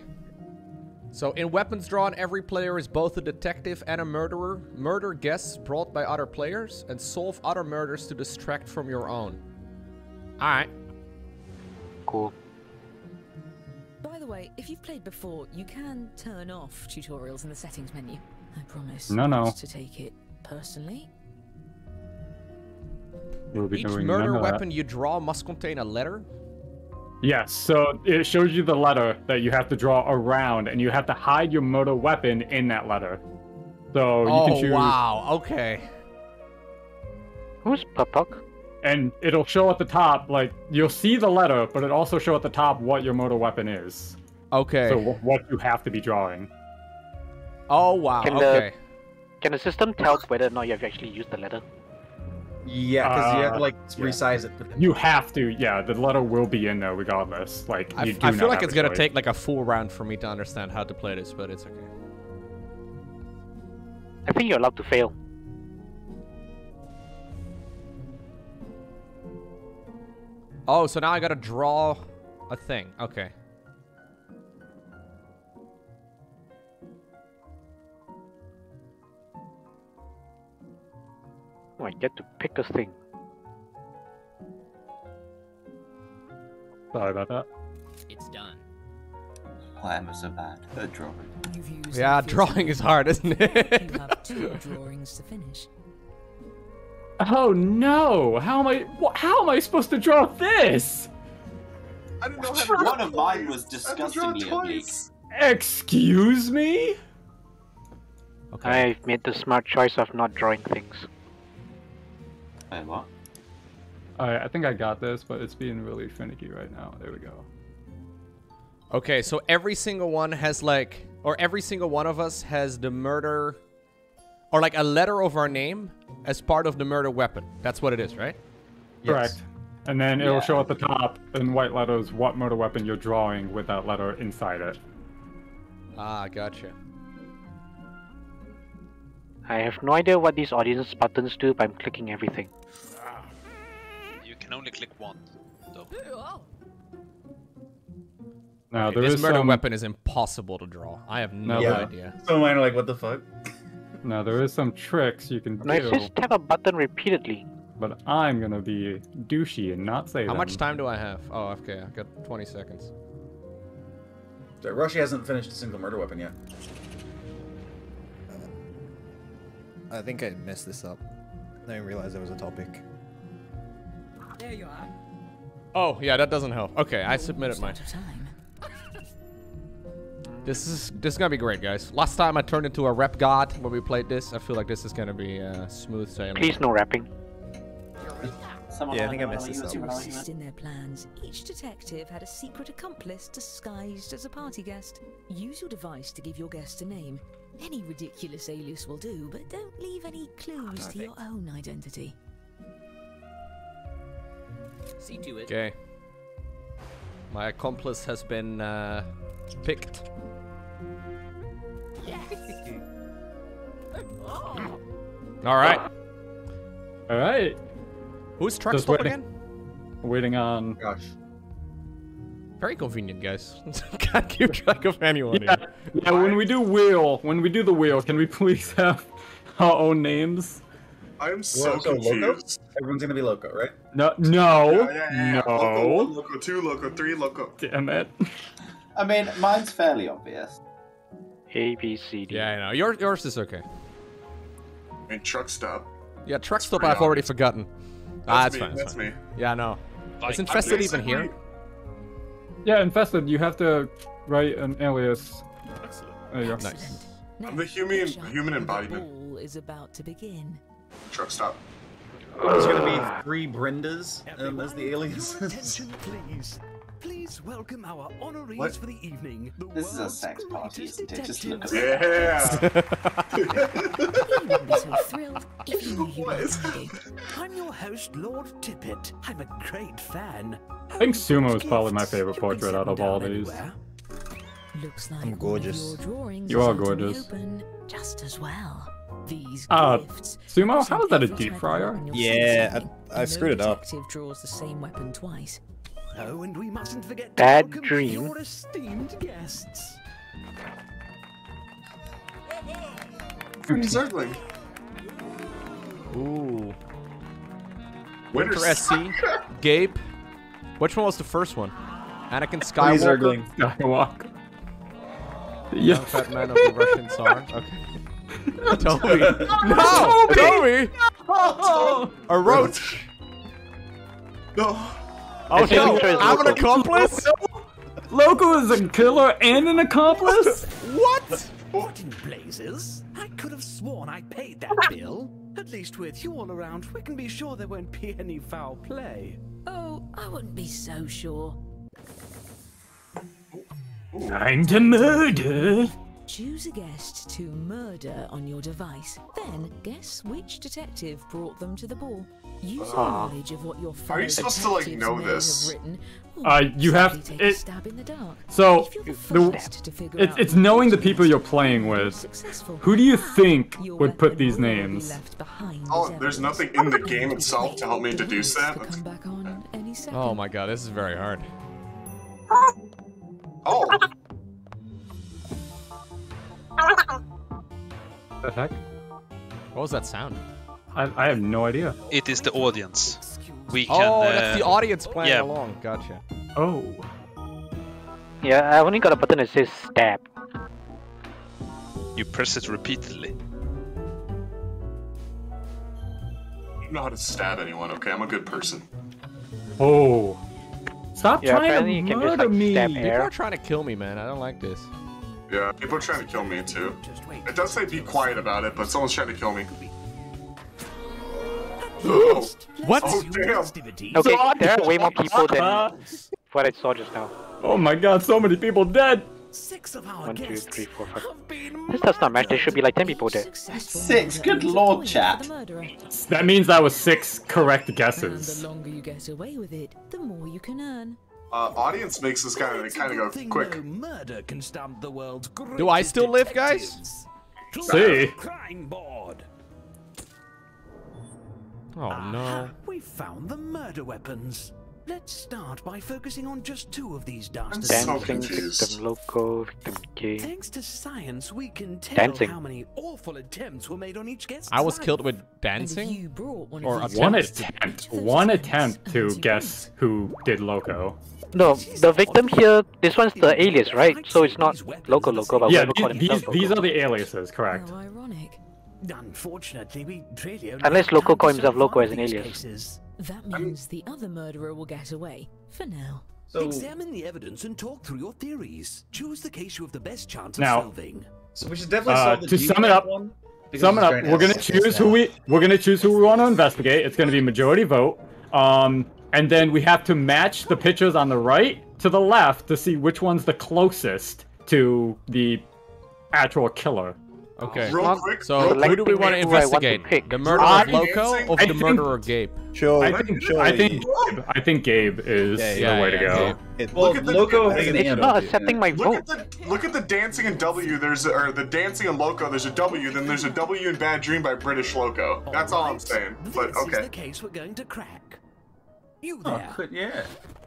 so in weapons drawn, every player is both a detective and a murderer. Murder guests brought by other players and solve other murders to distract from your own. All right. Cool. By the way, if you've played before, you can turn off tutorials in the settings menu. I promise not to take it personally. Each murder weapon you draw must contain a letter. Yes, so it shows you the letter that you have to draw around, and you have to hide your murder weapon in that letter. So you can choose... Oh, wow, okay. Who's Papak? And it'll show at the top, like, you'll see the letter, but it'll also show at the top what your murder weapon is. Okay. So what you have to be drawing. Oh, wow, Can the system tell whether or not you've actually used the letter? Yeah, because you have to, like, resize it. You have to, yeah. The letter will be in there regardless. Like, I feel like it's going to take, like, a full round for me to understand how to play this, but it's okay. I think you're allowed to fail. Oh, so now I got to draw a thing. Okay. I get to pick a thing. Sorry about that. It's done. Clam is a bad drawer. Yeah, drawing is hard, isn't it? You have 2 drawings to finish. Oh no! How am I supposed to draw this? I don't know how to. One of mine was disgustingly unique. Excuse me? Okay. I've made the smart choice of not drawing things. Alright, I think I got this, but it's being really finicky right now. There we go. Okay, so every single one has like, or every single one of us has the murder, or like a letter of our name as part of the murder weapon. That's what it is, right? Yes. Correct. And then it'll show at the top in white letters what motor weapon you're drawing with that letter inside it. Ah, gotcha. I have no idea what these audience buttons do, but I'm clicking everything. You can only click one, though. Now, okay, this murder weapon is impossible to draw. I have no idea. So mine are like, what the fuck? Now, there is some tricks you can do. Let's just tap a button repeatedly. But I'm gonna be douchey and not say that. How much time do I have? Oh, okay, I've got 20 seconds. So Rushy hasn't finished a single murder weapon yet. I think I messed this up. I didn't realize there was a topic. There you are. Oh, yeah, that doesn't help. Okay, I submitted mine. This is gonna be great, guys. Last time I turned into a rap god when we played this. I feel like this is gonna be smooth sailing. Please no rapping. Yeah, I think I messed this up. In their plans, each detective had a secret accomplice disguised as a party guest. Use your device to give your guest a name. Any ridiculous alias will do, but don't leave any clues to your own identity. See to it. Okay. My accomplice has been picked. Yes. Oh. All right. All right. Who's truck stop again? Waiting on. Gosh. Very convenient, guys. Can't keep track of anyone. Yeah, when we do the wheel, can we please have our own names? I'm so confused. Everyone's gonna be Loco, right? No. Yeah. No. Loco 2, Loco 3, Loco. Damn it. I mean, mine's fairly obvious. A, B, C, D. Yeah, I know. Yours is okay. And truck stop. Yeah, truck stop. I've already forgotten. That's fine. That's me. Yeah, I know. Like, is Infested even here? Yeah, Infested, you have to write an alias. Excellent. There you go. Nice. I'm the human embodiment. The ball is about to begin. Truck stop. There's going to be 3 Brendas as the aliases. Please welcome our honorees for the evening. This is a sex party, isn't it? Just look at You would be so thrilled if you knew you were. I'm your host, Lord Tippett. I'm a great fan. I think Sumo is probably my favorite portrait out of all these. Looks like I'm gorgeous. You are gorgeous. Just as well. These gifts. Sumo, how is that a deep fryer? Yeah, I screwed it up. Draws the same weapon twice. Oh, and we mustn't forget Bad to Dream. Your esteemed guests. Circling. Ooh. Winter SC. Gabe. Which one was the first one? Anakin Skywalker. Skywalker. Yeah. Fat man of the Russian Tsar. Okay. Toby. No. Toby. No. A roach. No. Oh no, I'm an accomplice? Loco is a killer and an accomplice? What? What in blazes? I could have sworn I paid that bill. At least with you all around, we can be sure there won't be any foul play. Oh, I wouldn't be so sure. Time to murder. Choose a guest to murder on your device. Then guess which detective brought them to the ball. Use your knowledge of what your are you supposed to like know this? Written, you have to. Stab in the dark. So it's knowing the people you're playing with. Who do you think would put these names? Oh, there's nothing in the game itself to help me deduce that. Oh my god, this is very hard. Oh. The heck? What was that sound? I have no idea. It is the audience. We can. Oh, that's the audience playing along. Gotcha. Oh. Yeah, I only got a button that says stab. You press it repeatedly. I don't know how to stab anyone. Okay, I'm a good person. Oh. Stop trying to murder me. People are trying to kill me, man. I don't like this. Yeah, people are trying to kill me too. It does say be quiet about it, but someone's trying to kill me. What? Oh, damn. Okay, there are way more people than what I saw just now. Oh my god, so many people dead! Six of our guests have been. This does not match. There should be like 10 people there. Six. Good lord, chat. That means that was 6 correct guesses. The longer you get away with it, the more you can earn. Audience makes this kind of go quick. Murder can stamp the world's greatest. Do I still live, guys? See. Crime board. Oh no. We found the murder weapons. Let's start by focusing on just 2 of these dastards. Dancing victim Loco, victim Gabe. Thanks to science, we can tell how many awful attempts were made on each guest. I was killed with dancing, or one attempt to guess who did Loco. No, the victim here. This one's the alias, right? So it's not Loco Loco, but yeah, these are the aliases, correct? How ironic. Unfortunately, we really only unless Loco coins have Loco as an alias. Cases. That means the other murderer will get away for now. So examine the evidence and talk through your theories. Choose the case you have the best chance of solving. So we should definitely solve the to sum it up, we're gonna choose who we want to investigate. It's gonna be majority vote. And then we have to match the pictures on the right to the left to see which one's the closest to the actual killer. Okay, so who do we want to investigate? The murderer of Loco or the murderer of Gabe? I think Gabe is the way to go. Loco is not accepting my vote. Look at the dancing and W. There's or the dancing and Loco. There's a W. Then there's a W in Bad Dream by British Loco. That's all I'm saying. But okay. This is the case we're going to crack. You there? Yeah.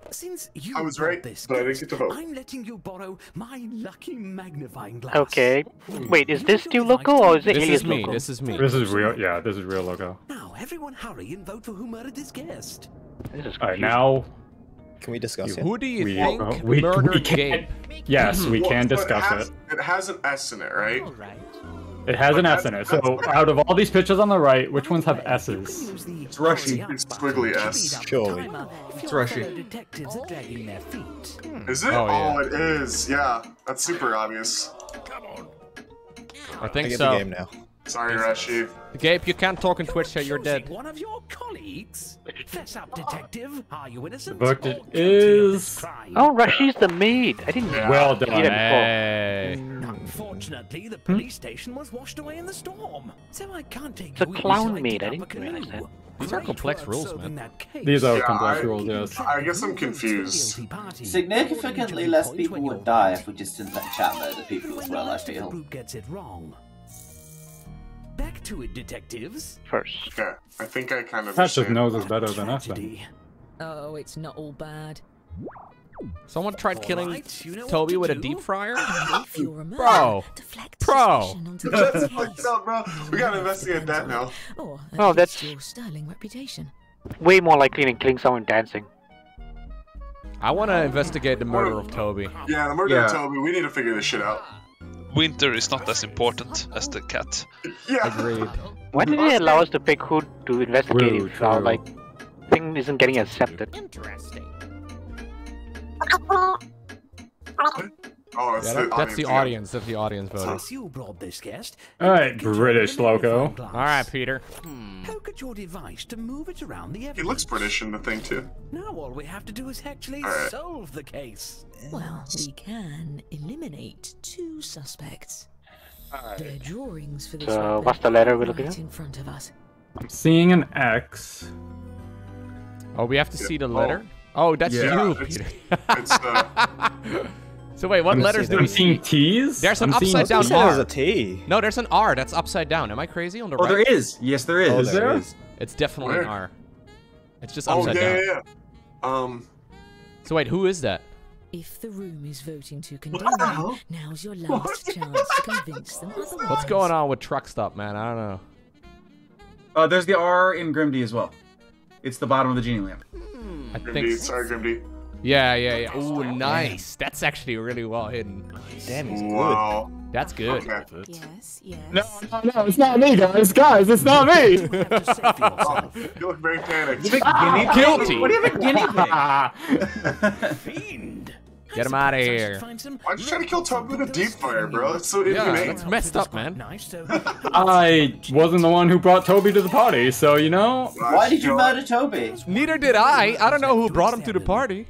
Since you I was right, but I didn't get to vote. I'm letting you borrow my lucky magnifying glass. Okay. Wait, is this still Loco or is it alias Loco? This is me. This is real. Yeah, this is real Loco. Now, everyone, hurry and vote for who murdered this guest. All right, now can we discuss it? Who do you think murdered Gabe? Yes, we can discuss it. It has an S in it, right? All right. It has an S in it, so out of all these pictures on the right, which ones have S's? It's Rushy. It's squiggly S. Surely. It's Rushy. Is it? Oh, it is. Yeah, that's super obvious. I think so. The game now. Sorry, Rushy. Gabe, you can't talk in Twitch here, you're dead. One of your colleagues? Fess up, detective. Are you innocent? It is... Oh, Rushy's the maid. I didn't well done. Hey. Unfortunately, the police station was washed away in the storm. So I can't take the clown maid. I didn't realize that. These are complex rules, man. These are complex rules, yes. I guess I'm confused. Significantly less people would die if we just didn't let chat murder people as well, I feel. Who gets it wrong? Back to it, detectives. First. Okay, I think I kind of. Patch's nose is better than us, then. Oh, it's not all bad. Someone tried killing Toby with a deep fryer? Bro! That's fucked up, bro. We gotta investigate that now. Oh, that's your sterling reputation. Way more likely than killing someone dancing. I want to investigate the murder of Toby. Yeah, the murder of Toby. We need to figure this shit out. Winter is not as important as the cat. Yeah. Agreed. Why did they allow us to pick who to investigate if our thing isn't getting accepted? Interesting. Oh, that's the audience. That's the audience voting. All right, British Loco. All right, Peter. Poke at your device to move it around the evidence. He looks British in the thing too. Now all we have to do is actually solve the case. Well, we can eliminate 2 suspects. The drawings for this what's the letter we're looking at? In front of us. I'm seeing an X. Oh, we have to see the letter. Oh, that's you, Peter. It's So wait, what letters do we see? I'm seeing T's? There's an upside down R. There's a T. No, there's an R that's upside down. Am I crazy? On the right? Oh, there is. Yes, there is. Oh, there is. It's definitely an R. It's just upside down. Yeah. So wait, who is that? If the room is voting to condemn them, now's your last chance to convince them otherwise. What's going on with Truck Stop, man? I don't know. There's the R in Grimdy as well. It's the bottom of the genie lamp. I think. Sorry, Grimdy. Yeah. Oh, nice. That's actually really well hidden. Damn, he's good. That's good. Yes. No, it's not me, guys, it's not me. You look very panicked. You guilty. What do you have a guinea pig? Fiend. Get him out of here. Why'd you try to kill Toby with a deep fire, bro? That's so inhumane. That's messed up, man. I wasn't the one who brought Toby to the party, so you know. Why did you murder Toby? Neither did I. I don't know who brought him to the party.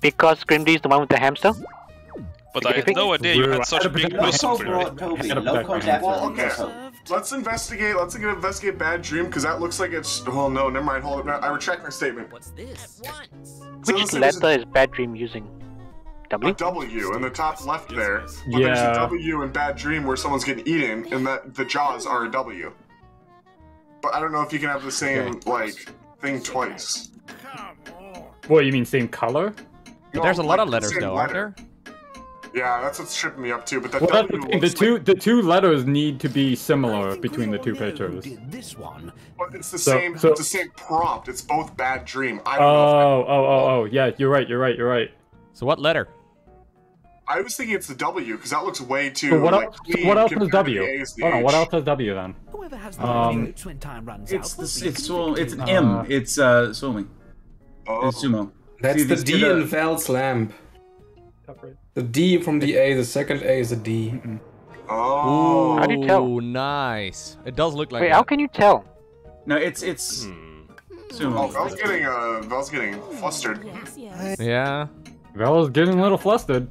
Because Grimdy is the one with the hamster? But I had no idea you had such a big whistle. Well, okay. Let's investigate Bad Dream, because that looks like it's... Well, no, never mind. Hold up. I retract my statement. What's this? Which letter is Bad Dream using? W? A W in the top left there. But yeah. There's a W in Bad Dream where someone's getting eaten, and that the jaws are a W. But I don't know if you can have the same, like, thing twice. What, you mean same color? No, there's a lot of letters, though, aren't there? Yeah, that's what's tripping me up too. But that the two letters need to be similar between the two pictures. But it's the it's the same prompt. It's both Bad Dream. I don't know. Yeah, you're right. So what letter? I was thinking it's the W because that looks way too. So what else is W? Hold on, what else is W then? Whoever has the twin time runs it's an M. It's swimming. Oh. It's sumo. That's the D in Vel's lamp. The D from the A, the second A is a D. Mm-mm. Oh, how do you tell? Nice. It does look like. Wait, that. How can you tell? No, it's. Sumo. Vel's getting flustered. Yes. Yeah. Vel is getting a little flustered.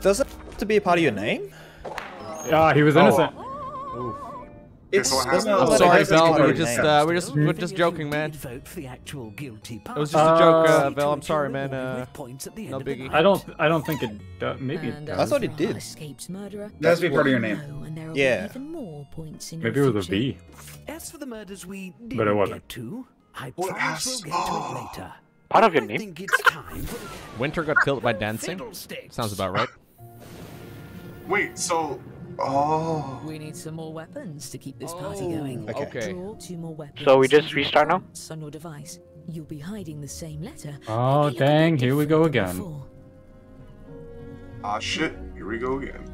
Does it have to be a part of your name? Yeah, he was innocent. Oh. I'm sorry, Vel. We're just joking, man. It was just a joke, Vel. I'm sorry, man. No biggie. I don't think it. Maybe. I thought it did. That's be part of your name. Yeah. Maybe it was a B. But it wasn't. Part of your name. Winter got killed by dancing. Sounds about right. Wait. So. Oh. We need some more weapons to keep this party going. Okay. So we just restart now? On your device. You'll be hiding the same letter. Oh dang, here we go again. Ah shit, here we go again.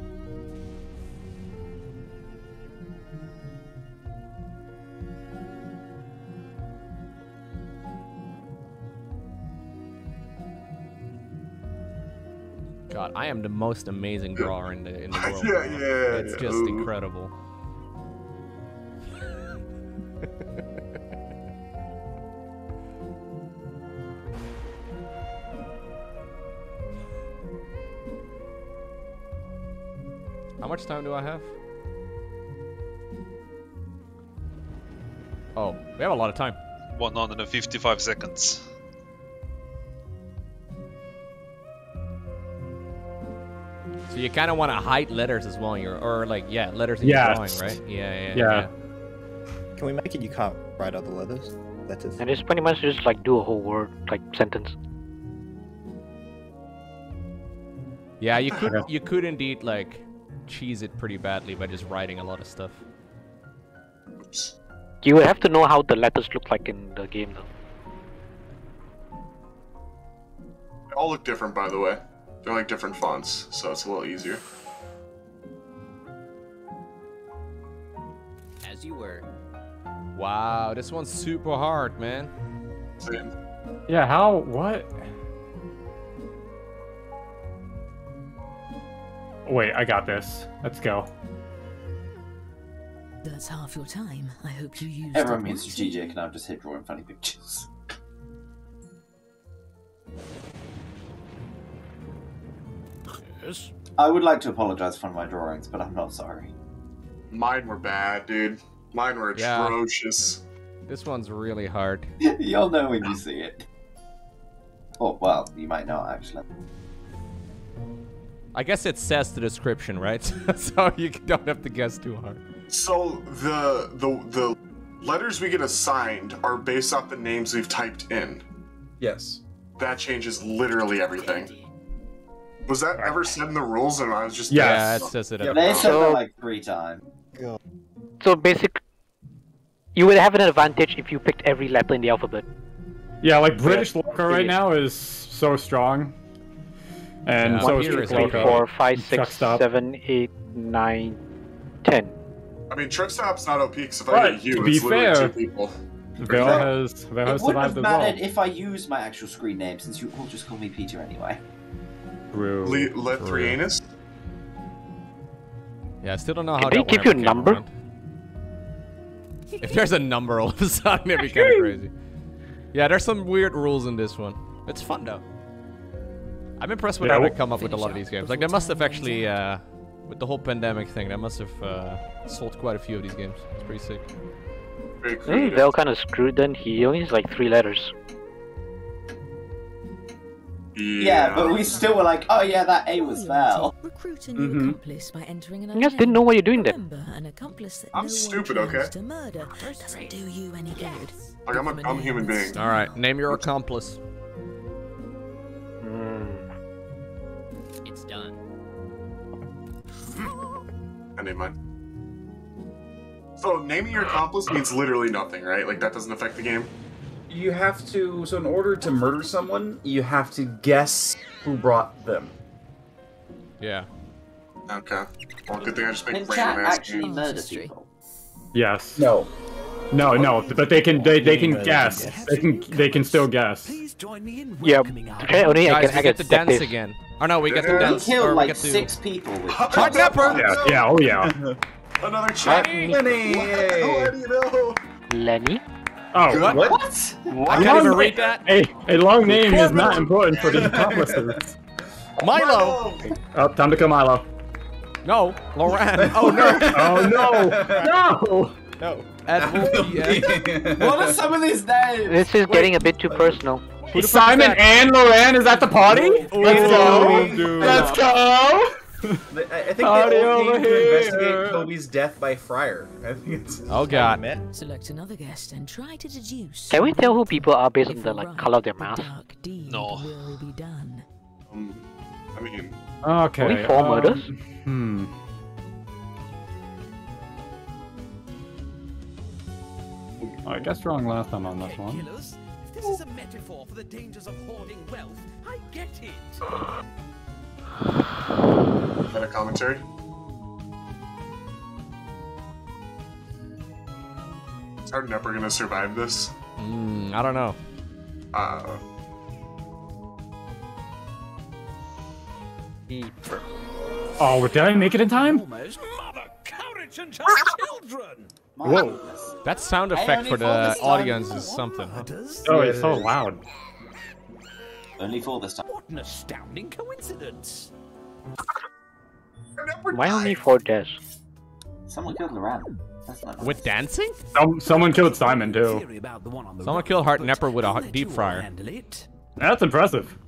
God, I am the most amazing drawer in the world. It's just incredible. How much time do I have? Oh, we have a lot of time. 155 seconds. So you kind of want to hide letters as well, letters in your drawing, right? Yeah. Can we make it? You can't write other letters. That's it. And it's pretty much just like do a whole word, like sentence. Yeah, you could indeed like cheese it pretty badly by just writing a lot of stuff. Oops. You would have to know how the letters look like in the game, though. They all look different, by the way. They're like different fonts, so it's a little easier. As you were. Wow, this one's super hard, man. Same. Yeah, how? What? Wait, I got this. Let's go. That's half your time. I hope you use. Everyone means GJ, can I just hit drawing funny pictures? I would like to apologize for my drawings, but I'm not sorry. Mine were bad, dude. Mine were atrocious. This one's really hard. You'll know when you see it. Oh, well, you might not, actually. I guess it says the description, right? So you don't have to guess too hard. So the letters we get assigned are based off the names we've typed in. Yes. That changes literally everything. Was that ever said in the rules, and I was just it says it. Yeah, they said that like 3 times. So basically, you would have an advantage if you picked every letter in the alphabet. Yeah, like British Loco right now is so strong, and so is British Loco. 1, 2, 3, 4, 5, 6, 7, 8, 9, 10. I mean, truck stop's not OP because if I get you, it's literally 2 people. Vel has survived as well. It wouldn't have mattered if I use my actual screen name, since you all just call me Peter anyway. Let 3 anus? Yeah, I still don't know how to do that. Did they give you a number? If there's a number all of a sudden, it'd be kind of crazy. Yeah, there's some weird rules in this one. It's fun, though. I'm impressed with how they come up with a lot of these games. Like, they must have actually, with the whole pandemic thing, they must have sold quite a few of these games. It's pretty sick. Isn't Vel kind of screwed then? He only has like 3 letters. Yeah, but we still were like, oh yeah, that A was Vel. Recruit a new accomplice by entering another. You guys didn't know what you're doing then. I'm stupid, okay? Doesn't do you any good. Like, I'm a human being. All right, name your accomplice. It's done. I named mine. So naming your accomplice means literally nothing, right? Like, that doesn't affect the game. You have to, so in order to murder someone, you have to guess who brought them. Yeah. Okay. Well, good thing I just make random ass actually murder people. Yes. No. No, no, but they can guess. They can still guess. Yeah. Okay, only I get to dance again. Oh no, we got to dance. We killed like 6 people. Hot pepper. Yeah. Yeah. Oh yeah. Another Chinese. Lenny. How do you know? Lenny. Oh, what? I can't even read that. A long name is not important for the accomplices. Milo! Oh, time to kill Milo. No, Lorraine. Oh, no. Oh, no. No. No. What are some of these names? This is getting a bit too personal. Simon and Lorraine is at the party? Let's go. Let's go. I think they all came to investigate Toby's death by Friar. I think it's Select another guest and try to deduce. Can we tell who people are based on the color of their mouth? No. I mean, okay. Only 4 murders. I guessed wrong last time on this one. If this is a metaphor for the dangers of hoarding wealth, I get it. Is that a commentary? Is our Nepper gonna survive this? I don't know. Oh, did I make it in time? Almost. Mother, courage and children! Whoa. That sound effect for the audience is something. Huh? Oh, it's so loud. Only 4 this time. What an astounding coincidence! Why only 4 deaths? Someone killed Loran. With dancing? Someone killed Simon too. Someone killed Hart Nepper with a deep fryer. That's impressive.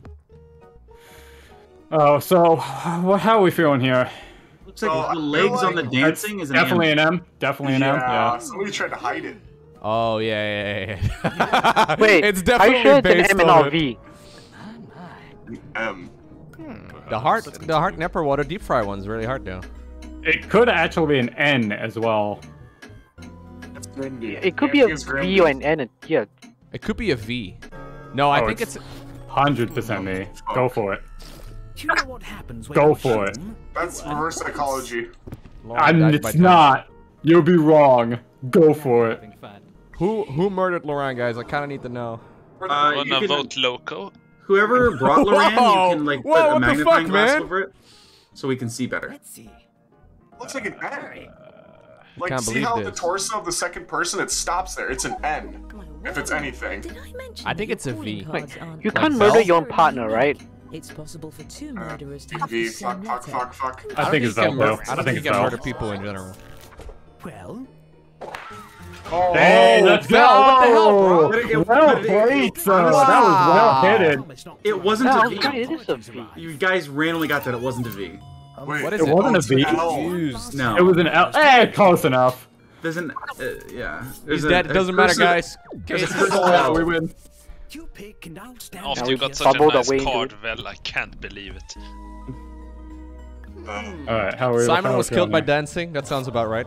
Oh, so how are we feeling here? Looks like the legs on the dancing is definitely an M. Definitely an M. Yeah. Somebody tried to hide it. Oh yeah. Wait, it's definitely based on an MNRV. The heart Nepper water deep fry one's really hard though. It could actually be an N as well. That's Grimdy. It could be a V or an N. Yeah. It could be a V. No, I think it's 100% me. Go for it. You know what happens when go for it. That's reverse psychology. It's not. You'll be wrong. Go for it. Who murdered Lorraine, guys? I kind of need to know. Wanna vote Loco? Whoever brought Lorraine, you can like put a magnifying glass over it, so we can see better. Let's see. Looks like an N. Like, see how the torso of the second person it stops there. It's an N. If it's anything. I think it's a V. Wait, you can't murder your own partner, right? It's possible for 2 murderers to have the same letter. Fuck. I think it's Vel. I don't think you can murder people in general. Well. Oh, hey, let's go! What the hell, bro? Well played, so that was well-hitted. It wasn't a V. You guys randomly got that it wasn't a V. Wait, what is it? It wasn't a V. No. It was an L. Hey, close enough. There's an... yeah. He's dead. It doesn't matter, guys. We win. After you got such a nice card, Vel, I can't believe it. Alright, how are we? Simon was killed by dancing. That sounds about right.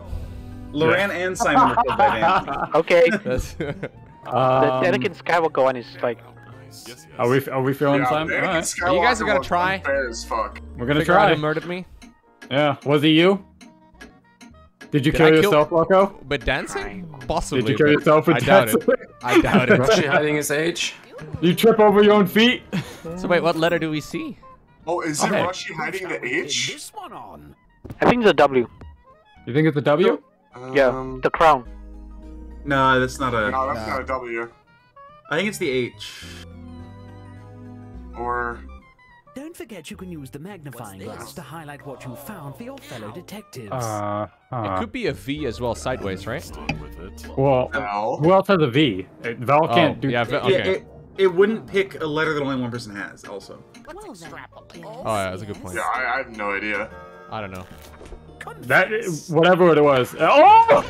Lorraine and Simon were killed by dancing. Okay. The Anakin Skywalker one is like... Yes. Are we feeling Simon? Right. You guys are gonna try. As fuck. We're gonna try. Who murdered me? Yeah. Was it you? Did you kill yourself, Loco? But dancing? Possibly. Did you kill yourself with dancing? I doubt it. Rushy hiding his age. You trip over your own feet. So wait, what letter do we see? Oh, is it Rushy hiding the H? This one on. I think it's a W. You think it's a W? Yeah, the crown. No, that's not a... No, that's not a W. I think it's the H. Or... Don't forget you can use the magnifying glass to highlight what you found for your fellow detectives. It could be a V as well, sideways, right? Well, who else has a V? Val can't do that. Yeah, okay. It wouldn't pick a letter that only one person has, also. Oh, yeah, that's a good point. Yeah, I have no idea. I don't know. That, whatever it was. Oh!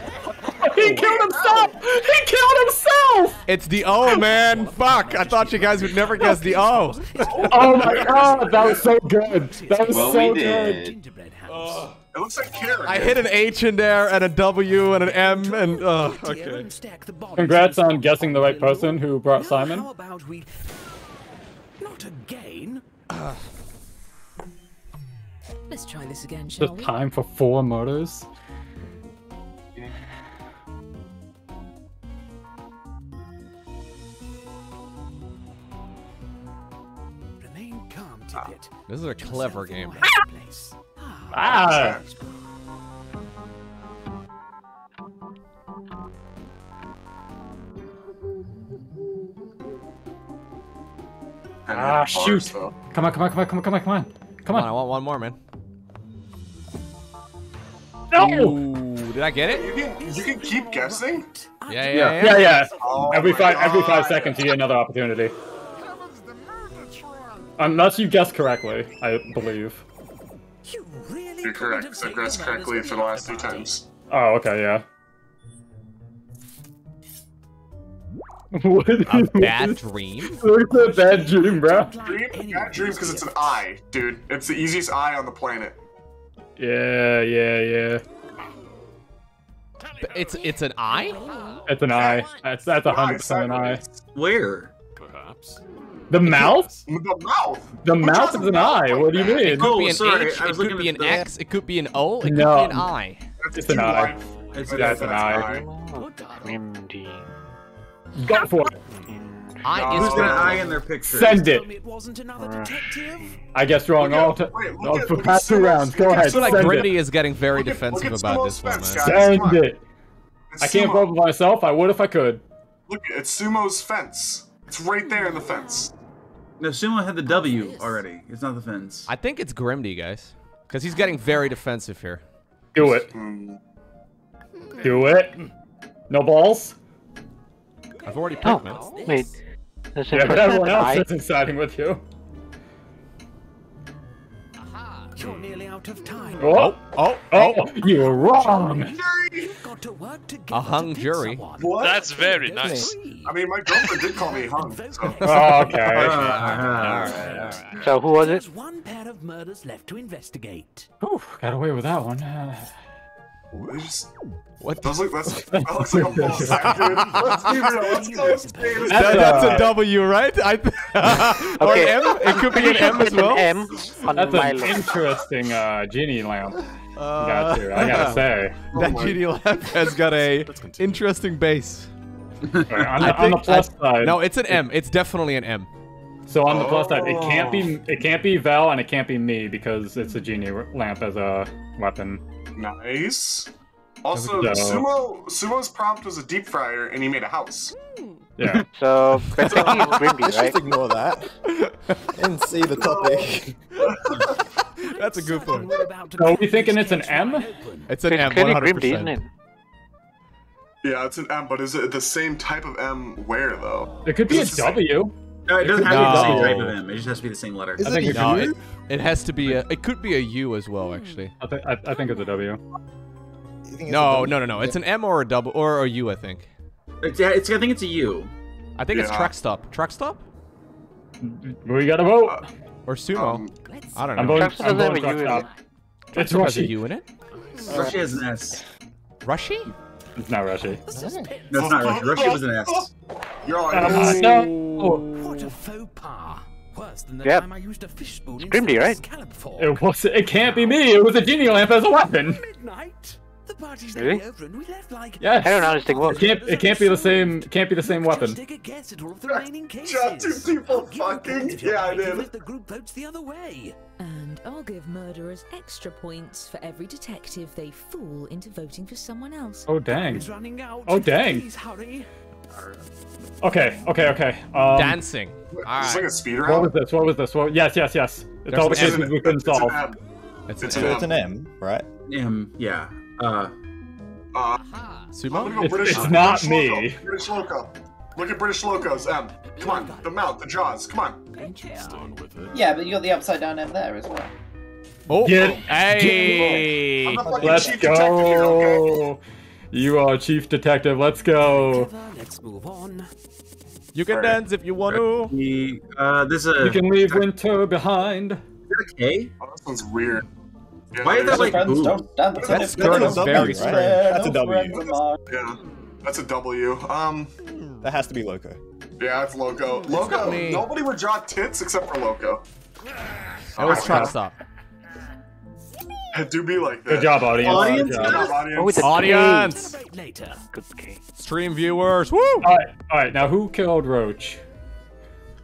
He killed himself! He killed himself! It's the O, man! Fuck! I thought you guys would never guess the O. Oh my god, that was so good! That was so good! It looks like carrot. I hit an H in there, and a W, and an M, and okay. Congrats on guessing the right person who brought Simon. How about we... Not again? Let's try this again, shall we? Just time for 4 murders. Yeah. Remain calm, Ticket. This is a clever game. Ah! Ah, shoot! Come on, come on, come on, come on, come on, come on! Come on, I want one more, man. No! Ooh, did I get it? You can keep guessing? Yeah. Oh, every five seconds you get another opportunity. Unless you guess correctly, I believe. You really You're correct, because I guessed correctly for the last 2 times. Oh, okay, yeah. What is a bad dream? It's a bad dream, bro. Bad dream because it's an eye, dude. It's the easiest eye on the planet. Yeah. It's an eye? It's an eye. That's 100% an eye. Where? Perhaps. The mouth? The mouth is an eye. What do you mean? It could be an H, it could be an X, it could be an O, it could be an I. It's an eye. That's an eye. Go for it. Who's got an eye in their picture? Send it. It wasn't another detective? I guess wrong all for past 2 rounds. Go ahead. I feel like Grimdy is getting very defensive about this one, man. Send it. I can't vote for myself. I would if I could. Look, it's Sumo's fence. It's right there in the fence. No, Sumo had the W already. It's not the fence. I think it's Grimdy, guys. Because he's getting very defensive here. Do it. Do it. No balls? I've already picked it. Wait. Yeah, but everyone else isn't siding with you. Aha, you're nearly out of time. Oh, you're wrong. A hung jury. What? That's very nice. I mean, my girlfriend did call me hung. So. Oh, okay. All right. So who was it? There's one pair of murders left to investigate. Oof, got away with that one. What? That looks like a ball sack, dude. Let's go. That's a W, right? Or M? It could be an M as well. M on that's an interesting genie lamp. I gotta say. That genie lamp has got a interesting base. On the plus side. No, it's an M. It's definitely an M. So on the plus side, it can't be Vel and it can't be me because it's a genie lamp as a weapon. Nice. Also, Sumo's prompt was a deep fryer, and he made a house. Yeah. So, Grimdy, right? Let's just ignore that and see the topic. That's a good one. Are we thinking it's an M? It's an M, 100%. Yeah, it's an M, but is it the same type of M where, though? It could be a W. No, it doesn't have to be the same type of M. It just has to be the same letter. I think it has to be a. It could be a U as well, actually. I think it's a W. No. It's an M or a double or a U, I think. I think it's a U. I think it's truck stop. Truck stop? We gotta vote. Or Sumo. I don't know. I'm voting truck stop. It's Rushy. Has a U in it? Rushy has an S. Rushy? It's not Rushy. No, it's not Rushy. Rushy was an S. You're all right. What a faux pas. Worse than the time I used a fish spoon in Grimdy, right? It can't be me. It was a genie lamp as a weapon. Midnight. The party's over and we left like I don't understand what. It can't be the same weapon. Take a guess at all of the remaining cases. 2 people fucking. Yeah, I did. The group votes the other way. And I'll give murderers extra points for every detective they fool into voting for someone else. Oh dang. It's running out. Oh dang. Please hurry. Okay. Dancing. It's like a speed round. What was this? What, yes. It's all the cases we couldn't solve. It's an M, right? M, yeah. Sumo? It's not me. British Loco. Look at British Locos, M. Come on, the mouth, the jaws, come on. Yeah, but you got the upside down M there as well. Oh, hey! I'm not let's chief go! Detective here, okay? You are chief detective. Let's go. Let's move on. You can dance if you want to. You can leave winter behind. Is that okay? Oh, this one's weird. Yeah, why is that like boom? That's a W. Yeah, that's a W. That has to be Loco. Yeah, that's Loco. Loco. Nobody would draw tits except for Loco. I was trying to stop. It do be like that. Good job, audience. Audience. Stream viewers. Woo! All right. Now, who killed Roach?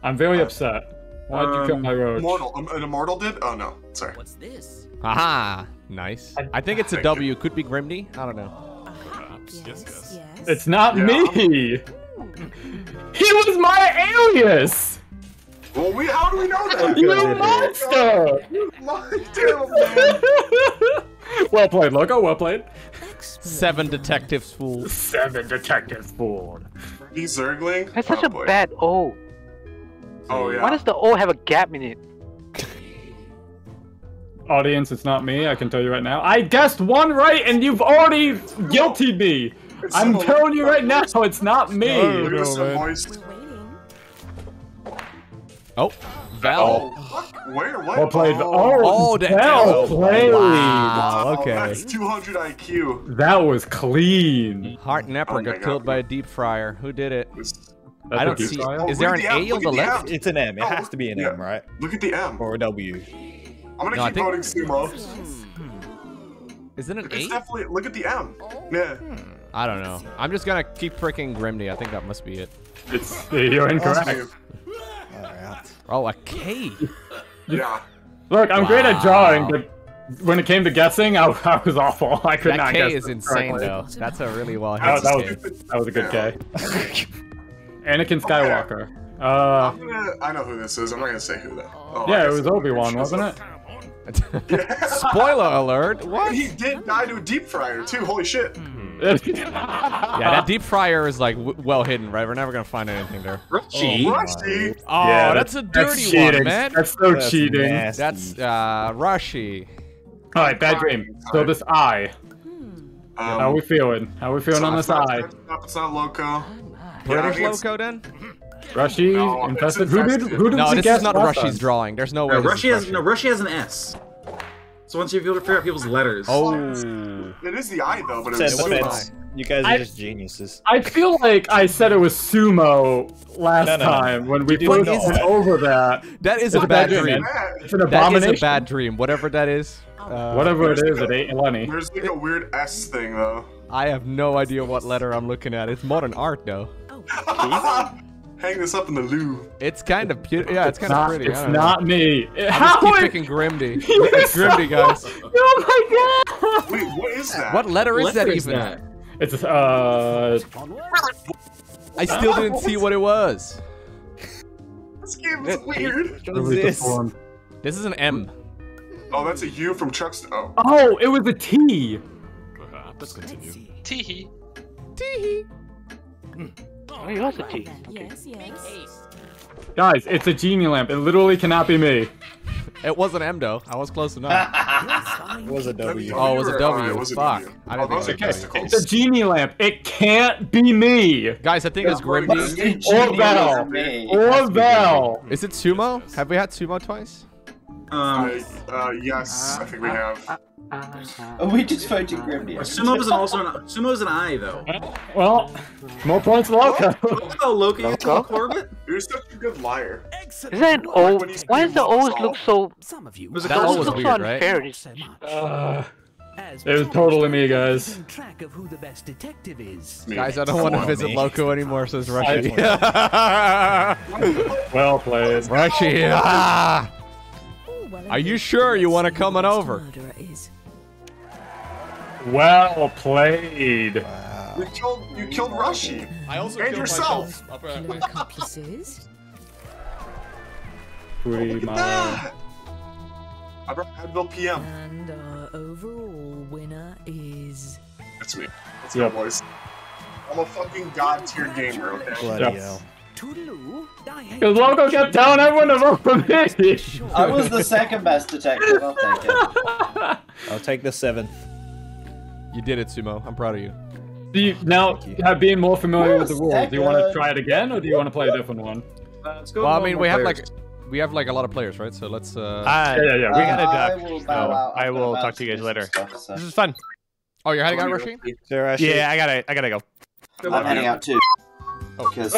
I'm very upset. Why did you kill my Roach? Immortal. An immortal did? Oh no. Sorry. What's this? Aha. Nice. I think it's a W. Could be Grimdy. I don't know. Yes. It's not me. He was my alias. Well, how do we know that? You monster! You monster, man! Well played, Loco, well played. Seven detectives fooled. He's Zergling? That's such a bad O. Oh, yeah. Why does the O have a gap in it? Audience, it's not me, I can tell you right now. I guessed one right and you've already guilty me! I'm telling you right now, it's not me! Oh, Vel. Oh. Where? What? Well played. Oh, Vel played. Wow. Okay. That's 200 IQ. That was clean. Hart Nepper got killed by a deep fryer. Who did it? I don't see. Is there an A on the left? It's an M. It has to be an M, right? Look at the M. Or a W. I'm gonna keep voting Sumo. Is it an A? It's definitely. Look at the M. Yeah. I don't know. I'm just gonna keep pricking Grimdy. I think that must be it. You're incorrect. Oh, a K. Yeah. Look, I'm great at drawing, but when it came to guessing, I was awful. I could not guess. That K is insane, though. That's a really well hit. That was a good K. Anakin Skywalker. Okay. I know who this is. I'm not gonna say who though. Oh, yeah, it was Obi-Wan, wasn't it? Spoiler alert! What? He did die to a deep fryer too. Holy shit! Yeah, that deep fryer is like well hidden, right? We're never gonna find anything there. Rushy. Rushy. Oh, yeah, that's a dirty one, man. That's so cheating. Nasty. That's Rushy. All right, bad dream. So this eye. How we feeling? On this eye? It's not Loco. British Loco, then. Rushy, Infested. Who did no, this is not Rushy's drawing. There's no way. Rushy has an S. So once you figure out people's letters. Oh. It is the I though, but it was Sumo. You guys are just geniuses. I feel like I said it was Sumo last time when we put over that. That is a bad dream. It's an abomination. That is a bad dream. Whatever that is. Whatever it is, it ain't Lenny. There's like a weird S thing though. I have no idea what letter I'm looking at. It's modern art though. Oh. Hang this up in the loo. It's kind of beautiful. Yeah, it's kind of pretty. It's not me. How keep picking Grimdy. It's Grimdy, guys. Oh my god! Wait, what is that? What letter is that even? It's I still didn't see what it was. This game is weird. This is an M. Oh, that's a U from Chuck's. Oh. Oh, it was a T. Let's continue. Teehee. Teehee. Okay. Yes. Guys, it's a genie lamp. It literally cannot be me. It was an M though. I was close enough. It was a W. Oh, it was a W. Fuck. I didn't think it's a genie lamp. It can't be me. Guys, I think it's Grimdy. Or Vel. Is it Sumo? Have we had Sumo twice? Yes. I think we have. We just voted Grimdy. Sumo is an I though. Well, more points Loco. Oh, Loco, you Corbett? You're such a good liar. Is that an O? Why does the O's look so... That O was weird, right? It was totally me, guys. Guys, I don't want to visit Loco anymore, says Rushy. Well played. Rushy, are you sure you want to come on over? Well played. Wow. You killed Rushy. I also and killed yourself. Accomplices. Free Milo. I brought Advil PM. And our overall winner is. That's me. That's me, boys. I'm a fucking god tier gamer. Okay. Bloody hell. Because Loco kept telling everyone to vote for me. I was the second best detective. I'll take it. I'll take the 7th. You did it, Sumo. I'm proud of you. Do you now being more familiar with the rules? Do you want to try it again, or do you want to play a different one? Let's go. Well, I mean, we have like a lot of players, right? So let's. Yeah. We gotta duck. I will talk to you guys later. This is fun. Oh, you're heading out, Rushy? Yeah, I gotta go. I'm heading out too. Because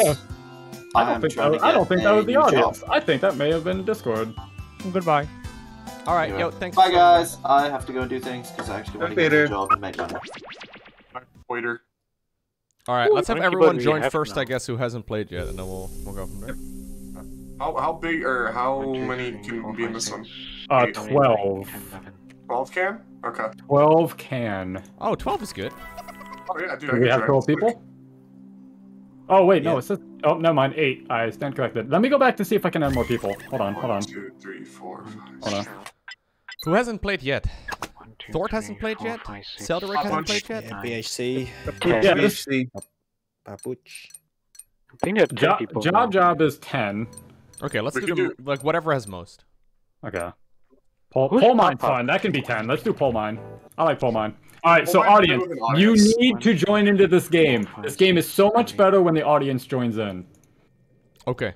I don't think that was the audience. I think that may have been Discord. Goodbye. All right, yo, thanks. Bye, guys. I have to go and do things because I actually want to get a job and make money. Waiter. All right, let's have everyone join first, I guess, who hasn't played yet, and then we'll go from there. How big or how many can be in this one? 12. 12 can? Okay. 12 can. Oh, 12 is good. Oh yeah, dude. We have 12 people. Oh wait, no, it says. Oh, never mind. 8. I stand corrected. Let me go back to see if I can add more people. Hold on, hold on. 1, 2, 3, 4, 5. Who hasn't played yet? Thor hasn't played yet. Soderic hasn't played yet. BHC. BHC. Babuch. I think that job is 10. Okay, let's do like whatever has most. Okay. Poll mine's fun. That can be 10. Let's do poll mine. I like poll mine. All right, so audience, you need to join into this game. This game is so much better when the audience joins in. Okay.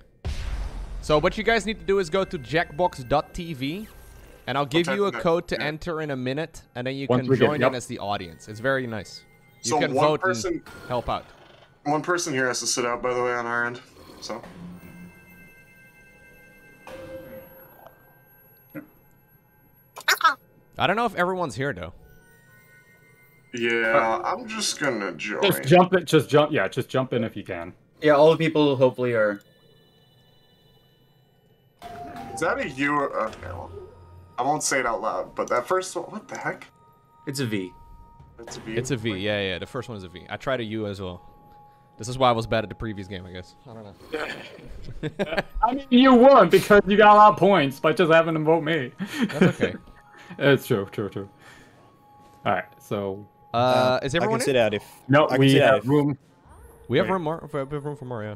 So what you guys need to do is go to jackbox.tv. And I'll give you a code to enter in a minute, and then you can join in as the audience. It's very nice. You can vote and help out. One person here has to sit out, by the way, on our end. So. I don't know if everyone's here, though. Yeah, I'm just gonna join. Just jump in if you can. Yeah, all the people hopefully are... Is that a U or... Okay, well... I won't say it out loud, but that first one, what the heck? It's a V. It's a V? It's a V, yeah. The first one is a V. I tried a U as well. This is why I was bad at the previous game, I guess. I don't know. I mean, you won because you got a lot of points by just having to vote me. That's okay. It's true. All right, so... is everyone No, we have room. We have room for more, yeah.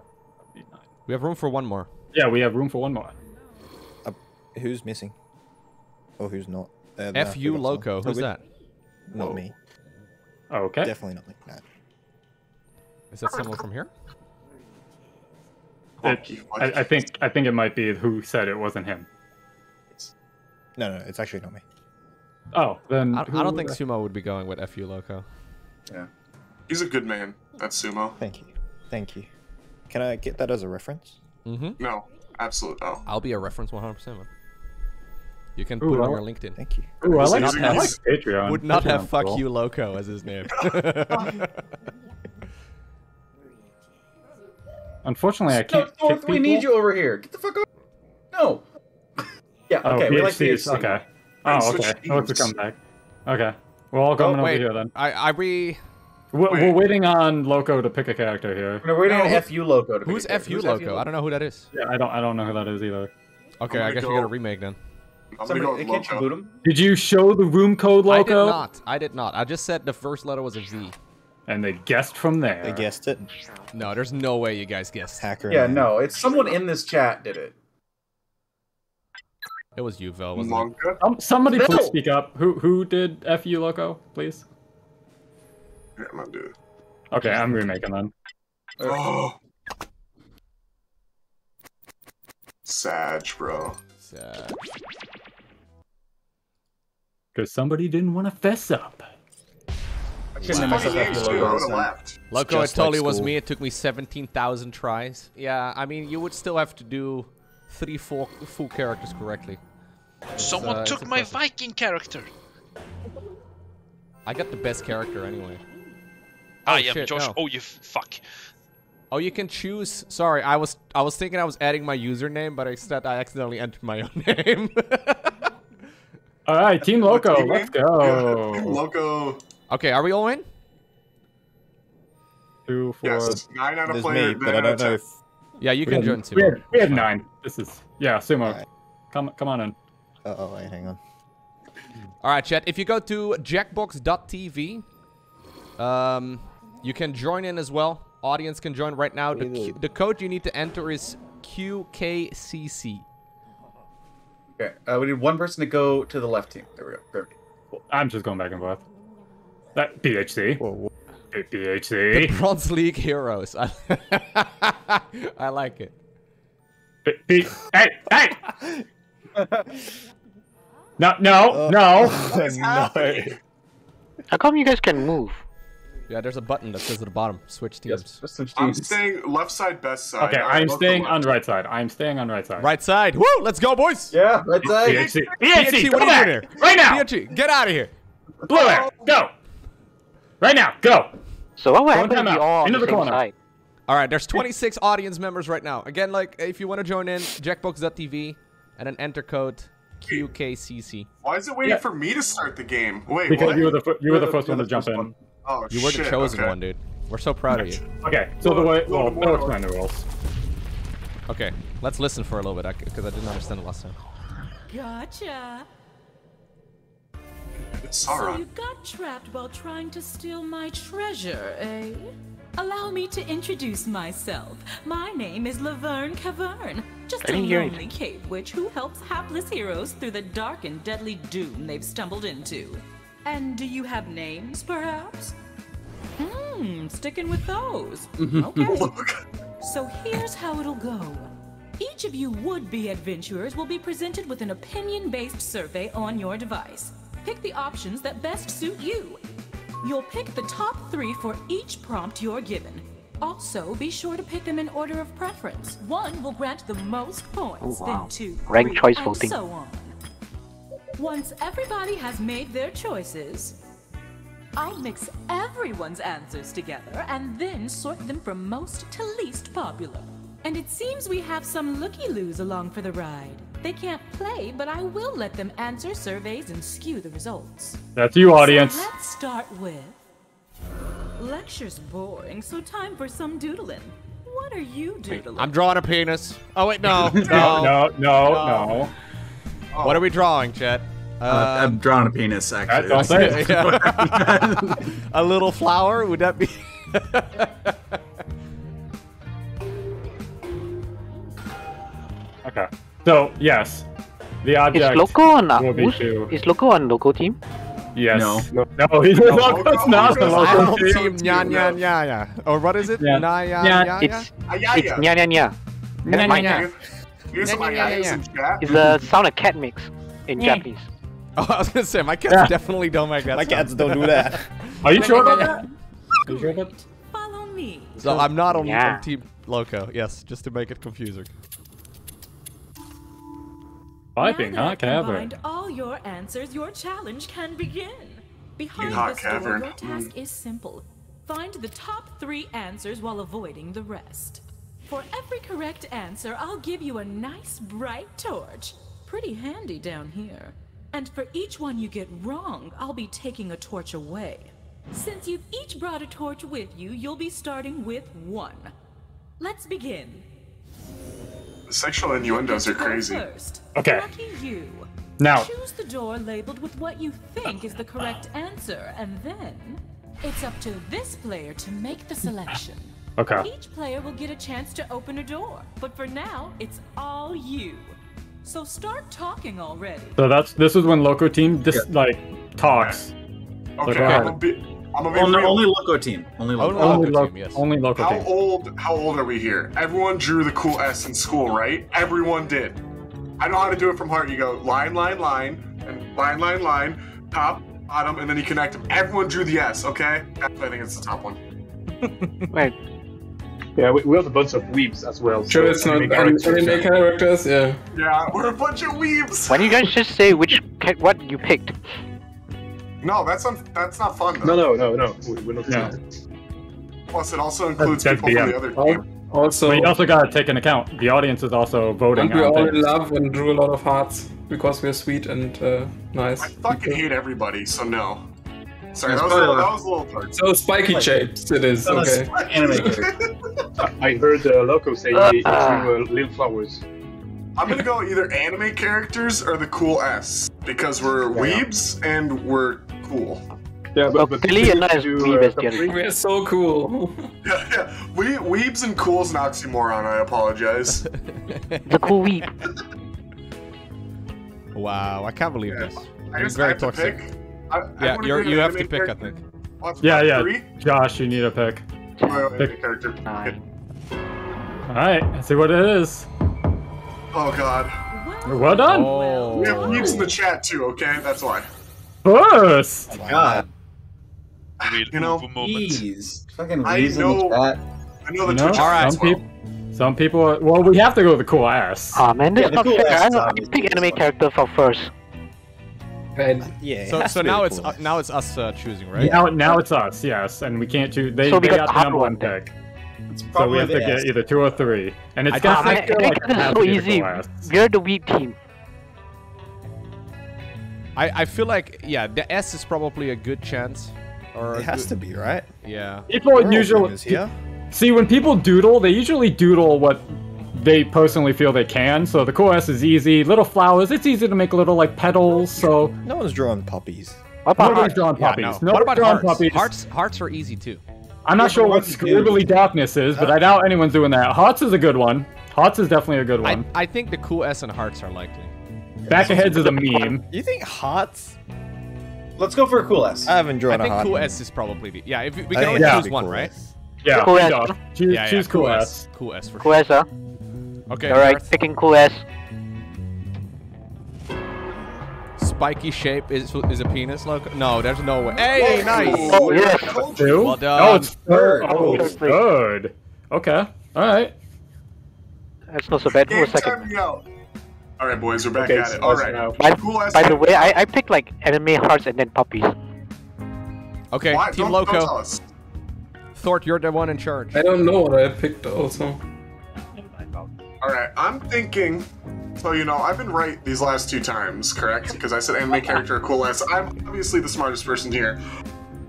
We have room for one more. Yeah, we have room for one more. Who's missing? Oh, who's not? F.U. Loco. Who's that? Not me. Oh, okay. Definitely not me. Nah. Is that someone from here? I think it might be who said it wasn't him. No, it's actually not me. Oh, then... I don't think Sumo would be going with F.U. Loco. Yeah. He's a good man. That's Sumo. Thank you. Can I get that as a reference? Mm-hmm. No. Absolutely. Oh. I'll be a reference 100%. You can put it on your LinkedIn. Thank you. Ooh, I like Patreon. Would not have "fuck you, Loco" as his name. Unfortunately, I can't. No, we need you over here. Get the fuck over. No. Yeah. Okay. We like these. Okay. Oh, okay. Let's come back. Okay. We're all coming over here then. We're waiting on Loco to pick a character here. We're waiting on F.U. Loco to pick. Who's F.U. Loco? I don't know who that is. Yeah, I don't know who that is either. Okay, I guess you got a remake then. Did you show the room code, Loco? I did not. I just said the first letter was a V. And they guessed from there. They guessed it. No, there's no way you guys guessed. Hacker. Yeah, man. No, it's someone in this chat did it. It was you, Vel, wasn't it? Somebody please speak up. Who did F.U. Loco, please? Yeah, I'm gonna do it. Okay, I'm remaking them. Oh. Sag, bro. Sag. Because somebody didn't want to fess up. Loco, it totally was me. It took me 17,000 tries. Yeah, I mean, you would still have to do 3 full characters correctly. Someone took my Viking character. I got the best character anyway. I am Josh. No. Oh, you fuck. Oh, you can choose. Sorry, I was thinking I was adding my username, but instead I accidentally entered my own name. All right, Team Loco, let's go. Team Loco. Okay, are we all in? two, four. Yes, 9 out of player. Me, but I don't know if... Yeah, you can join Sumo. We have 9. This is... Yeah, Sumo. Right. Come on in. Uh-oh, wait, hang on. All right, chat. If you go to jackbox.tv, you can join in as well. Audience can join right now. The code you need to enter is QKCC. Okay, we need one person to go to the left team. There we go. Perfect. Cool. I'm just going back and forth. That BHC. Whoa. BHC. The Bronze League heroes. I like it. Hey! No! What is happening? How come you guys can move? Yeah, there's a button that says at the bottom, switch teams. Yes, I'm staying left side, best side. Okay, I'm staying on right side. I'm staying on right side. Right side. Woo! Let's go, boys! Yeah, right side. BHC, what are you doing here? Right now! BHC, get out of here! Blue air, go! Right now, go! So what happened to you all on the same side? Alright, there's 26 audience members right now. Again, like, if you want to join in, jackbox.tv, and then enter code QKCC. Why is it waiting for me to start the game? Wait, because what? you were the first one to jump in. Oh, you were the chosen one, dude. We're so proud of you. Okay, so the way... Well, I'll explain the rules. Okay, let's listen for a little bit, because I didn't understand the last time. Gotcha! So you got trapped while trying to steal my treasure, eh? Allow me to introduce myself. My name is Laverne Cavern, just a lonely cave witch who helps hapless heroes through the dark and deadly doom they've stumbled into. And do you have names, perhaps? Hmm, sticking with those. Okay. So here's how it'll go. Each of you would-be adventurers will be presented with an opinion-based survey on your device. Pick the options that best suit you. You'll pick the top 3 for each prompt you're given. Also, be sure to pick them in order of preference. 1 will grant the most points, then 2, 3, and so on. Once everybody has made their choices, I'll mix everyone's answers together and then sort them from most to least popular. And it seems we have some looky-loos along for the ride. They can't play, but I will let them answer surveys and skew the results. That's you, audience. So let's start with... Lecture's boring, so time for some doodling. What are you doodling? I'm drawing a penis. Oh, wait, no. No. Oh. What are we drawing, Chet? I'm drawing a penis, actually. Don't say it. A little flower? Would that be... Okay. So, yes, the object is Loco on Loco team? Yes. No, he's not on Loco team. Or what is it? It's here's some ayayas in chat. It's the sound of cat makes in Japanese. Oh, I was going to say, my cats definitely don't make that. My cats don't do that. Are you sure about that? Are you sure about that? Follow me. So I'm not on team Loco, yes, just to make it confusing. Piping hot cavern. All your answers, your challenge can begin. Behind the door, your task is simple. Find the top 3 answers while avoiding the rest. For every correct answer, I'll give you a nice bright torch. Pretty handy down here. And for each one you get wrong, I'll be taking a torch away. Since you've each brought a torch with you, you'll be starting with 1. Let's begin. Sexual innuendos are crazy. Okay. You. Now. Choose the door labeled with what you think is the correct answer, and then it's up to this player to make the selection. Okay. Each player will get a chance to open a door, but for now, it's all you. So start talking already. So this is when Loco team just like talks. Okay. Only Loco team. Only Loco team. How old are we here? Everyone drew the cool S in school, right? Everyone did. I know how to do it from heart. You go line, and line, top, bottom, and then you connect them. Everyone drew the S, okay? I think it's the top one. Right. Yeah, we have a bunch of weebs as well. Sure, so it's not anime characters, yeah. Yeah, we're a bunch of weebs. Why don't you guys just say what you picked? No, that's not fun, though. No. We're not doing it. Plus, it also includes people from the other team. Also, you also gotta take into account the audience is also voting. And we all love and drew a lot of hearts because we're sweet and nice. I fucking hate everybody, so no. Sorry, that was a little hard. So spiky shapes it is, okay. I heard Loco say little flowers. I'm gonna go either anime characters or the cool S, because we're weebs and we're cool. Yeah, but we are so cool. Yeah, yeah. Weebs and cool's an oxymoron, I apologize. The cool weeb. Wow, I can't believe this. I just very toxic. To pick. You have to pick, character. I think. Three? Josh, you need a pick. Pick a character. Alright, let's see what it is. Oh god. Well done! Oh. We have weebs in the chat too, okay? That's why. First! Oh my god. You know, please. Fucking reason that. I know the Twitch. Alright, some people are, well, we have to go with the cool ass. I pick anime character for first. Yeah. So now it's now it's us choosing, right? Yeah, now it's us, yes, and we can't choose. They got the number one pick. So we have to get either two or three, and it's got like so easy. We're the weeb team. I feel like the S is probably a good chance, or it has to be, right? Yeah. People usually see when people doodle, they usually doodle what they personally feel they can. So the cool S is easy. Little flowers, it's easy to make little like petals. So no one's drawing puppies. Nobody's drawing puppies. Yeah, no. What about hearts? Puppies. Hearts are easy too. I'm not sure what scribbly darkness is, but I doubt anyone's doing that. Hearts is a good one. Hearts is definitely a good one. I think the cool S and hearts are likely. Back of heads is a meme. You think hearts? Let's go for a cool S. I haven't drawn a heart. I think cool S is probably the... Yeah, if we can only choose one, right? Yeah, cool S. Choose cool S. Cool S for sure. Cool S, huh? Okay. Alright, picking cool S. Spiky shape is a penis, Loco? No, there's no way. Hey, nice! Oh, yes. Well done. Oh, it's third. Oh, it's third. Okay, alright. That's not so bad. Who was second? Alright, boys, we're back at it. Alright. By the way, I picked like anime hearts and then puppies. Okay, Team Loco. Thor, you're the one in charge. I don't know what I picked also. Alright, I'm thinking... So, you know, I've been right these last two times, correct? Because I said anime character, cool ass. I'm obviously the smartest person here.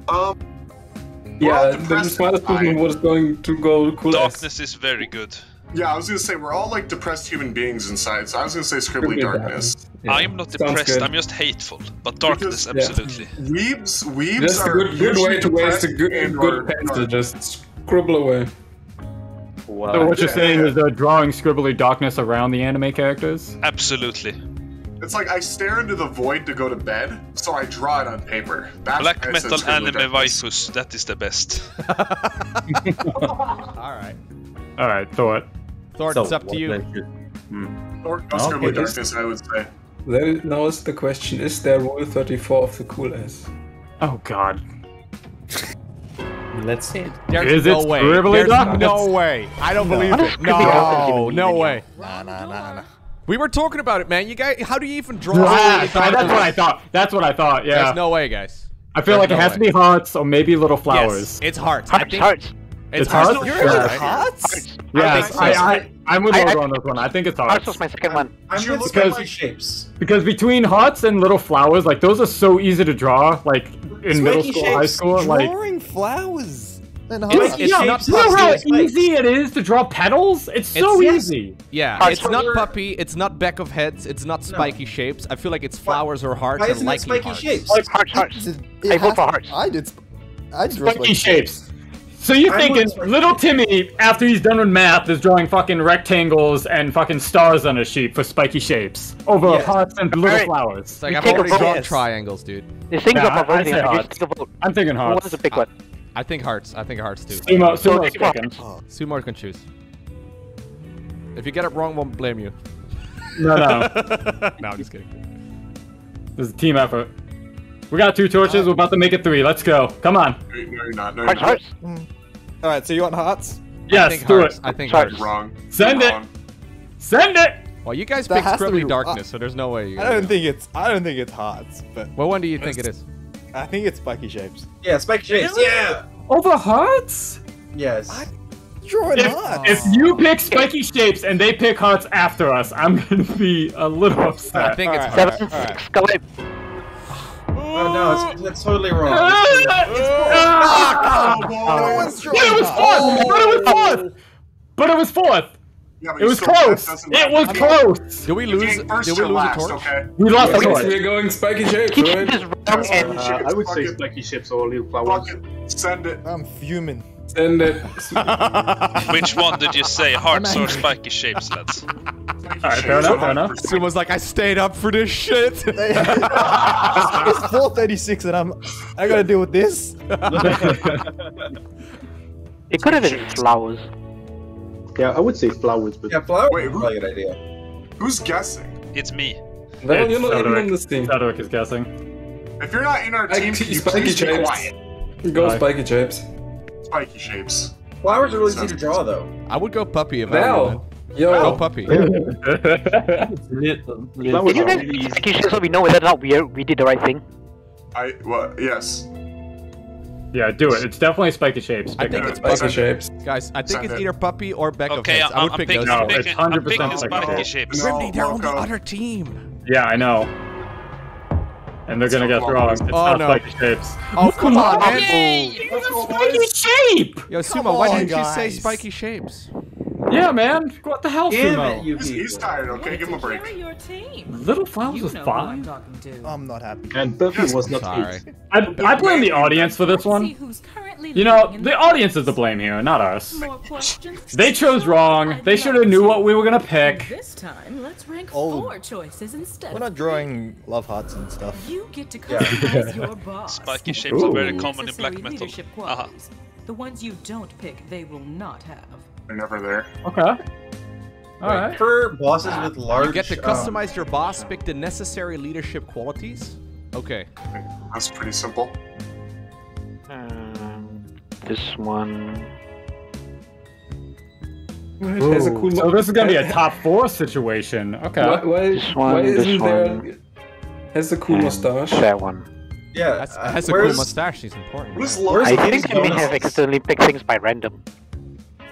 Yeah, the smartest person was going to go cool ass. Darkness is very good. Yeah, I was going to say, we're all like depressed human beings inside, so I was going to say scribbly darkness. Yeah. I'm not depressed, I'm just hateful. But darkness, because, absolutely. Yeah. Weebs are a good way to waste a good pencil, just scribble away. Wow. So what you're saying is they're drawing scribbly darkness around the anime characters? Absolutely. It's like I stare into the void to go to bed, so I draw it on paper. That's Black metal anime darkness. Visus, that is the best. Alright. Alright, Thor. Thor, it's up to you. Thor, scribbly darkness, I would say. Then now is the question, is there roll 34 of the cool S? Oh god. Let's see it. There's no way. There's no way. I don't believe it. No, no way. Nah. We were talking about it, man. You guys, how do you even draw? That's what I thought. That's what I thought. Yeah. There's no way, guys. I feel like it has to be hearts or maybe little flowers. Yes, it's hearts. Hearts. It's hearts. You're really hearts? Yes. I'm with Loco on this one. I think it's hearts. Hearts was my second one. I'm looking at my shapes. Because between hearts and little flowers, like those are so easy to draw. Like in middle school, high school, like drawing flowers. And it's you know how easy it is to draw petals? It's so easy. Yeah, it's not puppy. It's not back of heads. It's not spiky shapes. I feel like it's flowers or hearts. Why isn't it spiky shapes? Hearts. I vote for hearts. I did spiky shapes. So you're thinking little Timmy, after he's done with math, is drawing fucking rectangles and fucking stars on a sheet for spiky shapes over hearts and little flowers. It's like I've already drawn triangles, dude. I'm thinking hearts. What's the big one? I think hearts. I think hearts too. Sumo can choose. If you get it wrong, won't blame you. No. No, I'm just kidding. This is a team effort. We got 2 torches, we're about to make it 3, let's go. Come on. No, you're not. No, you're not. Hearts. Alright, so you want hearts? Yes, do it. I think hearts. Wrong. Send it! Well, you guys picked scribbly darkness, so there's no way you I don't think it's hearts, but... What one do you think it is? I think it's spiky shapes. Yeah, spiky shapes, yeah! Over hearts? Yes. Drawing hearts. If you pick spiky shapes and they pick hearts after us, I'm gonna be a little upset. I think it's hearts. Oh no, it's totally wrong. But it was fourth! Yeah, it was close! It was close! Did we lose a torch? Okay. We lost a torch. We're going spiky shapes, right? I would say spiky ships or little flowers. Send it. I'm fuming. Send it. Which one did you say? Hearts or spiky shapes, lads? Alright, fair enough, fair enough. Someone's like, I stayed up for this shit! It's 4:36 and I gotta deal with this. It could have been flowers. Yeah, I would say flowers, but yeah, flowers. Wait, who's an idea? Who's guessing? It's me. Well, you're not even in this team. Soderic is guessing. If you're not in our team, can you please be quiet? Go spiky shapes. Spiky shapes. Flowers are really easy to draw, though. I would go puppy if I were. Yo, puppy. Did you guys spiky shapes so we know whether or not we did the right thing? Well, yes. Yeah, do it. It's definitely spiky shapes. I think it's spiky shapes. Guys, I think it's either puppy or Becco. Okay, I would pick those. No, it's 100% spiky shapes. Grimdy, they're on the other team. Yeah, I know. And they're gonna get wrong. It's not spiky shapes. Oh, come on, man. Spiky shape! Yo, Sumo, why didn't you say spiky shapes? Yeah, man. What the hell, Sumo? He's tired, okay? Give him a break. Little Flowers was fine. I'm not happy. And Buffy was not happy. I blame the audience for this one. You know, the audience is to blame here, not us. They chose wrong. They should have knew what we were gonna pick. This time, let's rank 4 choices instead. We're not drawing love hearts and stuff. You get to customize your boss. Spiky shapes are very common in black metal. The ones you don't pick, they will not have. They're never there. Okay. Alright. For bosses with large... You get to customize your boss, pick the necessary leadership qualities. Okay. That's pretty simple. This one... There's a cool so this is gonna be a top 4 situation. Okay. Why isn't there... Has a cool mustache. That one. Yeah. Has a cool mustache, she's important. I think you may have accidentally picked things by random.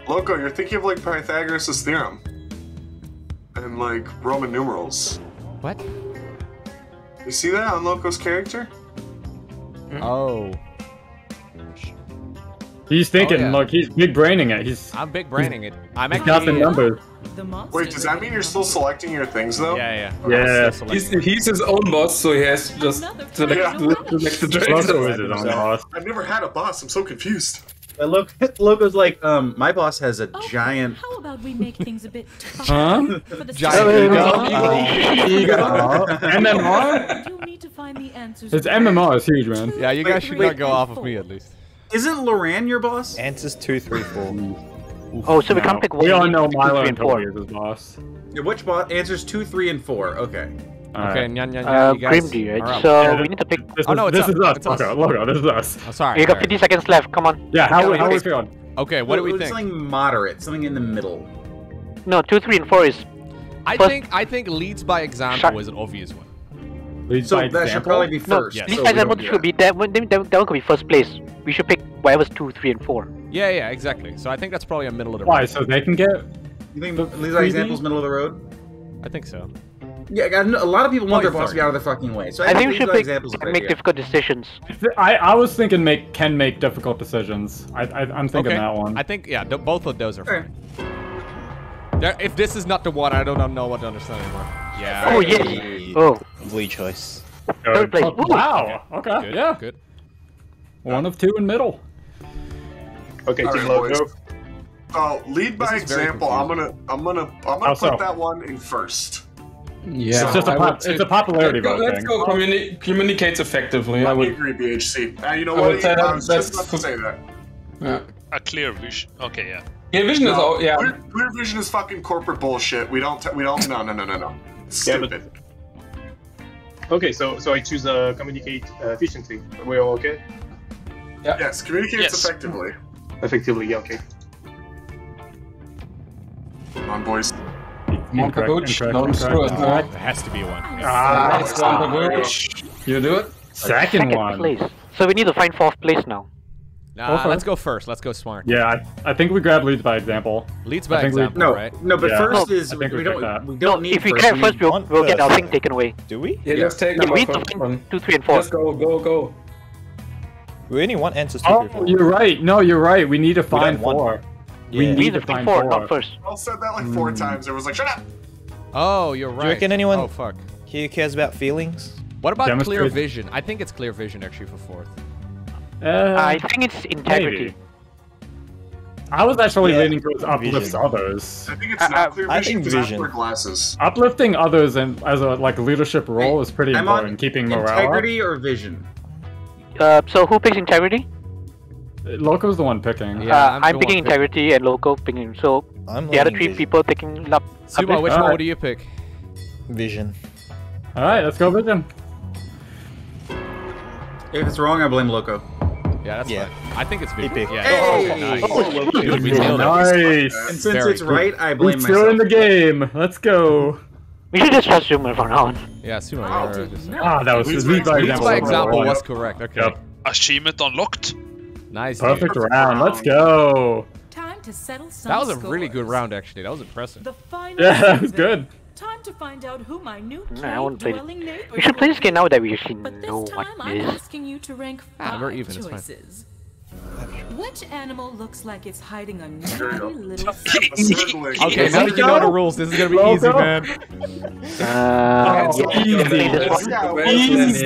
Loco, you're thinking of like Pythagoras' theorem and like Roman numerals. What? You see that on Loco's character? Oh. He's thinking. Yeah. Look, he's big braining it. I'm big braining it. I'm actually got the numbers. Wait, does that mean you're still selecting your things though? Yeah, yeah. Okay. Yeah. He's his own boss, so he has to just select the traits. I've never had a boss. I'm so confused. Loco's like, my boss has a giant... How about we make things a bit tougher? Huh? Giant ego. MMR? It's MMR, it's huge, man. Yeah, you guys should not go off of me, at least. Isn't Lorraine your boss? Answers 2, 3, 4. Oh, so we can't pick one. We all know Milo and Toby is his boss. Yeah, which boss? Answers 2, 3, and 4, okay. Okay, Grimdy, right? So we need to pick. Oh no, this is us. Loco, this is us. I'm sorry. You got 50 seconds left. Come on. Yeah, how are we feeling? Okay, what do we think? Something moderate, something in the middle. No, 2, 3, and 4 is. I think leads by example is an obvious one. So that should probably be first. No, leads by example should be that one. That one could be first place. We should pick whatever's 2, 3, and 4. Yeah, exactly. So I think that's probably a middle of the road. Why? So they can get. You think leads by example's middle of the road? I think so. Yeah, a lot of people want their boss to be out of the fucking way. So I think we should make difficult decisions. I was thinking can make difficult decisions. I'm thinking that one. I think, yeah, both of those are fine. If this is not the one, I don't know what to understand anymore. Yeah. Oh, yes. Oh. Lovely choice. Third place. Wow. Okay. Good. Yeah. Good. One of 2 in middle. Okay, Team Loco. Lead by example. I'm gonna put that one in first. Yeah, so it's just a popularity vote. Let's go communicates effectively. I would agree, BHC. You know what? I was just about to say that. Yeah. A clear vision. Okay, yeah. Yeah, vision is all. Yeah. Clear vision is fucking corporate bullshit. We don't. No. Stupid. Okay, so I choose communicate efficiently. We're all okay. Yeah. Yes, communicates effectively. Effectively, yeah, okay. Come on, boys. It has to be one. It's one. You do it. Second one. Place. So we need to find 4th place now. Nah, let's go first. Let's go smart. Yeah, I think we grab leads by example. Leads by example, right? No, but first is we don't need. If we grab first, we'll get our thing taken away. Do we? Yeah, just take number 1, 2, 3, and 4. Let's go, go, go. We only want answers. Oh, you're right. No, you're right. We need to find 4. We need to find 4. Not first. I said that like 4 times. It was like, shut up. Oh, you're right. Do you reckon anyone? Oh fuck. He cares about feelings. What about clear vision? I think it's clear vision actually for 4th. I think it's integrity. Maybe. I was actually leaning towards uplifts others. I think it's not clear vision. I think vision. Glasses. Uplifting others and as a like leadership role is pretty important. Keeping morale. Integrity or vision? So who picks integrity? Loco's the one picking. Yeah, I'm picking integrity and Loco picking. So the other 3 people picking up. Sumo, which one do you pick? Vision. All right, let's go vision. If it's wrong, I blame Loco. Yeah, that's fine. I think it's vision. Yeah. Hey! Oh, nice. And since it's right, I blame myself. Still in the game. Let's go. We should just trust Sumo from now on. Yeah, Sumo. That was lead by example. Lead by example was correct. Okay. Yep. Achievement unlocked. Nice. Perfect round. Let's go. Time to settle some scores. That was a really good round, actually. That was impressive. Yeah, that was good. Time to find out who my new dwelling neighbor is. We should play this game now that we actually know what it is. I'm asking you to rank 5 choices. Which animal looks like it's hiding a little Okay, now that you know the rules, this is gonna be easy, man. Easy.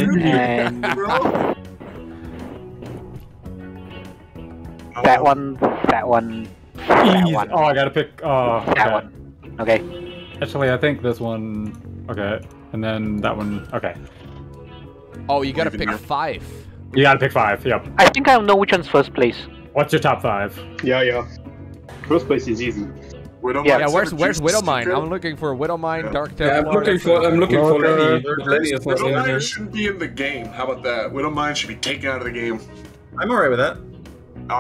That one. That one. That one. Oh, I gotta pick. That one. Okay. Actually, I think this one, okay, and then that one, okay. Oh, you gotta pick 5. You gotta pick 5, yep. I think I know which one's first place. What's your top 5? Yeah, yeah. First place is easy. Widowmine. Yeah, where's Widowmine? I'm looking for Widowmine, Dark Temple. I'm looking for Lenny. Widowmine shouldn't be in the game, how about that? Widowmine should be taken out of the game. I'm alright with that.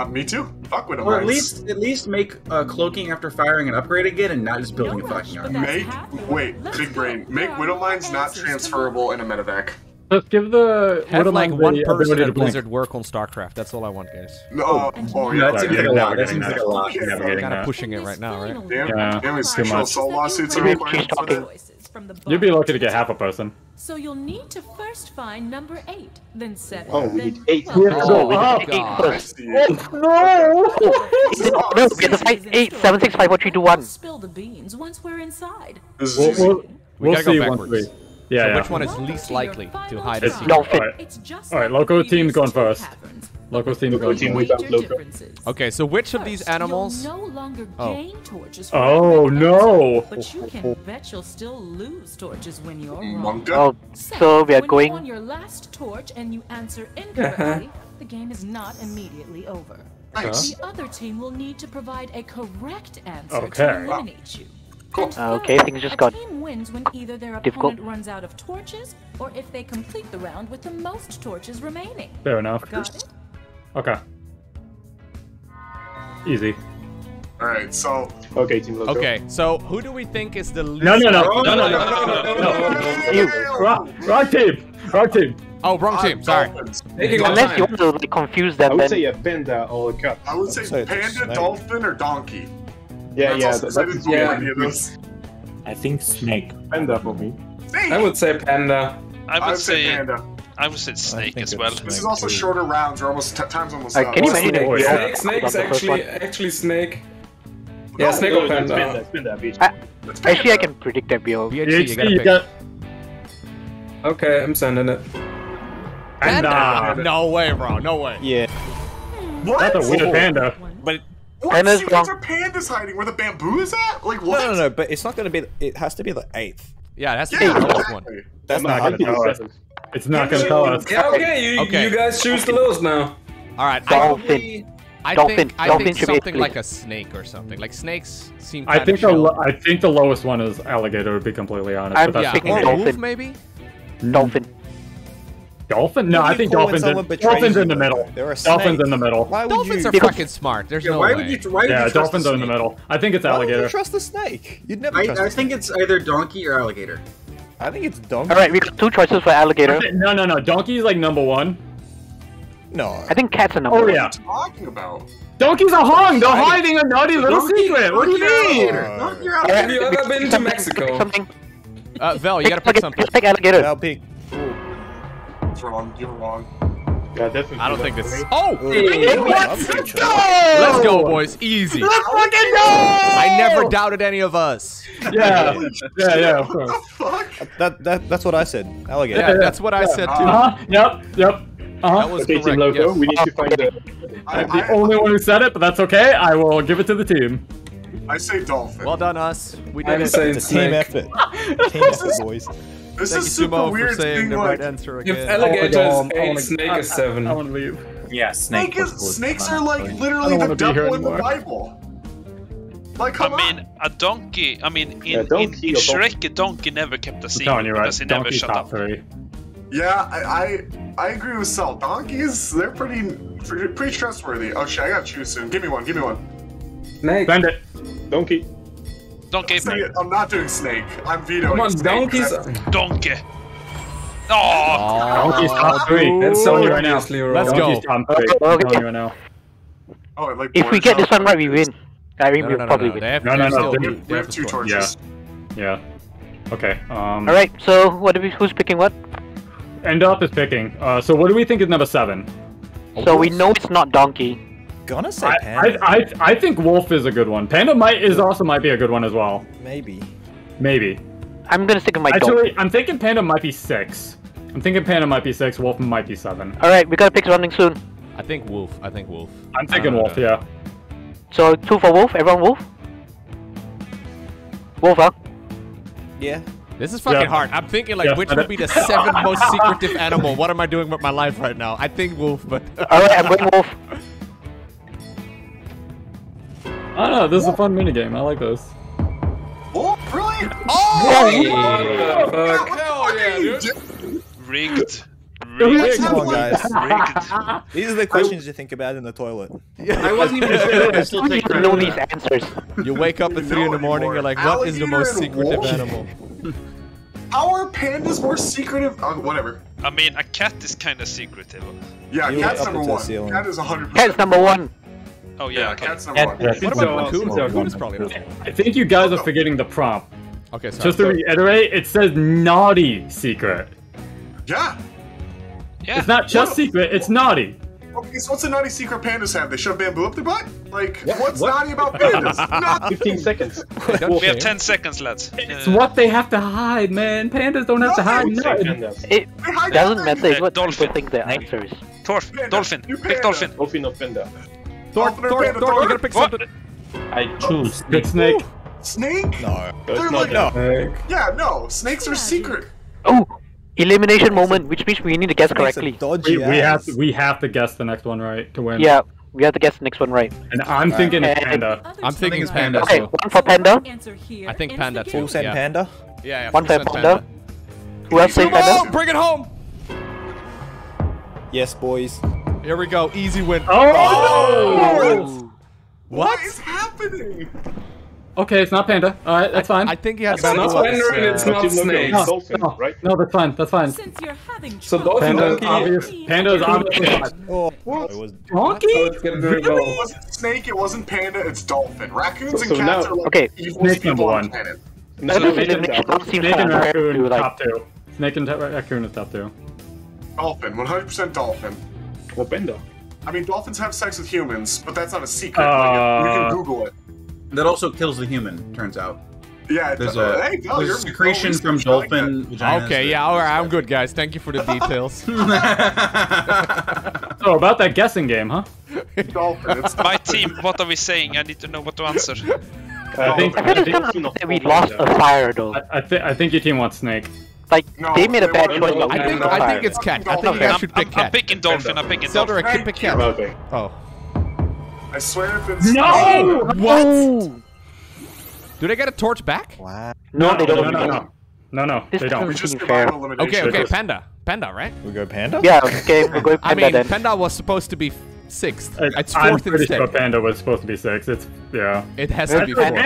Me too. Fuck with them. Or at least make cloaking after firing an upgrade again, and not just building a fucking army. Big brain. Make Widowmines not transferable in a medevac. Let's give the have like one person at Blizzard work on StarCraft. That's all I want, guys. No, that seems like a lot. That seems like a lot. We're kind of pushing it right now, right? Damn, it's too much. Lawsuits are required for that. You'd be lucky to get half a person. So you'll need to first find number 8, then 7. Oh, we need 8. We have to go up. Oh, no! We have to fight 8, 7, 6, 5, 4, 3, 2, 1. Spill the beans once we're inside. We gotta go backwards. Yeah, yeah. Which one is least likely to hide a secret? Alright, Loco team's going first. Loco's team going first. Okay, so which of these animals? Oh no! But you can bet you'll still lose torches when you're wrong. Oh, so we are going. When you on your last torch and you answer incorrectly, the game is not immediately over. The other team will need to provide a correct answer to eliminate you. Okay, things just got difficult. A team wins when either their opponent runs out of torches, or if they complete the round with the most torches remaining. Fair enough. Got it? Okay. Easy. All right, so team Loco. Okay, so who do we think is the least? No. Wrong team. Wrong team. Oh, wrong team. Sorry. Unless you want to like, confuse them. I would say a panda or a cup. I would say panda, dolphin, or donkey. I think snake. Panda for me. Snake. I would say panda. I would say panda. I would say snake as well. This is also shorter rounds. We're almost time's almost up. Can you imagine it? Yeah. Snake's actually snake. Yeah, snake or panda. Actually, I can predict that BO. BHC, you got. Okay, I'm sending it. Panda. No way, bro. No way. Yeah. What? That's a weird panda. But. What? See, where's our pandas hiding? Where the bamboo is at? Like what? No. But it's not gonna be. It has to be the 8th. Yeah, it has to be the lowest one. That's not gonna tell us. It's not gonna tell us. Yeah, okay, you guys choose the lowest now. All right, dolphin. I think something like a snake or something. Like snakes seem. I think the lowest one is alligator. To be completely honest, I'm thinking dolphin maybe. Dolphin. Dolphin? No, I think dolphins in the middle. Dolphins in the middle. Dolphins are fucking smart. There's no way. Yeah, dolphins are in the middle. I think it's alligator. Why would you trust the snake? You'd never trust I think it's either donkey or alligator. I think it's donkey. Alright, we got 2 choices for alligator. No, donkey is like number 1. No. I think cats are number one. Oh, yeah. What are you talking about? Donkeys are hung! They're hiding a naughty little secret! What do you mean? Have you ever been to Mexico? Vel, you gotta pick something. Pick alligator. Vel, pick. It's wrong. You're wrong. Yeah, I don't think this. Oh! Let's go! Let's go, boys. Easy. Let's fucking go! I never doubted any of us. Yeah. yeah, of course. What the fuck? That's what I said. Alligator. Yeah, that's what I said, too. Yep. That was okay, correct. Loco, yes. We need to find I'm the only one who said it, but that's okay. I will give it to the team. I say dolphin. Well done, us. We did it. It's a team effort. Team effort, boys. This Thank is super Sumo weird for saying the right answer again. If alligator is 8, snake is 7. I want to leave. Yeah, snake is, snakes are like literally the devil in the Bible. Like, come I mean, a donkey. I mean, in Shrek, a donkey never kept a secret because he never shut up. Yeah, I agree with Sal. Donkeys, they're pretty trustworthy. Oh shit, I gotta choose soon. Give me one. Snake. Bend it. Donkey. Donkey. I'm not doing snake. I'm vetoing. Come on, donkeys. Donkey. Oh. Donkey's top 3. That's so right now. Let's go. Okay. If we get this one right, we win. I mean, we'll probably win. No. We have 2 torches. Yeah. Okay. All right. So, who's picking what? Endoth is picking. So what do we think is number 7? So we know it's not donkey. Gonna say panda. I think wolf is a good one. Panda might be a good one as well. Maybe. I'm gonna stick with my donkey. I'm thinking panda might be 6. Wolf might be 7. All right, we gotta pick something soon. I think wolf. I'm thinking wolf. Yeah. So 2 for wolf. Everyone wolf. Wolf, huh? Yeah. This is fucking hard. I'm thinking like which would be the 7th most secretive animal. What am I doing with my life right now? I think wolf, but alright, I'm going wolf. I don't know, this is a fun minigame. I like this. Wolf? Really? Oh! Yeah. Fuck. Hell yeah, dude. Rigged. Come on, guys. Rigged. These are the questions you think about in the toilet. I wasn't even sure I still think I know these answers. You wake up at 3 in the morning, you're like, what is the most secretive animal? How are pandas more secretive? Oh, whatever. I mean, a cat is kind of secretive. Yeah, cat's number 1. Cat is 100%. Cat's number 1. Oh, yeah, okay. Cat's number 1. What about Raccoon? I think you guys are forgetting the prompt. Okay, sorry. Just to reiterate, it says naughty secret. Yeah. It's not just secret, it's naughty. Okay, so what's the naughty secret pandas have? They shove bamboo up their butt? Like, what's naughty about pandas? Nothing. 15 seconds. We have 10 seconds, lads. It's what they have to hide, man. Pandas don't have to hide nothing. It doesn't matter. It's what dolphins think their answer is. Dolphin. Pick dolphin. Dolphin or panda. Thor, you gotta pick something. I choose. Good snake. Snake? No. They're like, no. Yeah, no. Snakes are secret. Oh. Elimination moment, which means we need to guess correctly. We have to guess the next one right to win. Yeah, we have to guess the next one right. And I'm thinking it's panda. I'm thinking it's panda. Okay, 1 for panda. I think panda too. Who said panda? Yeah. 1 for panda. Who else said panda? Bring it home. Yes, boys. Here we go. Easy win. Oh! What is happening? Okay, it's not panda. Alright, that's fine. I think he has panda and it's not snake. No, that's fine. Since you're having trouble. So panda is obvious. Oh, what? It was donkey? It wasn't snake, it wasn't panda, it's dolphin. Raccoons and cats are like evil people on the planet. Snake and raccoon top 2. Snake and raccoon is top 2. Dolphin, 100% dolphin. Or panda. I mean, dolphins have sex with humans, but that's not a secret. You can Google it. That also kills the human, turns out. Yeah, there's a secretion from dolphin vaginas. Okay, yeah, all right, I'm good, guys. Thank you for the details. So about that guessing game, huh? Dolphin. My team, what are we saying? I need to know what to answer. I think we lost a fire, though. I think your team wants snake. Like, they made a bad choice. I think it's cat. I think I should pick cat. I'm picking dolphin. Soderic, keep a cat. Oh. I swear if it's... No! What? Do they get a torch back? Wow. No, they don't. No. They don't. We just okay, panda. Panda, right? We go panda? Yeah, okay, we'll go panda. I mean, then. Panda was supposed to be 6th. It's 4th instead. Sure panda was supposed to be 6th. It's, yeah. It has to be 4th.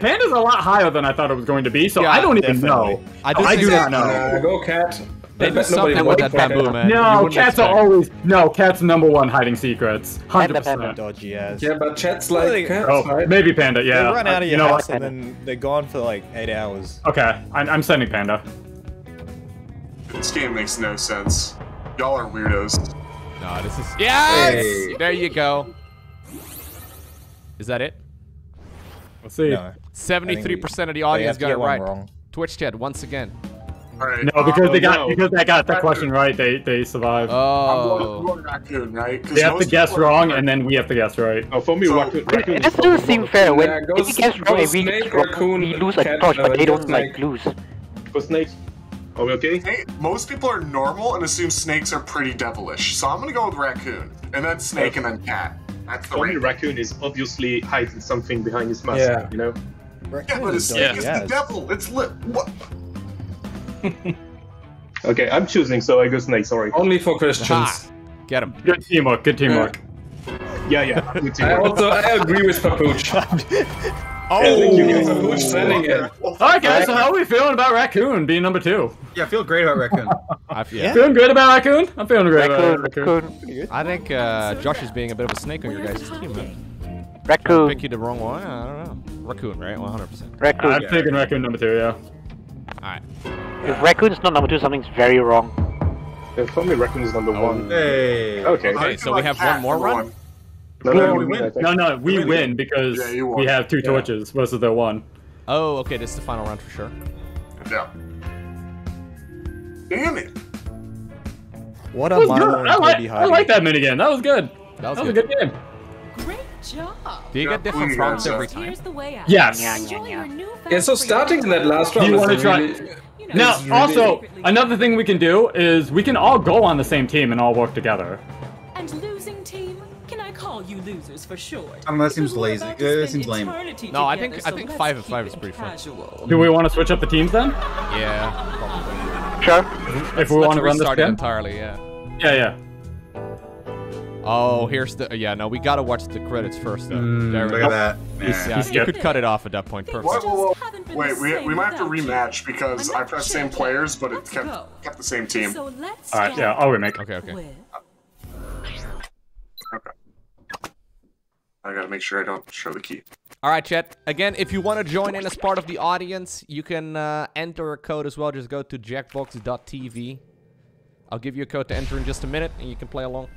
Panda's a lot higher than I thought it was going to be, so yeah, I don't even know. I do not know. Go cat. They do something with that bamboo, man. No, cats are always... No, cats number one hiding secrets. 100%. Panda dodgy ass. Yeah, but cats like... Cats, oh, right? Maybe panda, yeah. They run out of your house and then they're gone for like 8 hours. Okay, I'm sending panda. This game makes no sense. Y'all are weirdos. Nah, this is... Yes! Hey. There you go. Is that it? Let's see. 73% of the audience got it right. Twitch chat once again. All right. No, because they got the question right. They survived. Oh. I'm raccoon, right? They have to guess wrong, and then we have to guess right. Oh, for me, so, raccoon. It doesn't seem fair. When if you guess wrong, we lose a torch, but they don't like lose. For snakes, are we okay? Hey, most people are normal and assume snakes are pretty devilish, so I'm gonna go with raccoon, and then snake, and then cat. That's the only raccoon is obviously hiding something behind his mask. Yeah. You know. Yeah, but a snake is the devil. It's lit. What? Okay, I'm choosing, so I go snake. Sorry. Only for Christians. Ha. Get him. Good teamwork. Good teamwork. Yeah. Good teamwork. I agree with Papooch. Papooch sending it. All right, guys. So how are we feeling about raccoon being number 2? Yeah, I feel great about raccoon. Feeling good about raccoon? I'm feeling great about raccoon. I think Josh is being a bit of a snake on your guys' team. Man. Raccoon. Pick you the wrong one. I don't know. Raccoon, right? 100%. Raccoon. I'm taking raccoon number 2, yeah. Alright. If raccoon is not number 2, something's very wrong. Yeah, for me, raccoon is number 1. Hey. Okay, so we have one more run? No, we win. No, we win because we have 2 torches versus their 1. Oh, okay, this is the final run for sure. Yeah. Damn it! What a mile. I like that minigame. That was good. That was a good game. Great job. Do you get different prompts every time? Here's the way out. Yes. Yeah, so starting in that last round, you want to try. Really, now, also, another thing we can do is we can all go on the same team and all work together. And losing team, can I call you losers for short? That seems lazy. It seems lame. No, I think 5 and 5 is pretty fun. Do we want to switch up the teams then? Yeah. Probably. Sure. If we want to run this game entirely, yeah. Oh, here's the... Yeah, no, we gotta watch the credits first, though. Look at that. Yeah, you could cut it off at that point. Perfect. Whoa. Wait, we might have to rematch because I pressed same players, but it kept the same team. So alright, yeah, I'll remake. Okay. Okay. I gotta make sure I don't show the key. Alright, chat. Again, if you want to join in as part of the audience, you can enter a code as well. Just go to jackbox.tv. I'll give you a code to enter in just a minute, and you can play along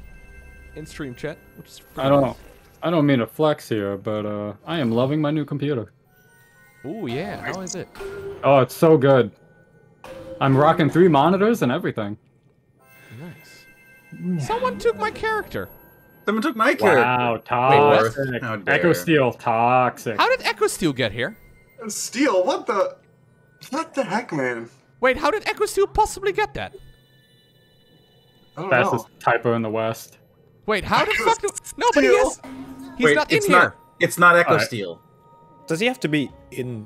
in stream chat. Which is nice. I don't mean to flex here, but I am loving my new computer. Ooh, yeah. How is it? Oh, it's so good. I'm rocking 3 monitors and everything. Nice. Someone took my character. Someone took my character. Wow, toxic. Wait, Echo Steel, toxic. How did Echo Steel get here? Steel, what the heck, man? Wait, how did Echo Steel possibly get that? I don't know. Fastest typo in the West. Wait, how the fuck? Nobody is. He's not in here. It's not Echo Steel. Does he have to be in?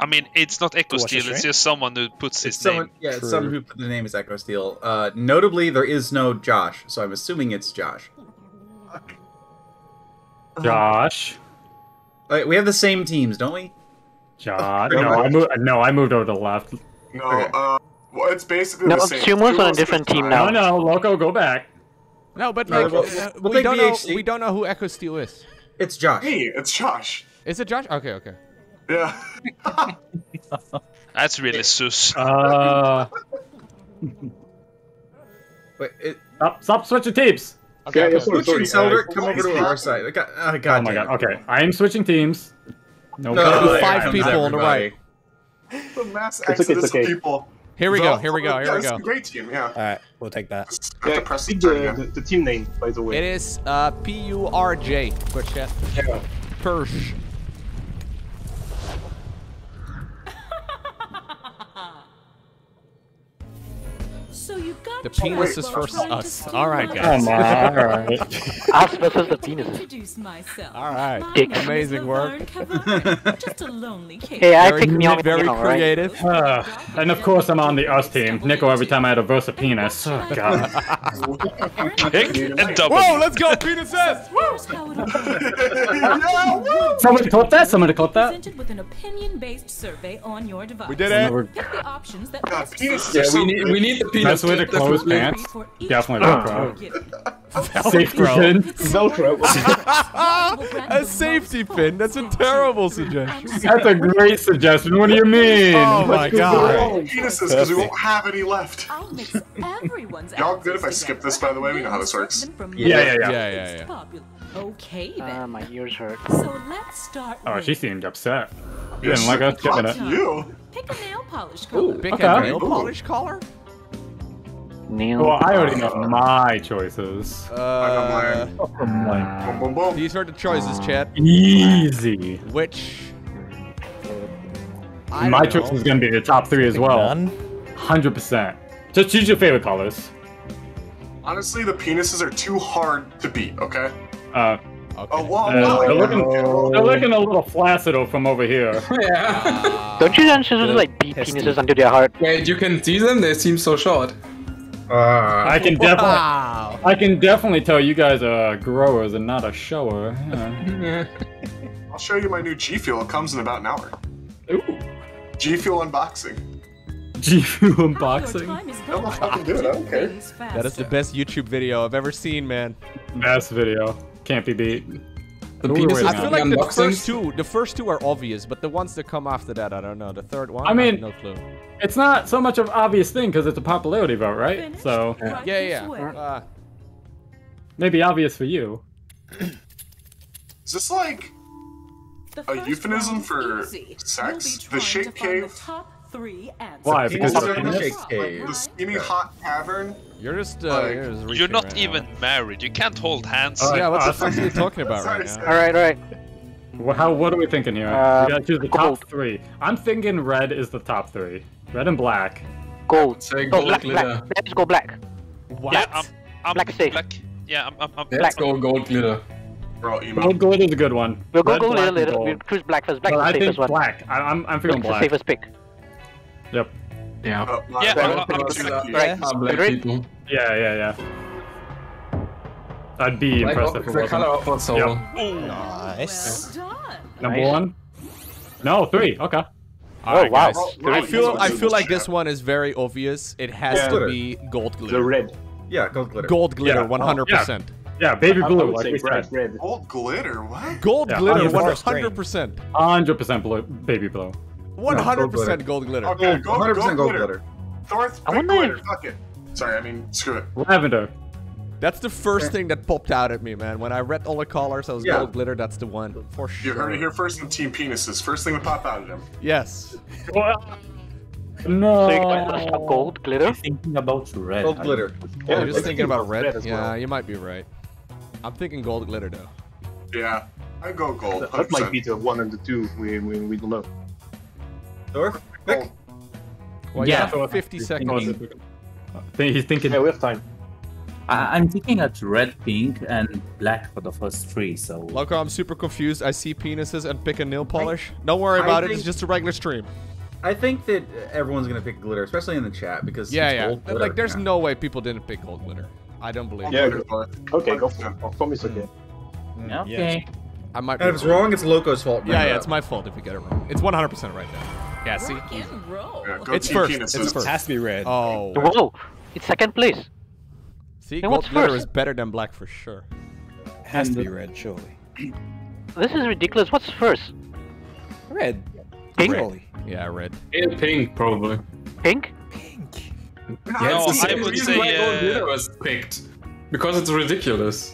I mean, it's not Echo Steel. It's just someone who puts his name. Yeah, it's someone who put the name as Echo Steel. Notably, there is no Josh, so I'm assuming it's Josh. Josh. Wait, we have the same teams, don't we? Josh. No, I moved over to the left. No. Okay. Well, it's basically the same. Sumo's on a different team now. No, Loco, go back. No, but like, we don't know who Echo Steel is. It's Josh. Hey, it's Josh. Is it Josh? Okay. Yeah. That's really sus. Wait, stop switching teams. Okay, you're switching. Soderic, come over to our side. Oh my god. Okay, I am switching teams. No, 5 people on the right. The mass exodus of people. Here we go. It's a great team, yeah. Alright, we'll take that. Yeah, the team name, by the way. It is P-U-R-J. Quick chat. Yeah. Persh. So you got The penis is versus us. Alright, guys. Come on, alright. Us versus the penis. Alright. Amazing work. Hey, I picked Meow. Very creative. And of course I'm on the us team. Nico, every time I had a verse of penis. Oh, God. Pick and double. Whoa, let's go, penis S! Somebody clip that, somebody clip that. We did it. Pick the options that yeah, we need the penis. That's with the closed pants. Definitely Velcro. Velcro. Velcro. Velcro. A safety pin. That's a terrible suggestion. That's a great suggestion. What do you mean? Oh my God. Penises, because we won't have any left. Y'all good if I skip this, by the way? We know how this works. Yeah. Okay, then. My ears hurt. So let's start. Oh, she seemed upset. You didn't like us skipping it. You? Pick a nail polish color. Ooh, pick a nail polish color? Nail. Well, I already know my choices. Boom. These are the choices, chat. Easy. Which? My choice is going to be the top three as well. 100%. Just choose your favorite colors. Honestly, the penises are too hard to beat, okay? Okay. Oh, whoa, they're looking a little flaccid from over here. Yeah. Don't you then just like beat penises until they're hard? Wait, you can see them? They seem so short. I can definitely tell you guys are growers and not a shower. Yeah. I'll show you my new G-Fuel. It comes in about an hour. Ooh. G-Fuel unboxing. G-Fuel unboxing. Okay. That is the best YouTube video I've ever seen, man. Best video. Can't be beat. I feel like the first two are obvious, but the ones that come after that, I don't know. The third one, I mean, I have no clue. It's not so much of an obvious thing because it's a popularity vote, right? Finished? So yeah. Maybe obvious for you. Is this like a euphemism for sex? The shake cave. Why? Because of the steamy hot cavern. You're not right even now. Married. You can't hold hands. Yeah, what the fuck are you talking about right now? All right. Well, what are we thinking here? We gotta choose the top three. I'm thinking red is the top three. Red and black. Gold. So gold black. Let's go black. What? Yeah, I'm black is safe. Black. Yeah, I'm let's go gold glitter. Gold glitter is a good one. We'll go gold glitter. We'll choose black first. Black is the safest one. Black. I'm feeling black. Safest pick. Yep. Yeah. Yeah. I'd be impressed if it wasn't. Nice. Number one? No, three. Okay. All right, guys. I feel like this one is very obvious. It has to be gold glitter. The red. Yeah, gold glitter. Gold glitter, 100%. Yeah, baby blue. Like red. Gold glitter. What? Gold glitter, 100%. 100% blue, baby blue. 100% gold glitter. 100% gold glitter. Gold glitter. Fuck it. Sorry, I mean, screw it. Lavender. That's the first thing that popped out at me, man. When I read all the colors, I was gold glitter. That's the one for sure. You heard it here first in Team Penises. First thing that popped out at him. Yes. Well, no. So you're gold glitter. I'm thinking about red. Gold glitter. Yeah, you're just thinking about red. Yeah, you might be right. I'm thinking gold glitter though. Yeah, I go gold. That might be the one and the two. We don't know. Thor? Quick! Well, yeah, for 50 seconds. He's thinking. Yeah, we have time. I'm thinking at red, pink, and black for the first three, so... Loco, I'm super confused. I see penises and pick a nail polish. Don't worry about it, it's just a regular stream. I think that everyone's gonna pick glitter, especially in the chat, because gold glitter, like, there's no way people didn't pick gold glitter. I don't believe it. Okay, go for it. For me, it's okay. Okay. I might be if it's wrong, it's Loco's fault. Yeah, it's my fault if we get it wrong. It's 100% right now. Yeah, see? It's first. It's first. It has to be red. Oh. Whoa! It's second place. See, gold glitter is better than black for sure. It has to be red, surely. This is ridiculous. What's first? Red. Pink? Red. Yeah, red. And pink, probably. Pink? Pink. No, I would say gold glitter was picked. Because it's ridiculous.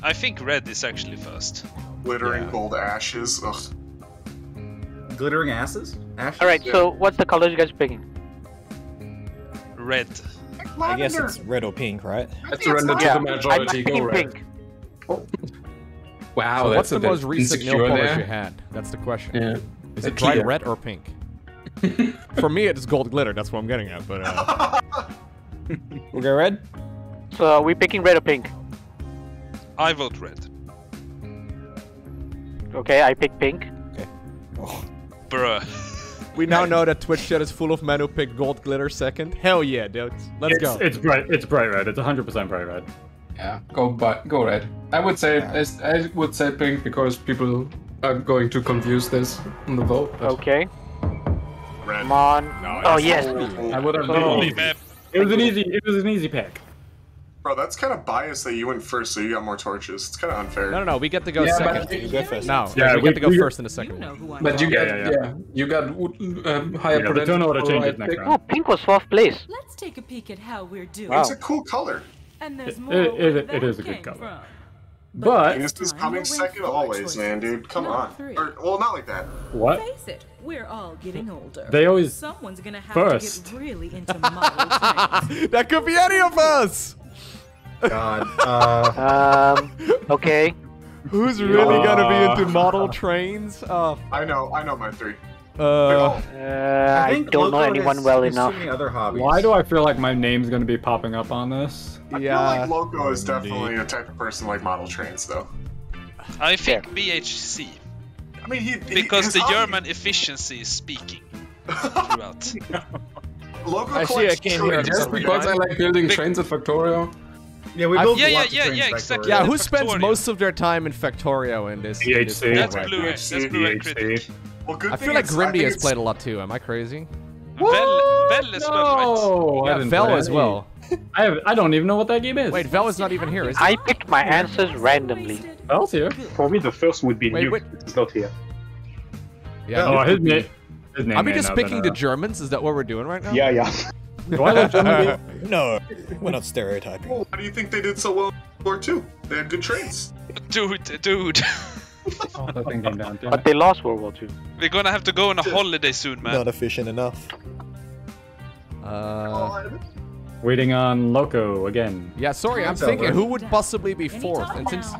I think red is actually first. Glittering gold ashes. Ugh. Glittering asses? Ashes? Alright, so what's the color you guys are picking? Red. I guess it's red or pink, right? That's red to the majority. Go red. Pink. Oh. Wow, so what's the most recent nail polish you had? That's the question. Yeah. Is it dry red or pink? For me, it's gold glitter. That's what I'm getting at. But We'll go red? So are we picking red or pink? I vote red. Okay, I pick pink. Okay. Oh. Bruh. We now know that Twitch chat is full of men who pick gold glitter second. Hell yeah, dude. Let's go. It's bright red. It's 100% bright red. Yeah, go red. I would say pink because people are going to confuse this in the vote. But... Okay. Red. Come on. No, oh yes. I would have known. It was an easy pick. Bro, that's kind of biased that you went first, so you got more torches. It's kind of unfair. No, we get to go second. But, you go first. No, yeah, we get to go first in the second. But you got, higher potential. Oh, pink was 4th place. Let's take a peek at how we're doing. Wow. It's a cool color. And there's more. It is a good color. From. But this is coming second always, man, dude. Come on. Or, well, not like that. What? Face it, we're all getting older. They always someone's gonna have first. To get really into model. That could be any of us. God. Okay. Who's really gonna be into model trains? I know my three. I don't know anyone well enough. Why do I feel like my name's gonna be popping up on this? I feel like Loco is definitely a type of person like model trains, though. I think BHC. I mean, because the German efficiency is speaking throughout. Loco actually, I can't hear. Just because I like building trains at Factorio. Yeah, we built lots of trains exactly. Yeah, who spends most of their time in Factorio in this? BHC. That's Blue and Critic. Well, I feel like Grimdy has played a lot too. Am I crazy? Vel is well, right? Yeah, Vel as well. I don't even know what that game is. Wait, Vel is not even here, is he? I picked my answers randomly. Vel's here. For me, the first would be Nuke. It's not here. Yeah. Oh, his name. Are we just picking the Germans? Is that what we're doing right now? Yeah, yeah. No, we're not stereotyping. Well, why do you think they did so well in World War II? They had good trains. Dude. Oh, that thing came down, but they lost World War II. We're gonna have to go on a holiday soon, man. Not efficient enough. Waiting on Loco again. Yeah, sorry, I'm thinking who would possibly be 4th? And since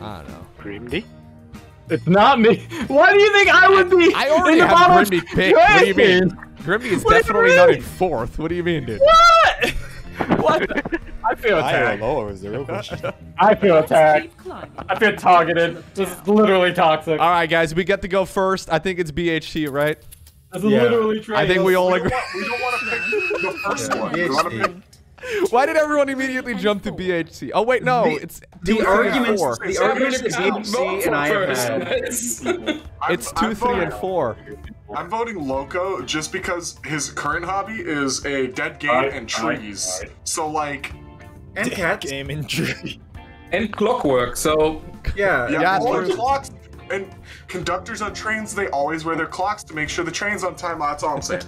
I don't know. Grimdy? It's not me. Why do you think I would be? I already have Grimdy picked. What do you mean? Grimdy is definitely not in 4th. What do you mean, dude? What? What? I feel attacked. I feel attacked. I feel targeted. Just literally toxic. All right, guys, we get to go first. I think it's BHC, right? That's literally true. I think we all agree. We don't want to pick the first one. We want to pick. Why did everyone immediately jump to BHC? Oh wait, no, it's the argument is BHC and I have. It's 2, 3, and 4. I'm voting Loco just because his current hobby is a dead game and trees. So like, and cats. Game and trees. And clockwork. So yeah. All clocks and conductors on trains, they always wear their clocks to make sure the train's on time. That's all I'm saying.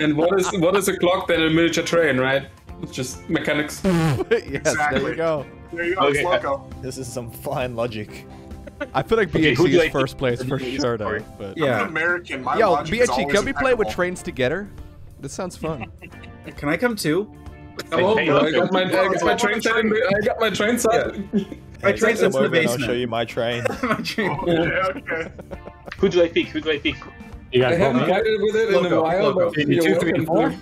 And what is a clock than a miniature train, right? It's just mechanics. Exactly. There you go. Okay. Loco. This is some fine logic. I feel like BHC is like first place for sure, though. But I'm an American. My logic BHC, is always can we play with trains together? This sounds fun. Can I come too? Oh, hey, I got my train set. I got my train set. My train set's in the basement. I'll show you my train. My train. Oh, yeah, okay. Who do I pick? You I haven't guided with it in a while, but 2, 3, 4.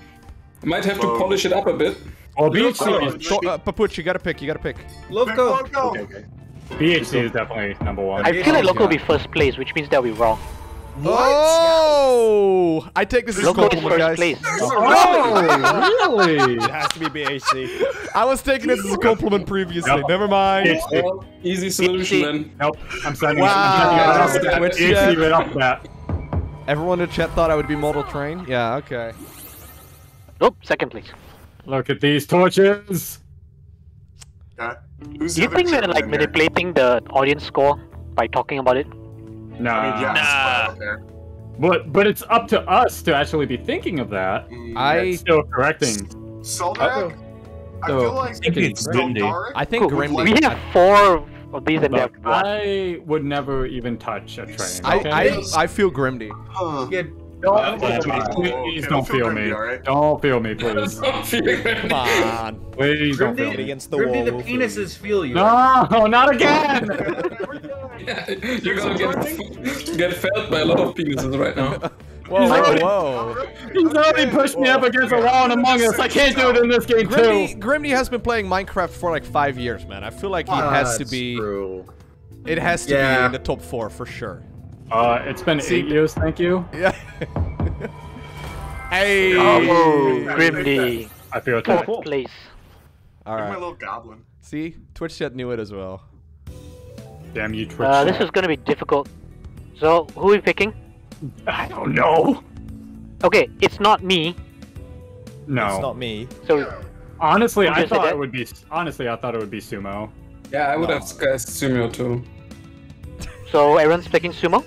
Might have to polish it up a bit. Or BHC. Papuch, you gotta pick. Loco. Okay. BHC is definitely number 1. I feel like Loco will be first place, which means they'll be wrong. What? Oh! I take this as a compliment, guys. Oh, really? It has to be BHC. I was taking this as a compliment previously. Never mind. Easy solution, then. Nope. I'm signing that. Everyone in the chat thought I would be model train? Yeah, okay. Oh, second place. Look at these torches. Do you think we're like manipulating the audience score by talking about it? No. I mean, but it's up to us to actually be thinking of that. That's still correcting. Soderic? I feel like it's Grimdy. I think Grimdy. We have 4 of these in there. I would never even touch a train. Okay? I feel Grimdy. Please don't feel me. Right? Don't feel me, please. Don't feel me. Come on. Please don't feel me. Against the wall. The penises feel you. No, not again! You're gonna get felt by a lot of penises right now. Whoa, whoa. He's already pushed me up against a round Among Us. I can't do it in this game, too. Grimdy has been playing Minecraft for like 5 years, man. I feel like he has to be... True. It has to be in the top 4 for sure. It's been 8 years, thank you. Yeah. Hey! Oh, Grimdy. I feel attacked. Please. All right. Look at my little goblin. See? Twitch chat knew it as well. Damn you, Twitch chat. This is going to be difficult. So, who are we picking? I don't know. Okay, it's not me. No. It's not me. So, honestly, I thought it would be... Honestly, I thought it would be Sumo. Yeah, I would have guessed Sumo, too. So, everyone's picking Sumo?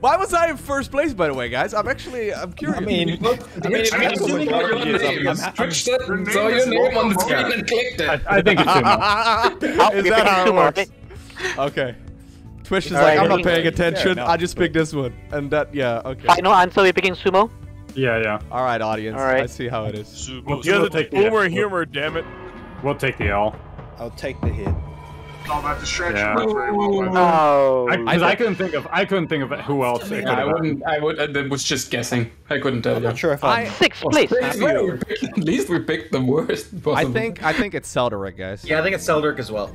Why was I in first place, by the way, guys? I'm curious. I mean, assuming you saw your name on the screen and clicked it. I think it's Sumo. Is that how it works? Okay. Twitch is like, I'm not paying attention. I just picked this one. And that, yeah, okay. Final answer, we're picking Sumo? Yeah, yeah. All right, audience. All right. I see how it is. Sumo. You have to take over humor, damn it. We'll take the L. I'll take the hit. All about distraction. Yeah. No, because I couldn't think of who else. Yeah, I was just guessing. I couldn't tell. I'm not sure if I'm sixth place. At least we picked the worst possible. I think it's Soderic, guys. Yeah, I think it's Soderic as well.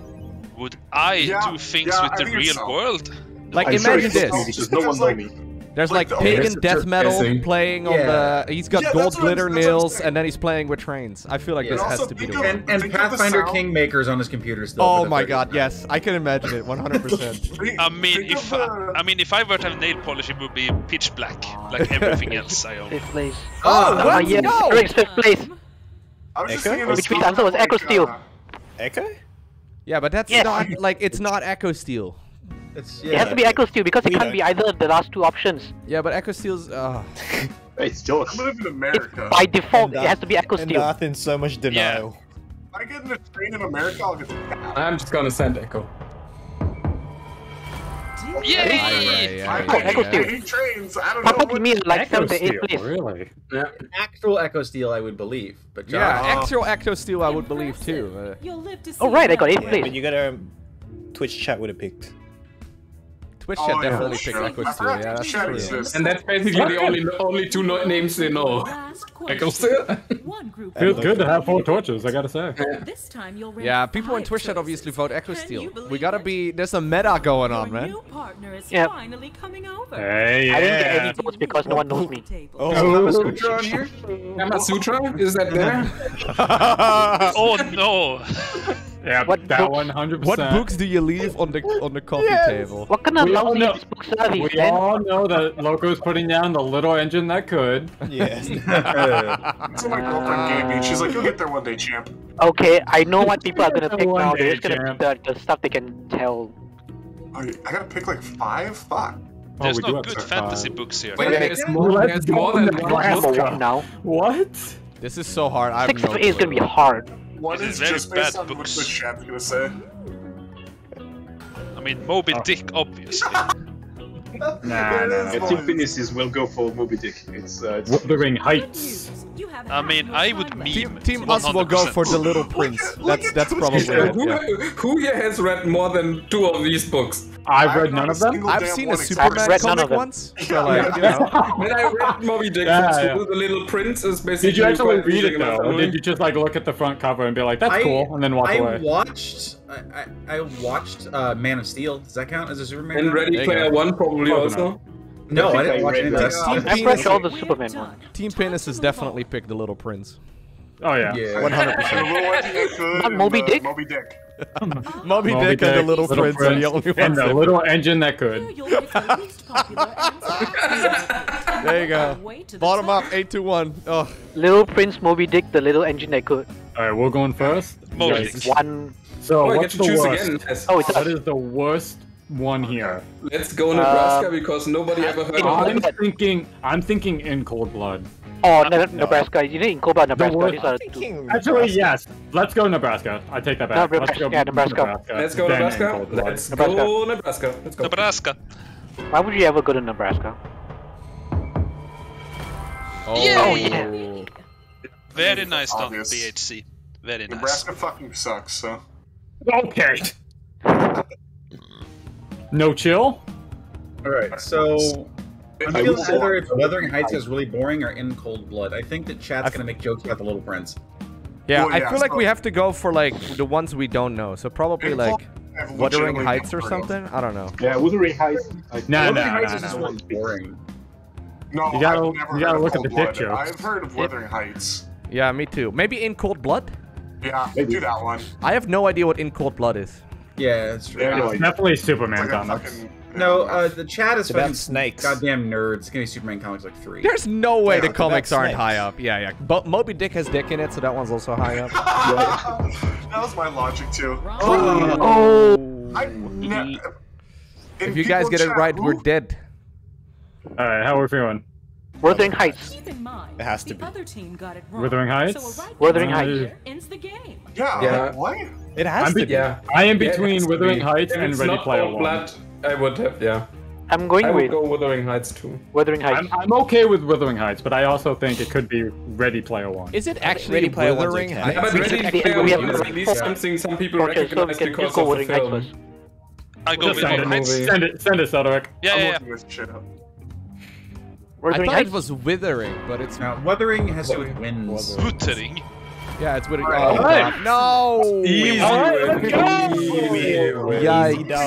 Would I do things with the real world? Like, imagine this. No one knows me. There's like pagan death metal playing on the. He's got gold glitter nails, and then he's playing with trains. I feel like this has to be the one. And Pathfinder Kingmakers on his computer still. Oh my god, yes, I can imagine it 100%. I mean, if I were to have nail polish, it would be pitch black, like everything else I own. Fifth place. Oh, what? No. Fifth place. Which means answer was Echo Steel. Echo? Yeah, but that's not like it's not Echo Steel. It's, it has to be Echo Steel because it can't be either of the last two options. Yeah, but Echo Steel's. It's Josh. I live in America. By default, it has to be Echo Steel. Endoth in so much denial. Yeah. If I get in a train in America, I'll get the cow. I'm just gonna send Echo. Yay! Echo Steel. I hate trains. I don't know. What mean, like Echo Steel, really? Yeah. Actual Echo Steel, I would believe. But Josh, yeah, actual Echo Steel, I would believe too. You'll live to see. Oh right, I got 8th place. But you gotta Twitch chat would have picked. Twitch chat definitely picked Echo Steel, yeah, that's true. Yeah. And that's basically the only two names they know. Echo Steel? Feels good to have 4 torches, I gotta say. This time you'll people in Twitch chat obviously vote Echo Steel. We gotta be, there's a meta going on, man. Your new partner is finally coming over. Hey, yeah. I didn't get any votes because no one knows me. Oh, Kamasutra on here? Kamasutra? Is that there? Oh no! Yeah, what that 100%. What books do you leave on the coffee table? What kind of lousy books are these? We all know that Loco's putting down the little engine that could. Yes. That's what my girlfriend gave me. She's like, you'll get there one day, champ. Okay, I know what people are gonna pick now. They're just gonna pick the stuff they can tell. I gotta pick like 5? Fuck. There's no good fantasy books here. Wait, there's more than one now. What? This is so hard. I have no clue. 6 is gonna be hard. What is just based on what the chat's gonna say? I mean, Moby Dick, obviously. Nah. I think Vinicius will go for Moby Dick. It's Wuthering Heights. I mean, I would meme. Team Us will go for The Little Prince. That's probably it. Who here has read more than 2 of these books? I've read none of them. I've seen a Superman comic once. So like, when I read Moby Dick, The Little Prince is basically. Did you actually read it though? Or did you just like look at the front cover and be like, "That's cool," and then walk away? I watched Man of Steel. Does that count as a Superman? And Ready Player One probably also. No, I didn't watch it. I read all the Superman ones. Team Penis has definitely picked The Little Prince. Oh yeah, 100%. Moby Dick. Moby Dick. Moby Dick and The Little Prince are the only ones. And the little engine that could. There you go. Bottom up, 8-1. Oh. Little Prince, Moby Dick, The Little Engine That Could. Alright, we're going first. Moby Dick. So what's the worst? Oh, what is the worst one here? Let's go Nebraska because nobody ever heard of it. I'm thinking In Cold Blood. Oh, Nebraska. You didn't go by Nebraska. Actually, yes. Let's go Nebraska. I take that back. Nebraska. Let's go Nebraska. Let's go Nebraska. Why would you ever go to Nebraska? Oh, yeah. Very nice on the BHC. Very nice. Nebraska fucking sucks, so. Okay. No chill? Alright, so... I'm feeling either if Wuthering Heights is really boring or In Cold Blood. I think that chat's going to make jokes about The Little Prince. Yeah, I feel like we have to go for like the ones we don't know. So probably like Wuthering Heights or something. I don't know. Yeah, Wuthering Heights. No, is boring. No, you gotta look at the dick joke. I've heard of Wuthering Heights. Yeah, me too. Maybe In Cold Blood. Yeah, they do that one. I have no idea what In Cold Blood is. Yeah, it's true. It's definitely Superman comics. No, the chat is fucking snakes. Goddamn nerds. It's gonna be Superman Comics like 3. There's no way the comics aren't high up. Yeah, yeah. But Moby Dick has dick in it, so that one's also high up. That was my logic too. If you guys get it right, we're dead. All right, how are we feeling? Wuthering Heights. Keep in mind, it has to be. Wuthering Heights. Wuthering Heights ends the game. Yeah. What? It has to be. I am between Wuthering Heights and Ready Player One. I would have, yeah. I'm going with... I would go Wuthering Heights too. Wuthering Heights. I'm okay with Wuthering Heights, but I also think it could be Ready Player One. Is it actually Wuthering Heights? Yeah, but Ready Player One is at least something some people recognize because of the film. I go Wuthering Heights. Send it, Soderic. Yeah. I thought it was Withering, but it's not. Wuthering has to do with winds. Wuthering. Yeah, it's Wuthering. No! Easy. Let's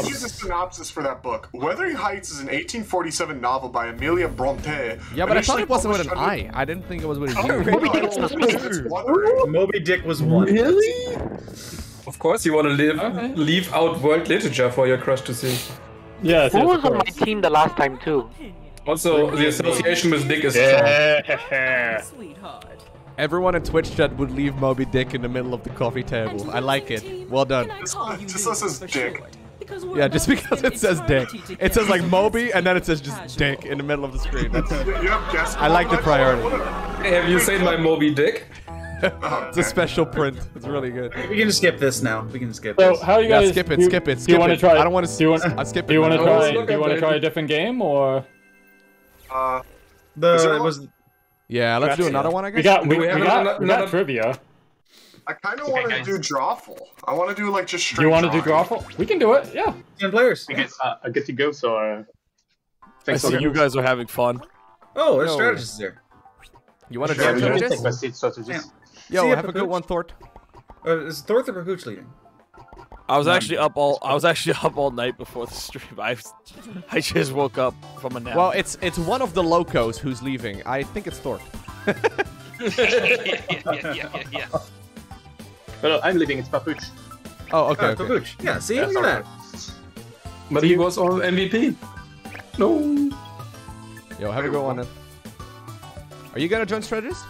use a synopsis for that book. Wuthering Heights is an 1847 novel by Amelia Bronte. Yeah, but I thought it wasn't with an I. I didn't think it was with an U. Moby Dick was one. Really? Of course you want to leave out world literature for your crush to see. Yeah. Who was on my team the last time too? Also, the association with Dick is strong. Everyone in Twitch chat would leave Moby Dick in the middle of the coffee table. I like it. Well done. Just says Dick. Yeah, just because it says Dick. It says like Moby, and then it says just Dick in the middle of the screen. I like the priority. Hey, have you seen my Moby Dick? It's a special print. It's really good. We can just skip this now. So how you guys? Skip it. Skip it. Do you want to try? I don't want to. Do you want to try? Do you want to try a different game or? Yeah, let's do another one, I guess. We got trivia. I kind of want to do Drawful. I want to do like just straight. You want to do Drawful? We can do it, yeah. 10 players. I get to go, so I see you guys are having fun. Oh, there's strategists there. You want to do strategists? Yo, have a good one, Thor. Is Thor the Hooch leading? I was actually up all night before the stream. I just woke up from a nap. Well, it's one of the locos who's leaving. I think it's Thor. Yeah. Well, I'm leaving. It's Papuch. Oh, okay. Papuch. Yeah. See, look at that. But he was on MVP. No. Yo, have a good one. Are you gonna join Strategist?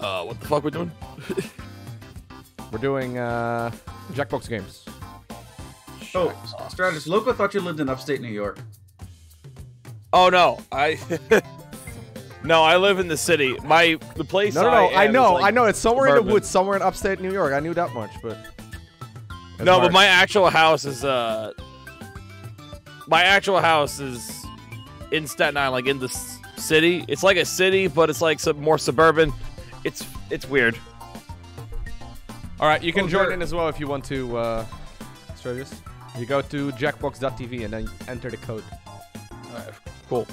What the fuck we're doing? We're doing Jackbox games. Oh, Strategist, Loco thought you lived in upstate New York. Oh no, I live in the city. The place. No, I know. It's somewhere in the woods, somewhere in upstate New York. I knew that much, but. But my actual house is in Staten Island, like in the city. It's like a city, but it's like some more suburban. It's weird. All right, you can join in as well if you want to, Strategist. You go to jackbox.tv and then enter the code. All right, cool.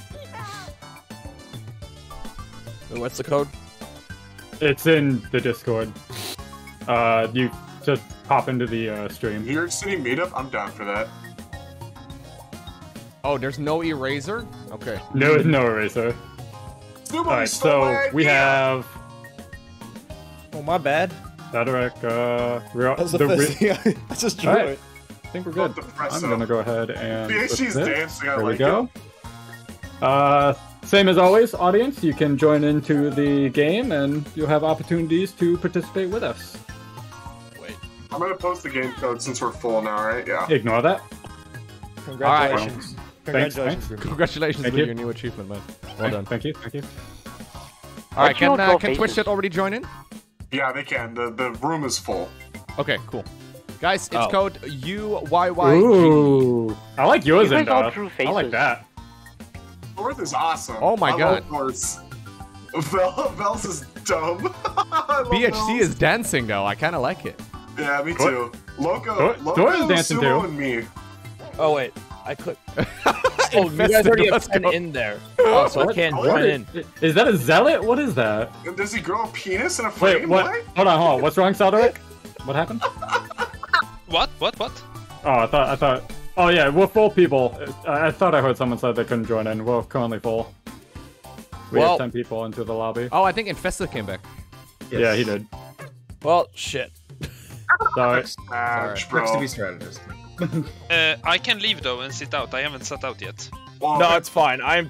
What's the code? It's in the Discord. You just pop into the stream. New York City meetup? I'm down for that. Oh, there's no eraser? Okay. There's no eraser. All right, so we have... Oh, my bad. Soderic, I just drew it. I think we're good. I'm gonna go ahead and. BHC's dancing. There we go. Same as always, audience. You can join into the game, and you'll have opportunities to participate with us. Wait, I'm gonna post the game code since we're full now, right? Yeah. Ignore that. Congratulations! All right. Congratulations on your new achievement, man. Well done. Thank you. All right, can Twitch chat already join in? Yeah, they can. The room is full. Okay, cool. Guys, it's code UYYG. Ooh. I like yours, Endoth. I like that. North is awesome. Oh my god. Vel's is dumb. BHC is dancing, though. I kind of like it. Yeah, me too. Loco is dancing, too. And me. Oh, wait. I could. Oh, you guys already have 10 in there. Oh, so I can't join in. Is that a zealot? What is that? Does he grow a penis in a flame? Wait, what? Hold on, hold on. What's wrong, Soderic? What happened? What? Oh, I thought. Oh yeah, we're full people. I thought I heard someone say they couldn't join in. We're currently full. We have 10 people into the lobby. Oh, I think Infested came back. Yes. Yeah, he did. Well, shit. Sorry. Sucks to be strategist. I can leave though and sit out. I haven't sat out yet. No, it's fine. I'm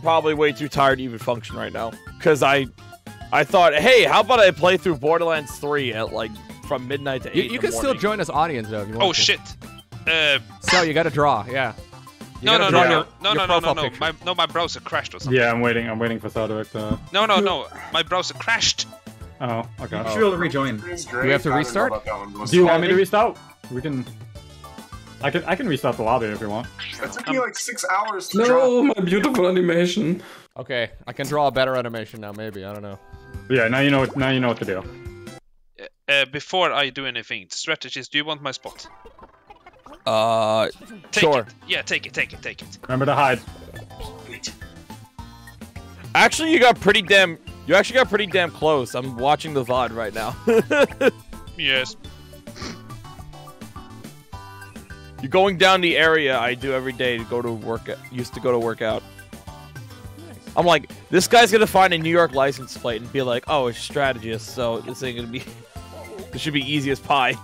probably way too tired to even function right now. Cause I thought, hey, how about I play through Borderlands 3 at like from midnight to 8 in the morning. You can still join us audience though if you want. Oh shit. So you gotta draw, yeah. No. My browser crashed or something. Yeah, I'm waiting for Soderic to... No, my browser crashed! Oh, okay. You should be able to rejoin. Do we have to restart? Do you want me to restart? We can... I can restart the lobby if you want. That took me like 6 hours to draw. No, my beautiful animation. Okay, I can draw a better animation now, maybe, I don't know. Yeah, now you know what to do. Before I do anything, Strategist, do you want my spot? Sure. Yeah, take it. Remember to hide. Actually, you actually got pretty damn close. I'm watching the VOD right now. Yes. You're going down the area I do every day to go to work. Used to go to work out. Nice. I'm like, this guy's gonna find a New York license plate and be like, oh, it's strategist, so this ain't gonna be. This should be easy as pie.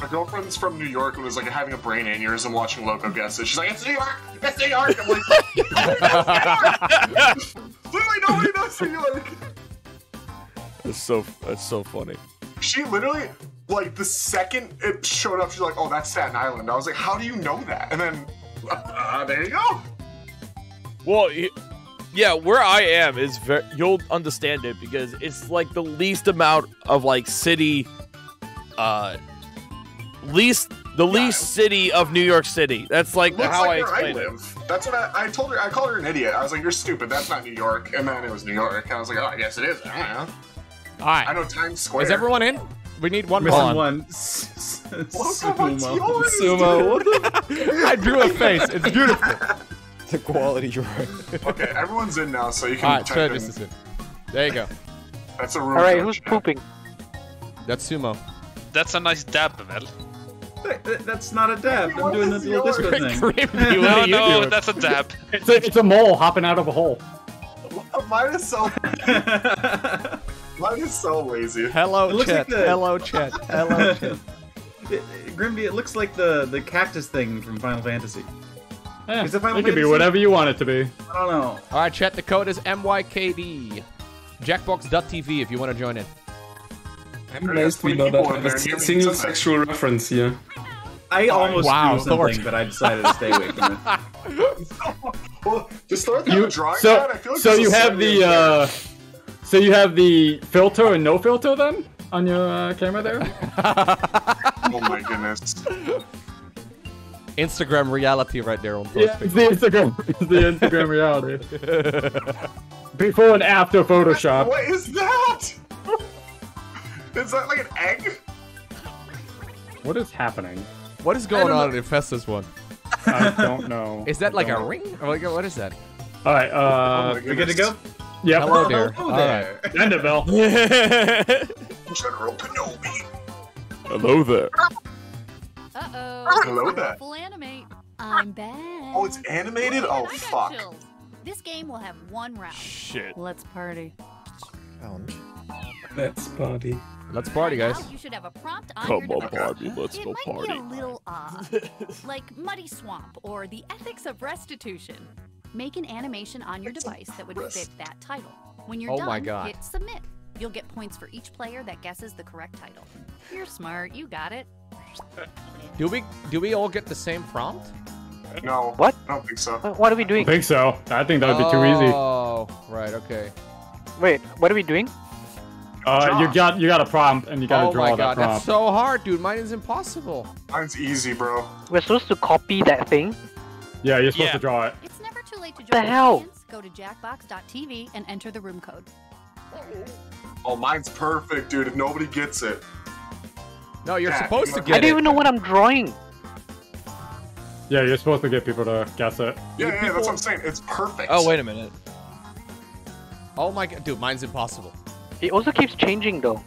My girlfriend's from New York and was like having a brain aneurysm watching Loco Guess It. She's like, it's New York! It's New York! I'm like, it's New York! Literally nobody knows New York! That's so funny. She literally, like, the second it showed up, she's like, oh, that's Staten Island. I was like, how do you know that? And then, there you go! Well, yeah, where I am is very, you'll understand it because it's like the least amount of, like, city, least city of New York City. That's like how I explain it. That's what I told her. I called her an idiot. I was like, "You're stupid. That's not New York." And then it was New York. And I was like, "Oh, I guess it is." I don't know. All right. I know Times Square. Is everyone in? We need one missing one. Sumo. I drew a face. It's beautiful. It's a quality drawing. Okay, everyone's in now, so you can. All right, type in. There you go. That's a room. All right, who's pooping? That's Sumo. That's a nice dab, Vel. That's not a dab. I'm doing this little Discord thing. Grimdy, no, that's a dab. It's a mole hopping out of a hole. Mine is so lazy. Hello chat. Hello chat. Hello chat. Grimdy, it looks like the cactus thing from Final Fantasy. Yeah, it could be whatever you want it to be. I don't know. All right, chat. The code is MYKD. Jackbox.tv if you want to join in. I'm amazed we do not have a single sexual reference here. I almost knew something, but I decided to stay away from it. Well, to start the drawing pad, I feel like so you have the filter and no filter then on your camera there. Oh my goodness! Instagram reality right there on Twitch. Yeah, it's the Instagram reality. Before and after Photoshop. What is that? Is that like an egg? What is happening? What is going on in Infestus one? I don't know. Is that like a ring? Or like, what is that? All right, we good to go? Yeah. Hello there. Hello there. All right. End it, Vel. General Kenobi. Hello there. Uh-oh. Hello there. Full animate. I'm back. Oh, it's animated? Oh, fuck. This game will have one round. Shit. Let's party. Let's party, guys. You should have a prompt on come on, Barbie, let's go party. It might be a little odd, like Muddy Swamp or The Ethics of Restitution. Make an animation on your device that would fit that title. When you're done, hit submit. You'll get points for each player that guesses the correct title. You're smart, you got it. Do we all get the same prompt? No. What? I don't think so. What are we doing? I think so. I think that would be too easy. Oh, right, okay. Wait, what are we doing? You got a prompt and you gotta draw that prompt. Oh my god, that's so hard, dude. Mine is impossible. Mine's easy, bro. We're supposed to copy that thing. Yeah, you're supposed to draw it. It's never too late to join the hell. Go to jackbox.tv and enter the room code. Oh, mine's perfect, dude. If nobody gets it. No, you're supposed to get it. I don't even know what I'm drawing. Yeah, you're supposed to get people to guess it. Yeah, yeah, that's what I'm saying. It's perfect. Oh, wait a minute. Oh my god, dude, mine's impossible. It also keeps changing, though.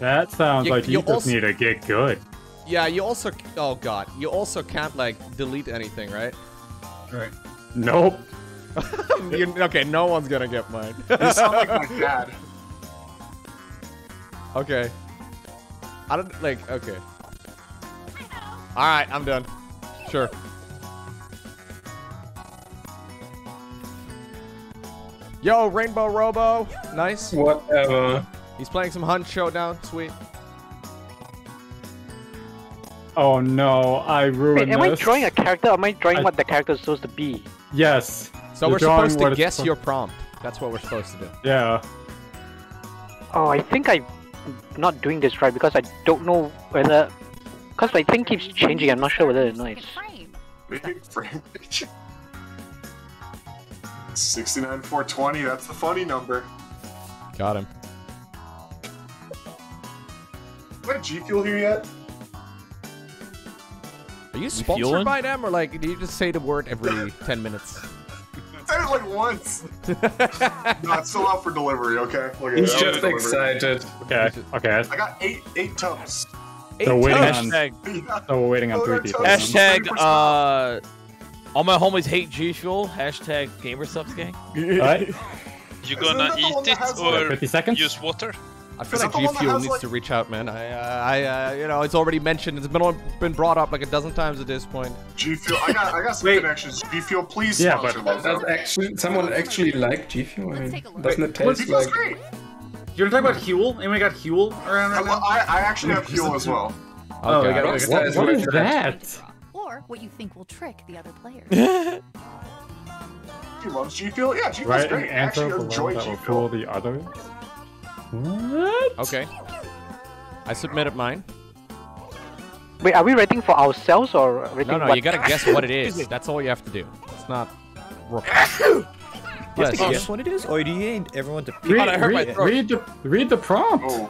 That sounds like you just need to get good. Yeah, you also... Oh, god. You also can't, like, delete anything, right? Right. Nope. Okay, no one's gonna get mine. You sound like my dad. Okay. I don't... Like, okay. Alright, I'm done. Sure. Yo, Rainbow Robo. Nice. Whatever. He's playing some Hunt Showdown. Sweet. Oh no, I ruined this. Am I drawing a character? Or am I drawing what the character is supposed to be? Yes. So we're supposed to guess your prompt. That's what we're supposed to do. Yeah. Oh, I think I'm not doing this right because I don't know whether... Because my thing keeps changing, I'm not sure whether it's nice. Maybe frame picture. 69,420, that's the funny number. Got him. Is that G-Fuel here yet? Are you sponsored by them, or like, do you just say the word every 10 minutes? Say it like once. No, it's still out for delivery, okay? Look at He's just excited. Okay, okay. I got eight tubs. So we're waiting on, three people. Hashtag, all my homies hate G-Fuel. Hashtag GamerSubs gang. Right. You gonna eat it or 50 seconds? Use water? I feel like G-Fuel needs to reach out, man. You know, it's already mentioned. It's been brought up like a dozen times at this point. G-Fuel, I got some connections. G-Fuel, please. Yeah, but does someone actually like G-Fuel? I mean, doesn't it taste like... Great. You want to talk about Huel? Anyone got Huel around right now? I actually have Huel as well. Oh, okay. What is that? Or what you think will trick the other players. He loves G-Fuel? Yeah, G-Fuel's great. I actually enjoy G-Fuel. The others? What? Okay. I submitted mine. Wait, are we writing for ourselves or... No, you gotta guess what it is. That's all you have to do. It's not... Yes, guess what it is, or do you need everyone to read the prompt? Oh,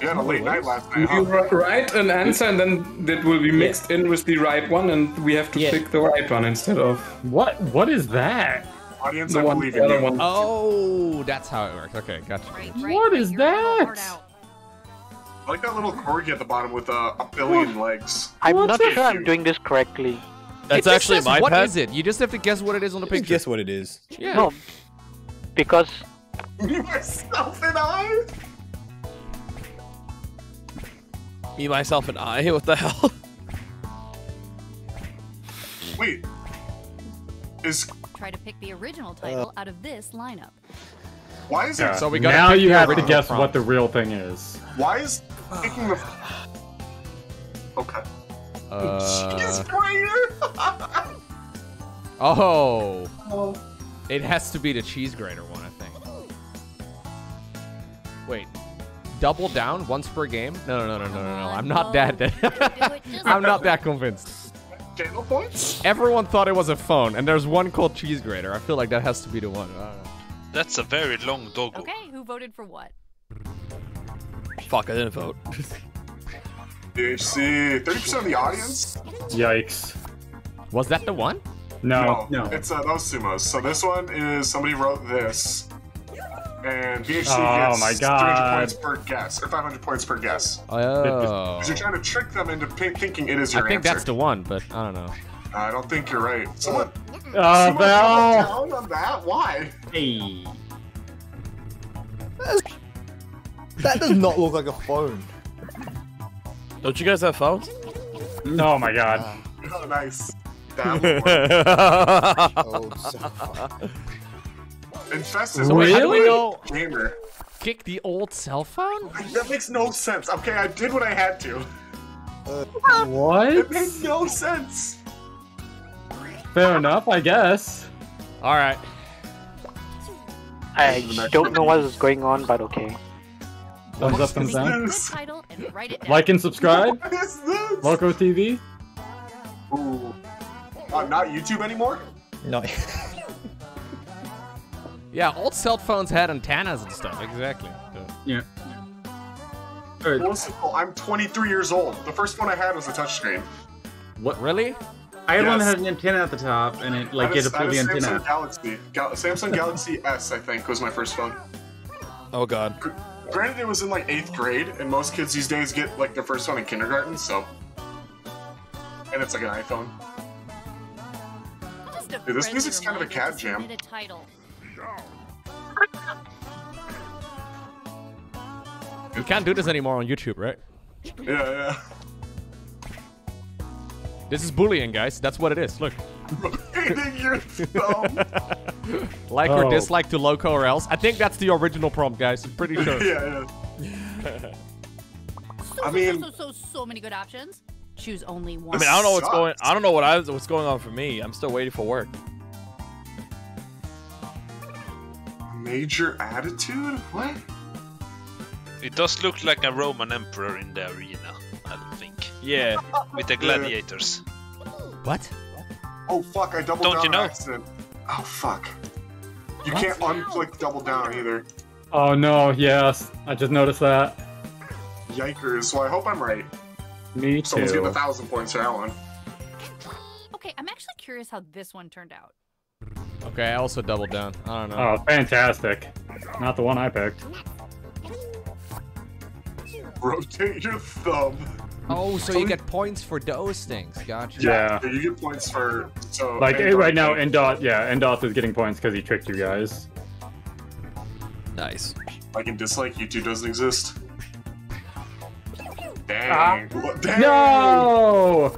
you had a late night last night. You write an answer, and then that will be mixed in with the right one, and we have to pick the right one instead of what? What is that? Audience, the one, the other one. Oh, that's how it works. Okay, gotcha. Right, what is that? I like that little corgi at the bottom with a billion legs. I'm not sure I'm doing this correctly. That's actually my pet. What is it? You just have to guess what it is on the picture. Guess what it is. Yeah. No. Because me, myself, and I. What the hell? Wait. Try to pick the original title out of this lineup. Why is it? So we got now. You have to guess what the real thing is. Why is picking the? Okay. She's greater. Oh. It has to be the cheese grater one, I think. Wait, double down once per game? No. I'm not that. I'm not that convinced. Channel points? Everyone thought it was a phone, and there's one called cheese grater. I feel like that has to be the one. I don't know. That's a very long doggo. Okay, who voted for what? Fuck, I didn't vote. BHC, 30% of the audience. Yikes. Was that the one? No. It's those Sumos. So this one is somebody wrote this, and BHC gets 300 points per guess or 500 points per guess. Oh. Because you're trying to trick them into thinking it is your answer. I think that's the one, but I don't know. I don't think you're right. Someone. Vel. On that? Why? Hey. That does not look like a phone. Don't you guys have phones? Oh my god. Oh, nice. That would work. Infested. Really? Gamer. Kick the old cell phone? That makes no sense. Okay, I did what I had to. What? It made no sense. Fair enough, I guess. Alright. I don't know what is going on, but okay. Thumbs up, thumbs down. Like and subscribe. What is this? Loco TV. Ooh. Not YouTube anymore? No. Yeah, old cell phones had antennas and stuff. Exactly. Yeah. Right. I'm 23 years old. The first one I had was a touchscreen. What? Really? I had one that had an antenna at the top, and it like it pulled the antenna. Samsung Galaxy S, I think, was my first phone. Oh god. Granted, it was in like 8th grade, and most kids these days get like their first phone in kindergarten, so. And it's like an iPhone. Dude, this music's kind of a cab jam. You can't do this anymore on YouTube, right? Yeah. This is bullying, guys. That's what it is. Look. Eating your thumb. Like or dislike to Loco or else. I think that's the original prompt, guys. I'm pretty sure. Yeah. I mean, so many good options. Choose only one. I mean, I don't know what's going. I don't know what's going on for me. I'm still waiting for work. Major attitude? What? It does look like a Roman emperor in the arena. I don't think. Yeah, with the gladiators. What? Oh fuck! I doubled down on accident. Oh fuck! You can't unclick double down either. Oh no! Yes, I just noticed that. Yikers! Well, I hope I'm right. Me too. Someone's getting 1,000 points for that one. Okay, I'm actually curious how this one turned out. Okay, I also doubled down. I don't know. Oh, fantastic! Not the one I picked. Rotate your thumb. Oh, so you get points for those things. Gotcha. Yeah, you get points for... So like, right now, Endoth, Endoth is getting points because he tricked you guys. Nice. Like in dislike, YouTube doesn't exist. Dang. Dang. No!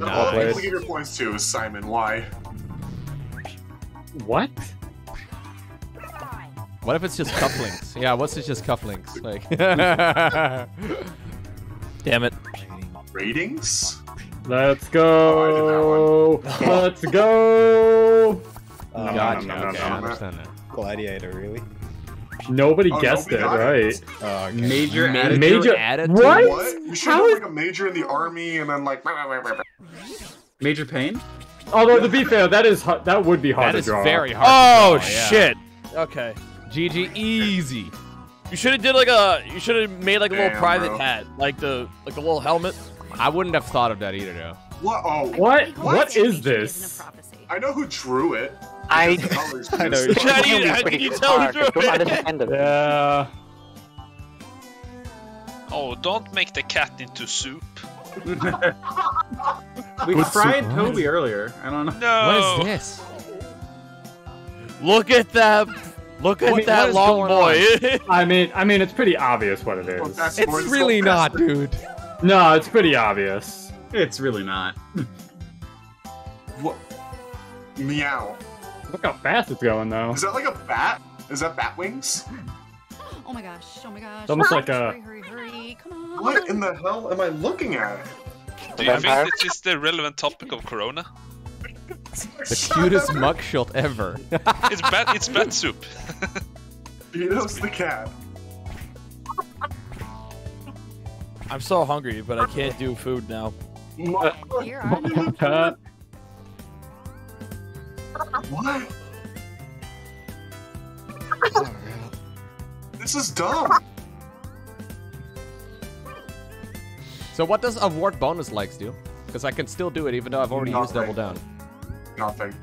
Well played. People give your points to is Simon. Why? What? What if it's just cufflinks? Yeah, what's it just cufflinks? Like... Damn it. Ratings? Let's go! Oh, I did that one. Let's go! Gotcha, okay, I understand that. Gladiator, really? Nobody guessed it, right? Oh, okay. Major attitude? What? You should have like a major in the army and then like... Major pain? Although, to be fair, that would be hard to draw. That is very hard to draw, shit! Yeah. Okay. GG, easy. You should have did like a. You should have made like a little private hat, like the little helmet. I wouldn't have thought of that either, though. What? Oh, what is this? I know who drew it. I know. How can you tell who drew it? Yeah. Oh, don't make the cat into soup. We fried Toby earlier. I don't know. No. What is this? Look at that. Look at that long boy. I mean, it's pretty obvious what it is. It's really not, dude. No, it's pretty obvious. It's really not. What? Meow. Look how fast it's going, though. Is that like a bat? Is that bat wings? Oh my gosh! Oh my gosh! It's almost like a. Hurry! Come on! What in the hell am I looking at? Do you think this is the relevant topic of Corona? The cutest mugshot ever. It's bat soup. Beatos the cat. I'm so hungry, but I can't do food now. What? This is dumb. So what does award bonus likes do? Because I can still do it even though I've already used double down. Nothing.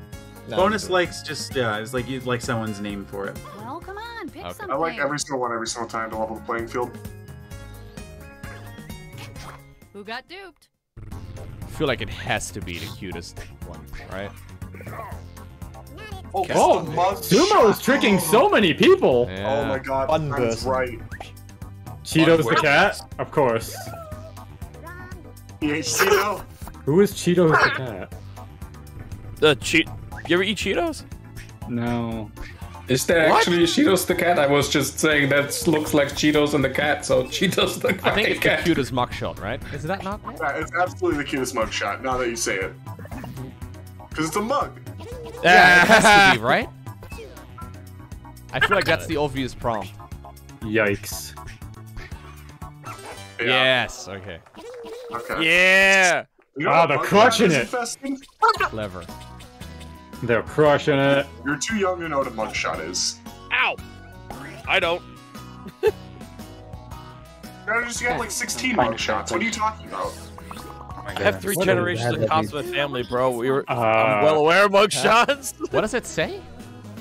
Bonus likes just it's like you like someone's name for it. Well, come on, pick something. I like every single one every single time to level the playing field. Who got duped? I feel like it has to be the cutest one, right? Sumo is tricking so many people. Yeah. Oh my god, that's right. Cheeto's the cat, of course. Cheeto. Who is Cheeto's the cat? You ever eat Cheetos? No. Is there actually Cheetos the cat? I was just saying that looks like Cheetos and the cat, so Cheetos the cat. I think it's the cutest mugshot, right? Is that not? Yeah, it's absolutely the cutest mugshot, now that you say it. Because it's a mug. Yeah, it has to be, right? I feel like that's the obvious prompt. Yikes. Yeah. Yes, okay. Yeah! Oh, they're crushing it! Clever. They're crushing it. You're too young to know what a mugshot is. Ow! I don't. I just got like 16 mugshots. What are you talking about? I have 3 generations of Cosmo family, bro. We were I'm well aware of mugshots. What does it say?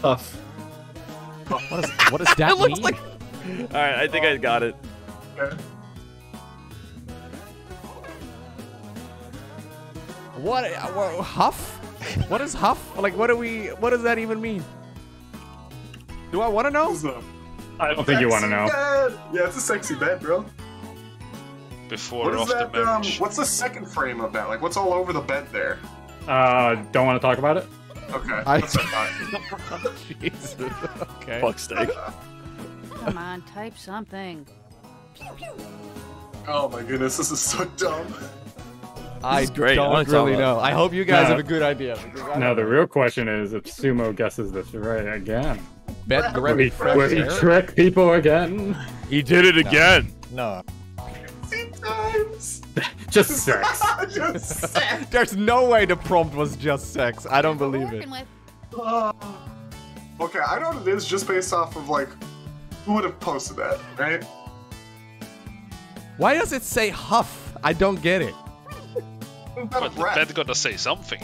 Tough. What does that mean? Like... All right, I think I got it. What huff? What is huff? Like, what do we? What does that even mean? Do I want to know? I don't think you want to know. Bed. Yeah, it's a sexy bed, bro. Before what or off that, the bench. What's the second frame of that? Like, what's all over the bed there? Don't want to talk about it. Okay. I... Jesus. Okay. Fuck's sake. Come on, type something. Oh my goodness, this is so dumb. I don't really know. I hope you guys have a good idea. Now the real question is if Sumo guesses this right again. Bet Grimdy will he trick people again? He did it again. No. 2 times. Just sex. Just sex. There's no way the prompt was just sex. I don't believe it. Okay, I know what it is just based off of like who would have posted that, right? Why does it say huff? I don't get it. But the bed's gonna say something.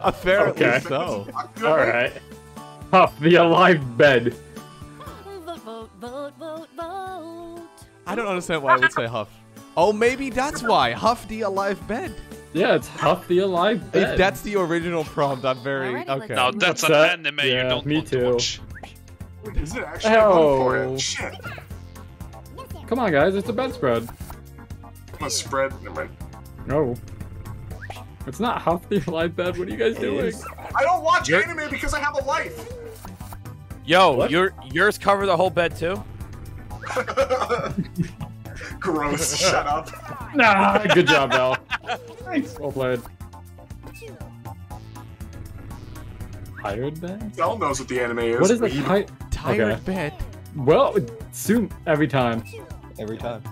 Apparently okay. So. Alright. Huff, the alive bed. Vote. I don't understand why I would say huff. Oh, maybe that's why. Huff, the alive bed. Yeah, it's huff, the alive bed. If that's the original prompt, I'm very... Okay. No, that's an anime you don't want to watch. Wait, is it actually for it? Shit. Come on, guys. It's a bedspread. A spread. No, it's not half the alive bed. What are you guys doing? I don't watch anime because I have a life. Yo, what? yours cover the whole bed too. Gross. Shut up. Nah. Good job, Vel. Thanks. Well played. Tired bed. Vel knows what the anime is. What is the tired bed? Well, soon every time. Every time.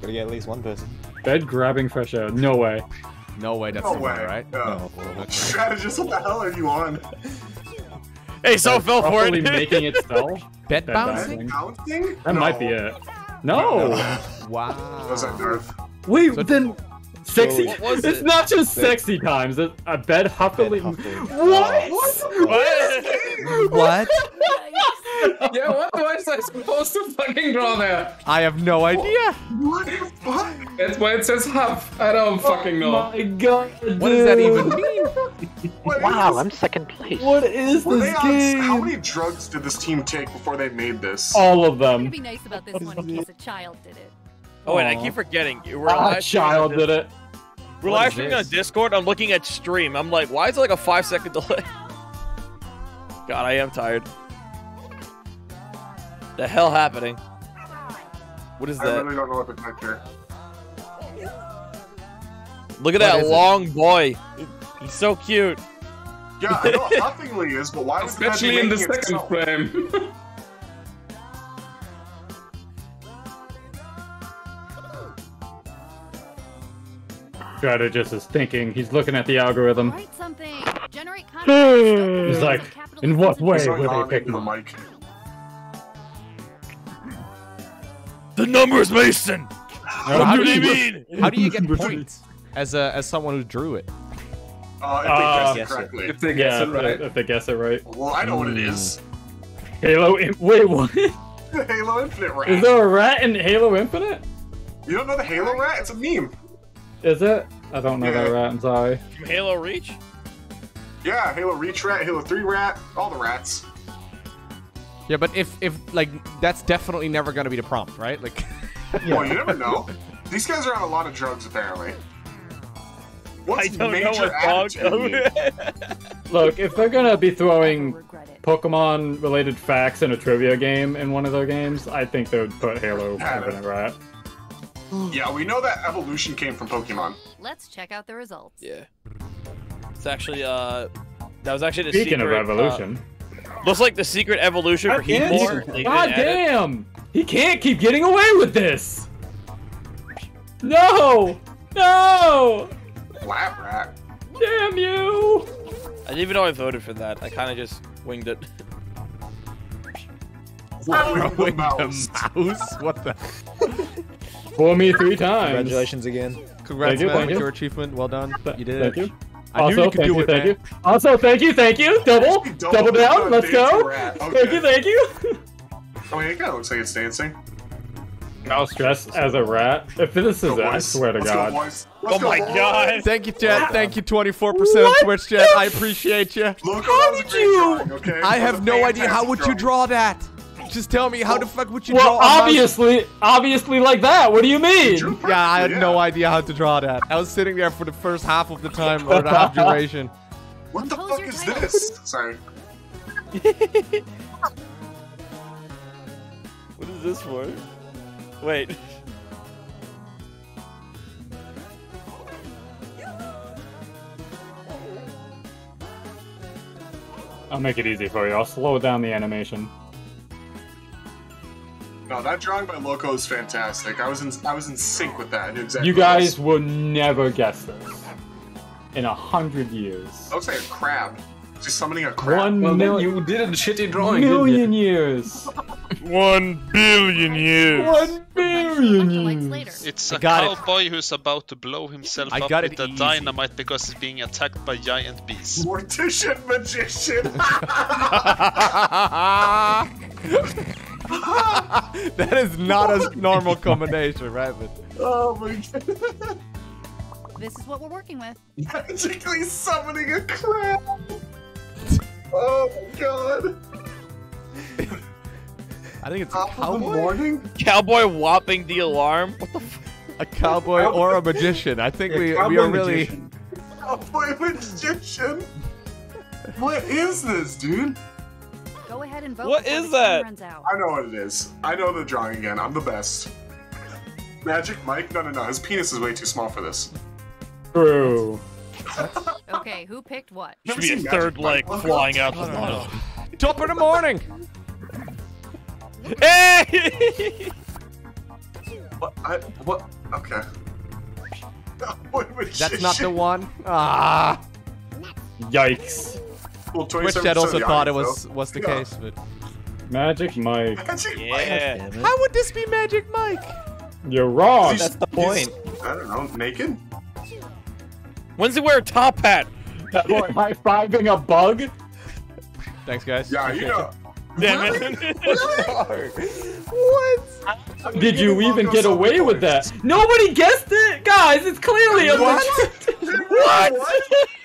Gotta get at least one person. Bed grabbing fresh air. No way. No way. That's no way. Right? No. Strategist, what the hell are you on? Hey, so fell for it. Making it sell. Bed bouncing? That might be it. No. Wow. How's that nerve? Wait, so, then sexy? It's not just sexy times. A bed huffily. What? What? What? Yeah, what was I supposed to fucking draw there? I have no idea. What the fuck? That's why it says huff. I don't fucking know. Oh my god, dude. What does that even mean? Wow, I'm second place. What is this game? How many drugs did this team take before they made this? All of them. It'd be nice about this one in case a child did it. Oh, wait, I keep forgetting. A child did it. We're live streaming on Discord. I'm looking at stream. I'm like, why is it like a 5-second delay? God, I am tired. The hell happening? What is that? I really don't know what the picture. Look at that long boy. He's so cute. Yeah, I know what huffingly is, but why? Especially in the second frame. Strategist is thinking. He's looking at the algorithm. Write something. Generate content. He's like, in what way would they pick the mic? The numbers, Mason. What do you mean? How do you get points as someone who drew it? If they guess it right. Well, I know what it is. Halo. Wait, what? The Halo Infinite rat. Is there a rat in Halo Infinite? You don't know the Halo rat? It's a meme. Is it? I don't know that rat. I'm sorry. From Halo Reach. Yeah, Halo Reach rat, Halo 3 rat, all the rats. Yeah, but if like that's definitely never gonna be the prompt, right? Like, well, you never know. These guys are on a lot of drugs, apparently. What's major attitude? Look, if they're gonna be throwing Pokemon-related facts in a trivia game in one of their games, I think they would put Halo Infinite rat. Yeah, we know that evolution came from Pokemon. Let's check out the results. Yeah, it's actually that was actually the secret. Speaking of evolution. Looks like the secret evolution for Heatmore. God damn! He can't keep getting away with this! No! No! Flat rat. Damn you! I didn't even know I voted for that. I kind of just winged it. Winged the mouse? What the? For me 3 times. Congratulations again. Congrats, man, with your achievement. Well done. You did it. Thank you. I knew you could do it, man. Also, thank you. Double down. Let's go. Okay. Thank you. Oh, yeah, it kind of looks like it's dancing. I was dressed as a rat. If this is it, I swear to God. Oh my God! Thank you, chat. Thank you, 24% of Twitch chat. I appreciate you. How did you? I have no idea. How would you draw that? Just tell me, how the fuck would you draw? Well, obviously like that. What do you mean? Yeah, I had no idea how to draw that. I was sitting there for the first half of the time or the half duration. What the fuck is this? Sorry. What is this for? Wait. I'll make it easy for you. I'll slow down the animation. No, that drawing by Loco is fantastic. I was in sync with that. I knew exactly. You guys will never guess this. In 100 years. That looks like a crab. Just summoning a crab. You did a shitty drawing. Million years. 1 billion years. 1 billion years. It's a cowboy who's about to blow himself up with a dynamite because he's being attacked by giant bees. Mortician magician. That is not a normal combination, right? But... oh my God. This is what we're working with. Magically summoning a crab. Oh my God! I think it's top a cowboy. Of the morning? Cowboy whopping the alarm. What the? F a cowboy or a magician? I think we are really. Cowboy magician. What is this, dude? Go ahead and vote. What is that? I know what it is. I know the drawing again. I'm the best. Magic Mike? No. His penis is way too small for this. True. Okay, who picked what? Should be a third leg flying out the bottom. Top of the morning! Hey! What? Okay. That's not the one? Ah! Yikes. Well, Twitch chat also thought it was the case, but... Magic Mike. Magic Mike? How would this be Magic Mike? You're wrong! That's the point. I don't know, naked? When's he wear a top hat? That boy high-fiving a bug? Thanks, guys. Yeah, you know. Damn it. What? Did you even get away with that? Nobody guessed it! Guys, it's clearly a legit. What?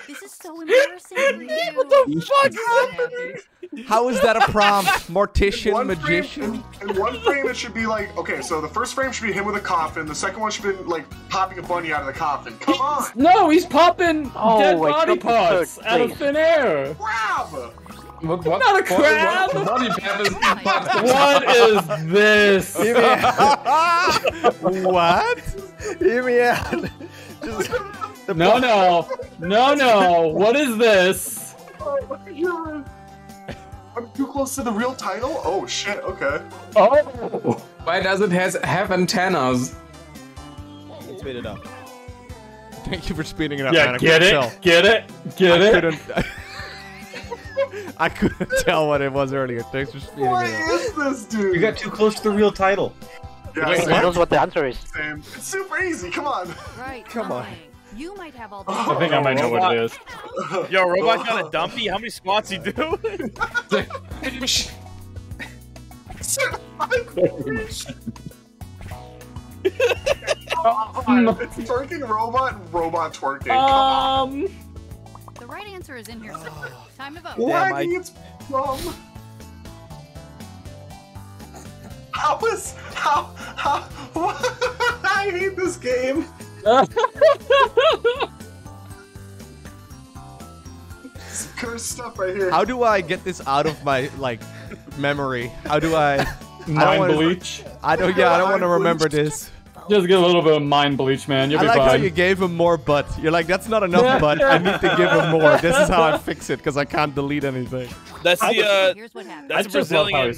This is so embarrassing. What the fuck's happening? How is that a prompt? Mortician, magician? In one frame it should be like, okay, so the first frame should be him with a coffin, the second one should be like popping a bunny out of the coffin. Come on! No, he's popping dead body parts out of thin air! Crab! What? Not a crab! What is this? Hear me out. What? Hear me out. No. What is this? Oh my God. I'm too close to the real title? Oh shit, okay. Oh! Why does it have antennas? Speed it up. Thank you for speeding it up, man. Get it? I couldn't tell what it was earlier. Thanks for speeding it up. What is this, dude? You got too close to the real title. Yeah, I don't know what the answer is. Same. It's super easy, come on. Right. Come on. You might have all the I think I might know what it is. Yo, robot's got a dumpy. How many squats you do? It's twerking robot and robot twerking. The right answer is in here somewhere. Time to vote. Lagging it's dumb. I hate this game. This cursed stuff right here. How do I get this out of my memory? How do I mind bleach? I don't want to remember this. Just get a little bit of mind bleach, man. You'll be fine. I like how you gave him more butt. You're like, that's not enough butt. I need to give him more. This is how I fix it because I can't delete anything. That's the here's what happened. That's Brazilian.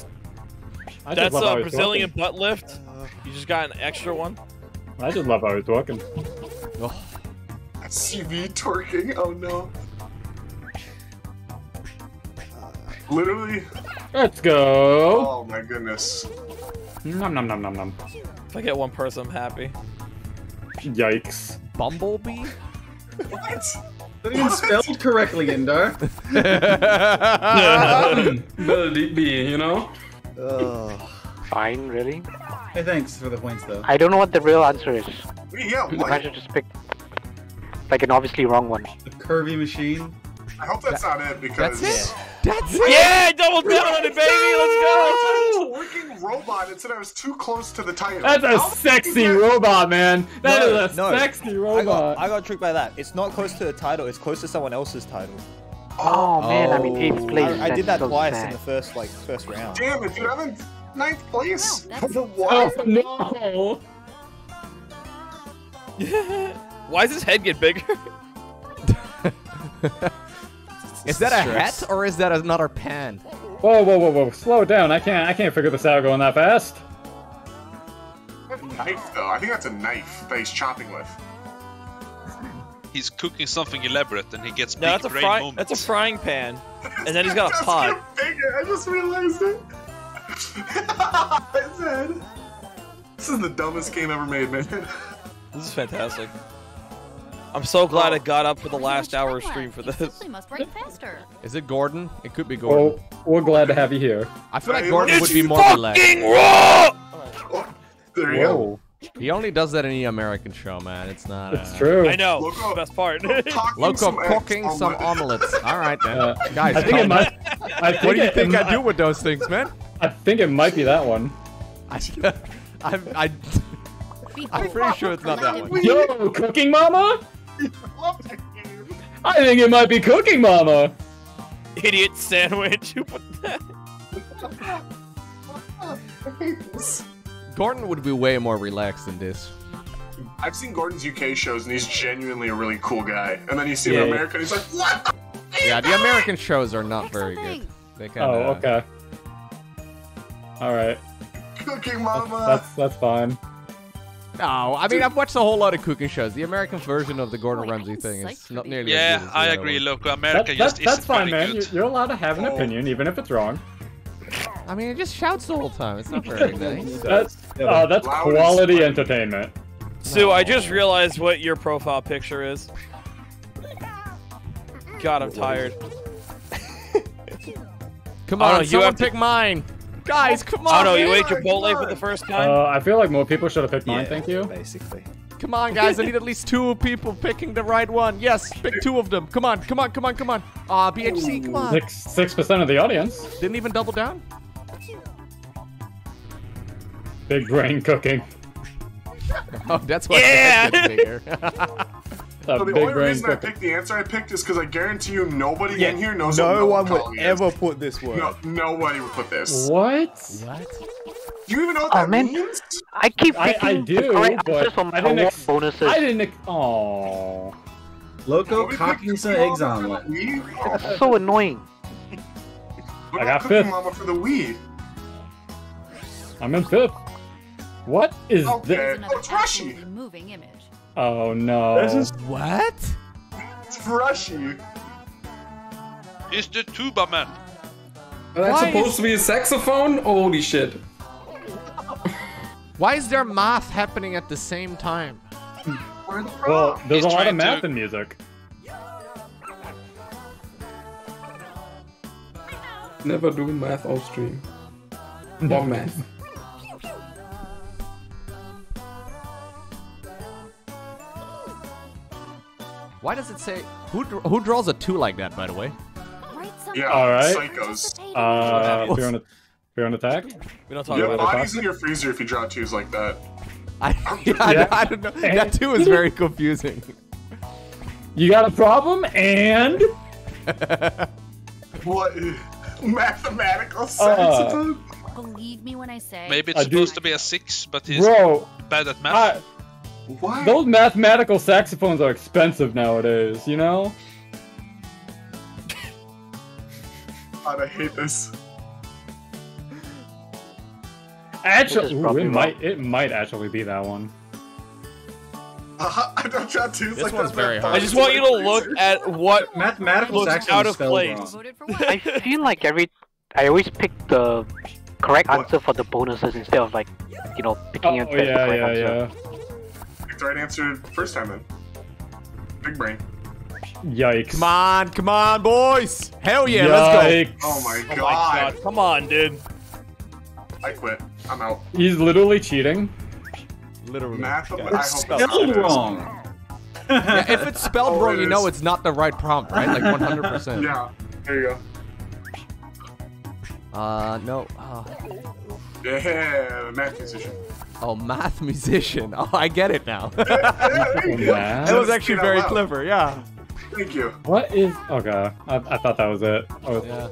That's a Brazilian butt lift. You just got an extra one. I just love how he's talking. Oh. CV twerking, oh no. Literally. Let's go. Oh my goodness. Nom nom nom nom nom. If I get one person, I'm happy. Yikes. Bumblebee? What? Not even spelled correctly, Endo. Another deep B, you know? Fine, really? Hey, thanks for the points, though. I don't know what the real answer is. Yeah, what? I should just pick, like, an obviously wrong one. The curvy machine? I hope that's not it, because... That's it? That's it! Yeah, double down on it, baby! Let's go! I was a twerking robot and said I was too close to the title. That's a sexy robot, man! That is a sexy robot! I got tricked by that. It's not close to the title, it's close to someone else's title. Oh, man, I'm in 8th place. I did that twice in the first round. Damn it, dude, I'm in 9th place! What? Oh, no! Why does his head get bigger? Is that a hat or is that another pan? Whoa, whoa, whoa, whoa! Slow down! I can't figure this out going that fast. That's a knife, though. I think that's a knife that he's chopping with. He's cooking something elaborate, and he gets big brain moments. That's a frying pan, and then he's got a pot. I just realized it. It's dead. This is the dumbest game ever made, man. This is fantastic. I'm so glad I got up for the last hour of stream for this. Must break faster. Is it Gordon? It could be Gordon. Well, we're glad to have you here. I feel like Gordon would be more relaxed. Raw! There you go. He only does that in the American show, man. It's not. It's true. I know. Loco, best part. Loco cooking some omelets. All right, then. Guys, I think it might, what do you think I do with those things, man? I think it might be that one. I'm pretty sure it's not that one. Yo, Cooking Mama? I think it might be Cooking Mama. Idiot sandwich. Who put that? Gordon would be way more relaxed than this. I've seen Gordon's UK shows and he's genuinely a really cool guy. And then you see him in America and he's like, what the fuck? Yeah, the American shows are not very good. They kinda... Oh, okay. Alright. Cooking Mama. That's fine. No, I mean, I've watched a whole lot of cooking shows. The American version of the Gordon Ramsay thing is not nearly as good as I agree, Loco. America just isn't very good. That's fine, man. You're allowed to have an opinion, even if it's wrong. I mean, it just shouts the whole time. It's not very nice. That's quality entertainment. Sue, I just realized what your profile picture is. God, I'm tired. Come on, someone pick mine. Guys, come on! Oh no, you ate Chipotle for the first time? I feel like more people should have picked mine, thank you. Basically. Come on, guys, I need at least 2 people picking the right one. Yes, pick 2 of them. Come on, come on, come on, come on. Ah, BHC, come on. 6% of the audience. Didn't even double down? Big brain cooking. Oh, that's why that's bigger. So the only reason I picked the answer I picked is because I guarantee you nobody in here knows what No one would ever put this word. No, nobody would put this. What? What? Do you even know what that means? I keep picking I do, but I didn't. I didn't. Aww. Loco cocking some eggs on one. That's so annoying. I got Cooking Mama for the Wii. I'm in 5th. What is this? Oh, it's Rushy. Oh no. This is what? It's Rushy. It's the tuba man. That's supposed to be a saxophone? Holy shit. Why is there math happening at the same time? Well, there's a lot of math in music. Never do math off stream. No math. Why does it say who draws a 2 like that? By the way. Yeah. All right. Psychos. Fear on attack. We don't talk about bodies in your freezer if you draw 2s like that. I don't know. That 2 is very confusing. You got a problem and. What? Mathematical science. Believe me when I say. Maybe it's supposed to be a 6, but he's bad at math. What? Those mathematical saxophones are expensive nowadays, you know? God, I hate this. Actually, it might actually be that one. I don't try to this like one's very hard. I just want you to look at what mathematical saxophones out of place. I feel like I always pick the correct answer for the bonuses instead of like, you know, picking and picking the correct answer. Pick the right answer first time then. Big brain. Yikes. Come on, come on, boys! Hell yeah, let's go! Oh my god. Come on, dude. I quit. I'm out. He's literally cheating. Literally. Math of spelled wrong. Yeah, if it's spelled wrong, you know it's not the right prompt, right? Like 100%. Yeah, there you go. No. Yeah, math musician. Oh, math musician. Oh, I get it now. That was actually very clever, yeah. Thank you. What is... Oh, God. I thought that was it. Oh. Yeah.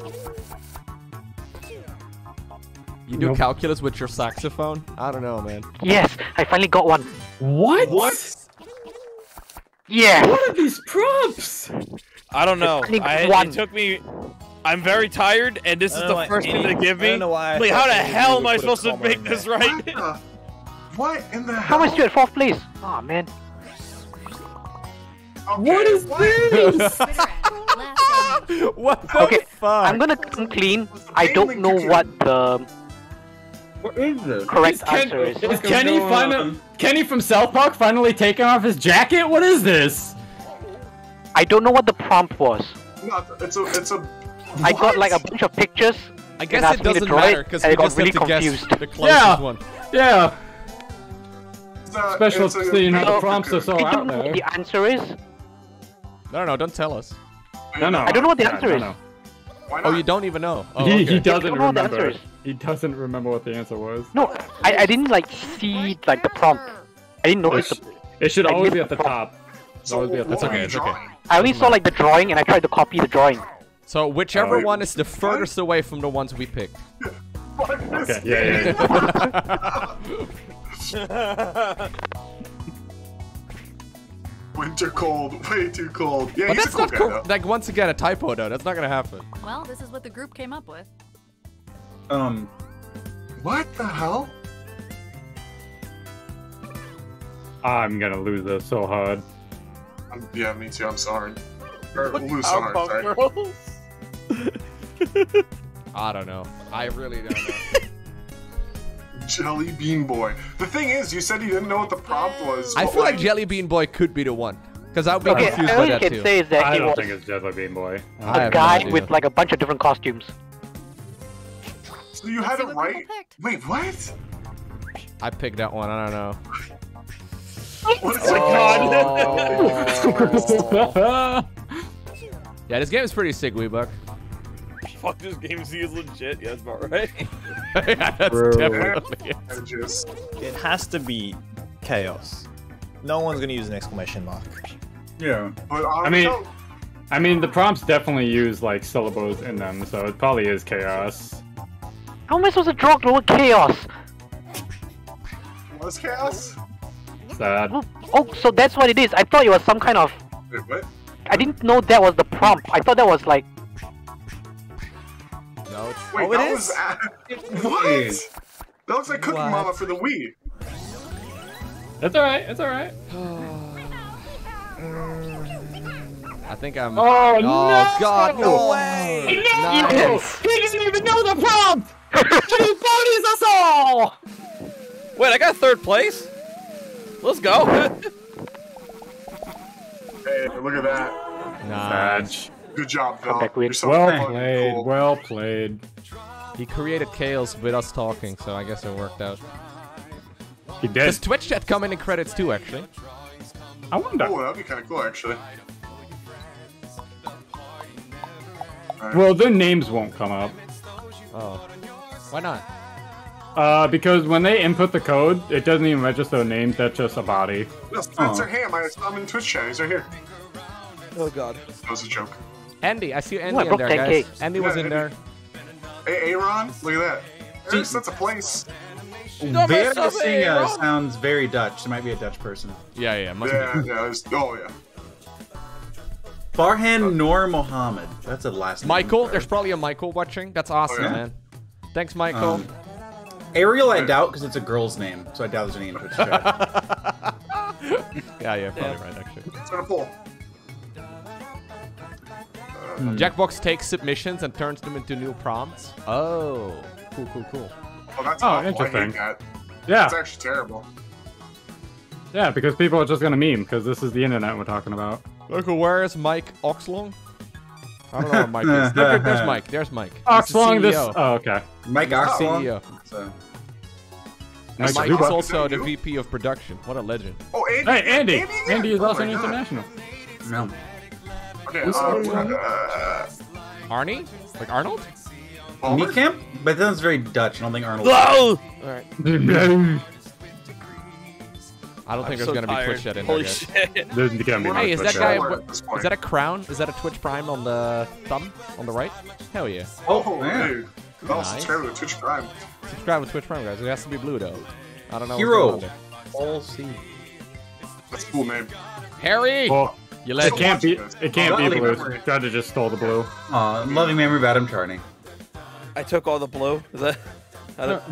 You do calculus with your saxophone? I don't know, man. Yes, I finally got one. What? What? Yeah. What are these prompts? I don't know. It took me... I'm very tired, and this is the first thing they give me. I don't know why. Wait, how the hell am I supposed to make this right? What in the hell? How much you at fourth place? Aw, man. Okay, what is this? What the fuck? I'm gonna come clean. I don't know what the... What is this? Correct answer is... Is Kenny from South Park finally taking off his jacket? What is this? I don't know what the prompt was. No, it's a... I got like a bunch of pictures. I guess it doesn't matter because I got really confused. The closest one. Yeah. Special, so you know the prompts are so out there. The answer is. No, don't tell us. No. I don't know what the answer is. Why not? Oh, you don't even know. Oh, he doesn't remember. He doesn't remember what the answer was. No, I didn't like see like the prompt. I didn't notice. It should always be at the top. Always be at the top. It's okay. I only saw like the drawing and I tried to copy the drawing. So whichever one is the furthest away from the ones we picked. Okay. Yeah. Winter cold, way too cold. Yeah, but that's cool not cool. Like once again, a typo though. That's not gonna happen. Well, this is what the group came up with. What the hell? I'm gonna lose this so hard. Yeah, me too. I'm sorry. I don't know. I really don't know. Jelly Bean Boy. The thing is, you said you didn't know what the prompt was. I feel like Jelly Bean Boy could be the one. Because I would be confused by that too. I don't think it's Jelly Bean Boy. A guy with like a bunch of different costumes. So you had it right? Wait, what? I picked that one. I don't know. What is God? Yeah, this game is pretty sick, Weebuck. Fuck, this game is legit. Yeah, that's about right. Yeah, that's definitely it has to be chaos. No one's gonna use an exclamation mark. Yeah, but I mean, the prompts definitely use like syllables in them, so it probably is chaos. How am I supposed to draw the word chaos? What's chaos? Sad. Oh, so that's what it is. I thought it was some kind of... Wait, what? I didn't know that was the prompt. I thought that was like... No, it's... Wait, that was... What? That looks like Cooking Mama for the Wii. That's alright, that's alright. I think I'm... Oh, no! God, no way! No! He doesn't even know the prompt! He bodies us all! Wait, I got third place? Let's go! Hey, look at that. Nice. Good job, Val. Well played, cool. Well played. He created chaos with us talking, so I guess it worked out. He did. Does Twitch chat come in the credits too, actually? I wonder. Oh, that'd be kind of cool, actually. Right. Well, their names won't come up. Oh. Why not? Because when they input the code, it doesn't even register their names, that's just a body. No, Spencer Ham, I saw him in Twitch chat, he's right here. Oh god. That was a joke. Andy, I see Andy in there, guys. Andy was in there. Hey, Aaron, look at that. There's, that's a place. The singer sounds very Dutch, it might be a Dutch person. Yeah, must be. Yeah. Farhan Noor Mohammed, that's a last name. Michael, there's probably a Michael watching, that's awesome, man. Thanks, Michael. Ariel, I doubt, because it's a girl's name, so I doubt there's any in Twitch chat. Yeah, probably right, actually. It's gonna pull. Jackbox takes submissions and turns them into new prompts. Oh. cool, cool, cool. Oh, that's awful. Interesting. I hate that. Yeah. That's actually terrible. Yeah, because people are just going to meme, because this is the internet we're talking about. Look, where is Mike Oxlong? I don't know where Mike is. Look, there's Mike. There's Mike. Oxlong, this... Oh, okay. Mike Oxlong? CEO. Mike is also the VP of production. What a legend. Oh, Andy! Hey, Andy! Andy is also an international. No. Okay, Arnie? Like Arnold? Meat camp? But that's very Dutch. I don't think Arnold... Whoa! Alright. I don't think there's gonna be Twitch yet in there. Holy shit. Hey, is that guy... Is that a crown? Is that a Twitch Prime on the thumb? On the right? Hell yeah. Oh, man. I'll subscribe to Twitch Prime. Subscribe with Twitch Prime, guys. It has to be blue, though. I don't know. Hero. All C. That's a cool name. Harry! Well, you let it can't be. It can't be blue. Judge just stole the blue. Loving memory of Adam Charney. I took all the blue. Is that?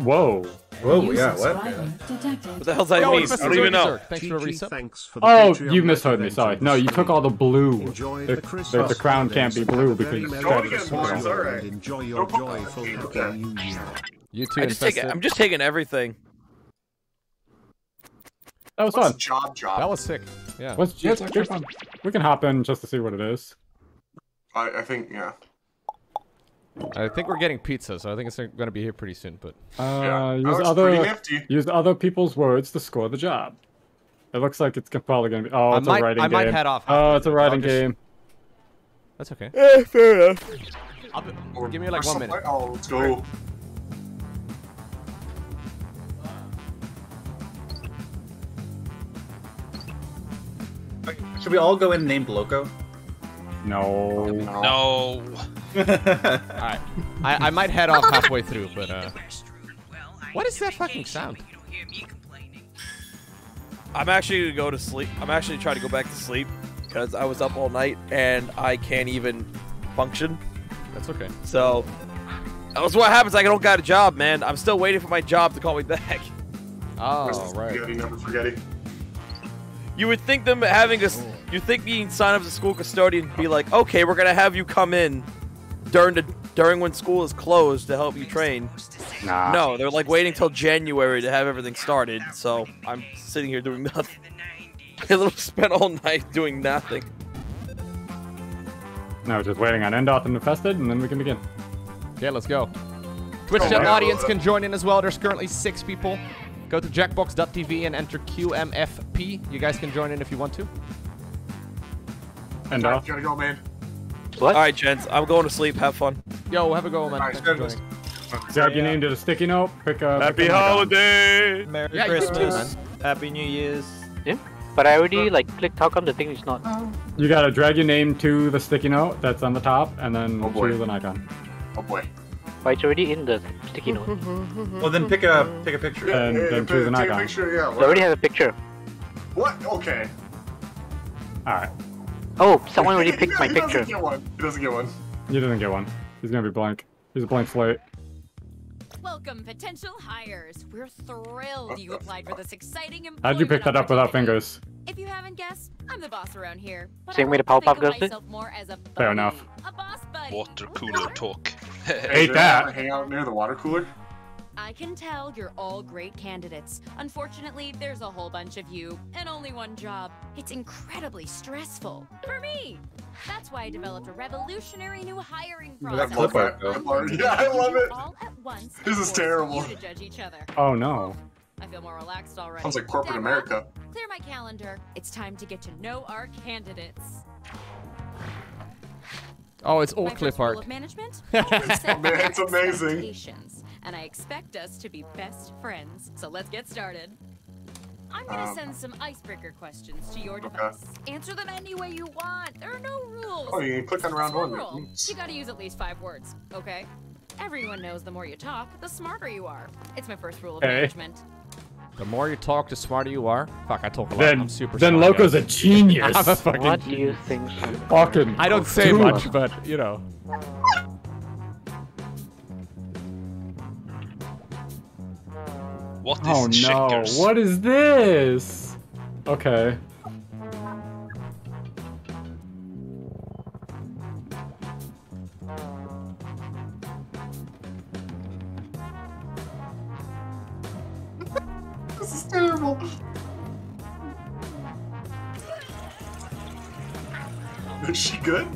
Whoa. Whoa, yeah, what? What the hell's that mean? I don't even know. Thanks for resub. Oh, you misheard me, sorry. No, you took all the blue. The crown can't be blue because you tried to swallow it. Alright. Enjoy your joyful You too, Infested. I'm just taking everything. That was fun. That was sick. Yeah. We can hop in just to see what it is. I think, yeah. I think we're getting pizza, so I think it's going to be here pretty soon. But yeah, use other people's words to score the job. It looks like it's probably going to be. Oh, it's a writing game. I might head off. Oh, it's a writing game. That's okay. Yeah, fair enough. Give me like 1 minute. Oh, let's go. Should we all go in named Loco? No. No. Alright. I might head off halfway through, but what is that fucking sound? I'm actually gonna go to sleep. I'm actually trying to go back to sleep because I was up all night and I can't even function. That's okay. So that was what happens. I don't got a job, man. I'm still waiting for my job to call me back. Oh, right. You would think them having a... You think being signed up as a school custodian would be like, okay, we're gonna have you come in during when school is closed to help you train. Nah. No, they're like waiting till January to have everything started. So I'm sitting here doing nothing. I literally spent all night doing nothing. No, just waiting on Endoth and Infested, and then we can begin. Okay, let's go. Twitch chat audience can join in as well. There's currently 6 people. Go to jackbox.tv and enter QMFP. You guys can join in if you want to. And off. Gotta go, man. What? All right, gents. I'm going to sleep. Have fun. Yo, have a go, man. Grab your name to the sticky note. Pick up. Happy holiday. Merry Christmas. Happy New Year's. Yeah. But I already like click talk on the thing. It's not. You gotta drag your name to the sticky note that's on the top, and then choose an icon. Oh boy. But it's already in the sticky note. Well, then pick a picture. And then choose an icon. Yeah, I already have a picture. What? Okay. All right. Oh, someone already picked my picture. He doesn't get one. He doesn't get one. He's gonna be blank. He's a blank slate. Welcome, potential hires. We're thrilled you applied for this exciting employment. How'd you pick that up without fingers? If you haven't guessed, I'm the boss around here. Same way to Powerpuff Girls did? Fair enough. A boss buddy. Water cooler talk. Hate that. Hang out near the water cooler? I can tell you're all great candidates. Unfortunately, there's a whole bunch of you and only one job. It's incredibly stressful for me. That's why I developed a revolutionary new hiring process. I love it. All at once. This is terrible. To judge each other. Oh no. I feel more relaxed already. Sounds like corporate America. Clear my calendar. It's time to get to know our candidates. Oh, it's all clip art. Of management? It's amazing. And I expect us to be best friends. So let's get started. I'm gonna send some icebreaker questions to your device. Answer them any way you want. There are no rules. Oh, you can click on round one. You gotta use at least 5 words, okay? Everyone knows the more you talk, the smarter you are. It's my first rule of management. The more you talk, the smarter you are. Fuck, I talk a lot. I'm super smart. Then Loco's a genius. I'm a fucking what do you think? Fucking I don't say much, but, you know. What is checkers? What is this? Okay. me. Is she good?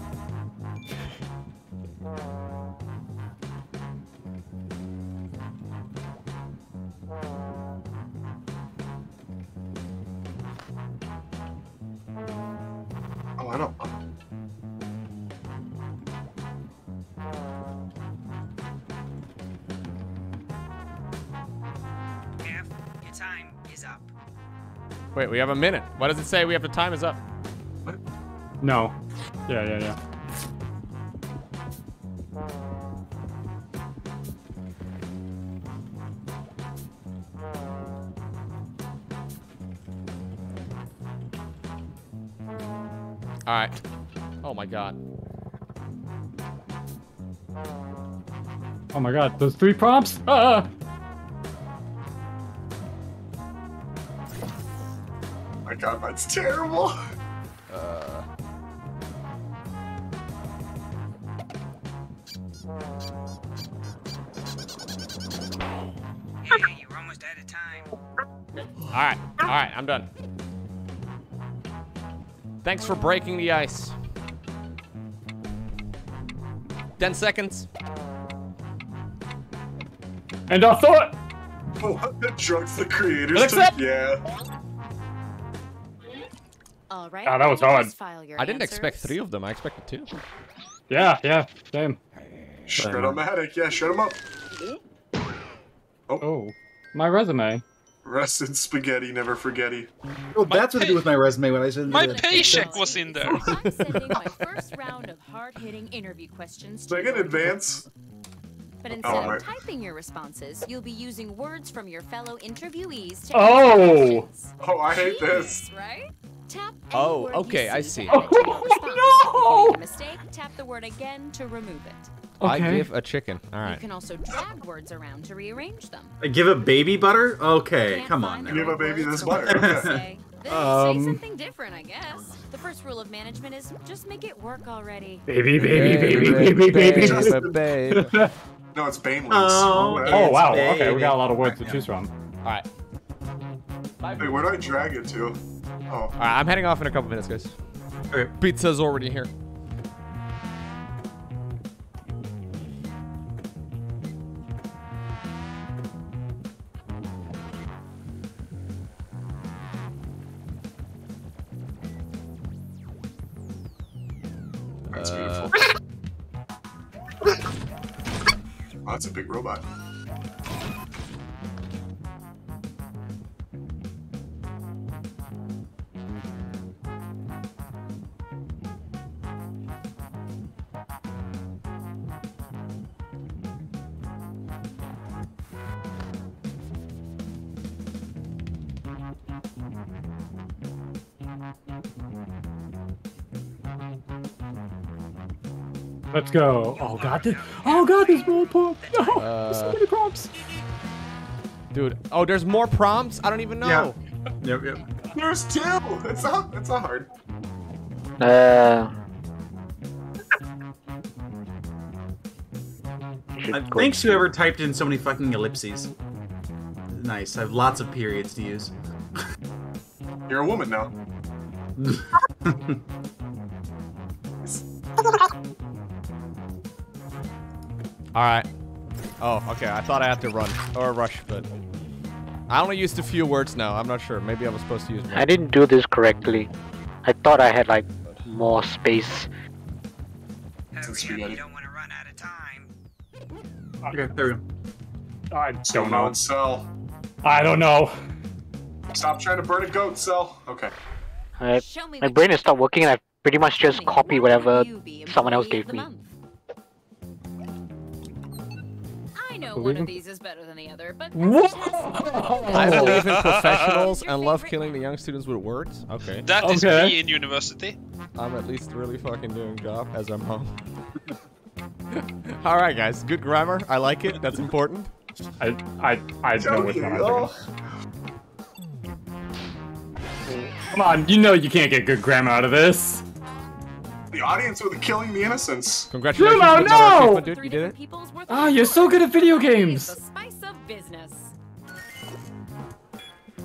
Wait, we have a minute. Why does it say we have the time is up? What? No. Yeah. All right. Oh my God. Oh my God, those three prompts? Ah! God, that's terrible. Hey, you're almost out of time. All right, I'm done. Thanks for breaking the ice. 10 seconds. And I thought. What the drugs the creators took? Yeah. Right. Oh, that was hard. I didn't expect three of them. I expected two. Yeah, same. Shred-o-matic, yeah, shred them up. Oh, my resume. Rest in spaghetti, never forgetty. Oh, that's what I do with my resume when I said my paycheck was in there. I'm sending my first round of hard-hitting interview questions. Did I get advance? But instead of typing your responses, you'll be using words from your fellow interviewees to Oh, I hate this. Right? Tap okay, I see. Oh, no! Mistake, tap the word again to remove it. Okay. I give a chicken. All right. You can also drag words around to rearrange them. I give a baby butter? Okay, come on. Now. Give a baby this butter. Okay. Say something different, I guess. The first rule of management is just make it work already. Baby. No, it's Banelands. Oh, wow. Baby. Okay, we got a lot of words to choose from. All right. Wait, where do I drag it to? Oh. All right, I'm heading off in a couple minutes, guys. Okay. Pizza's already here. That's beautiful. Oh, that's a big robot. Let's go. Oh god, there's more prompts. No, there's so many prompts. Dude, oh, there's more prompts? I don't even know. Yeah. Yep. There's two. It's not hard. Thanks whoever typed in so many fucking ellipses. Nice. I have lots of periods to use. You're a woman now. Alright. Oh, okay. I thought I had to run or rush, but I only used a few words now. I'm not sure. Maybe I was supposed to use more. I didn't do this correctly. I thought I had, like, more space. You don't want to run out of time. Okay, there we go. I don't know. Cell. I don't know. Stop trying to burn a goat, Cell. Okay. My brain has stopped working and I pretty much just copy whatever someone else gave me. One of these is better than the other, but I believe in professionals and love killing the young students with words. Okay. That is me in university. I'm at least really fucking doing job as I'm home. Alright guys, good grammar. I like it. That's important. I know what's not. Come on, you know you can't get good grammar out of this. The audience with killing the innocents. Congratulations. Sumo, no! Dude, you did it. Ah, you're so good at video games. The spice of business.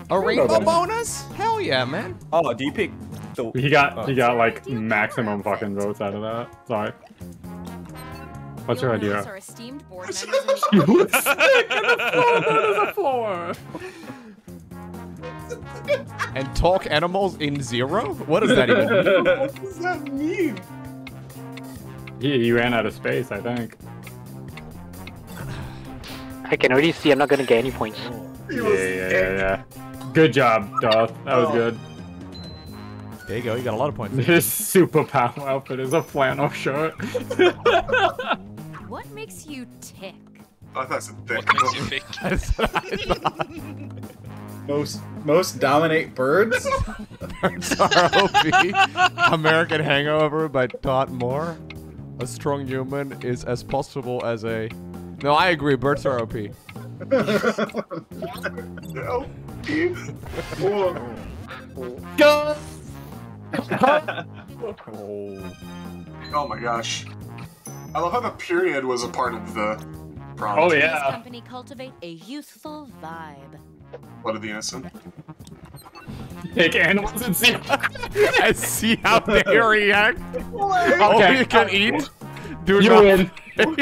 A rainbow bonus? Hell yeah, man. Oh, do you pick the... He got like maximum fucking votes out of that. Sorry. What's your idea? You would stick in the floor. And talk animals in zero? What does that even mean? What does that mean? He ran out of space, I think. I can already see I'm not gonna get any points. Yeah. Good job, Doth. That was good. There you go, you got a lot of points. His superpower outfit is a flannel shirt. What makes you tick? I thought some thick. What makes you thick? That's what I thought. Most dominate birds? Birds are OP. American Hangover by Todd Moore. A strong human is as possible as a... No, I agree. Birds are OP. No. Go! Oh my gosh. I love how the period was a part of the prompt. Oh yeah. This company cultivate a youthful vibe. Blood of the innocent. Take animals and see. And see how they react. Okay. All you can eat. Do you not win.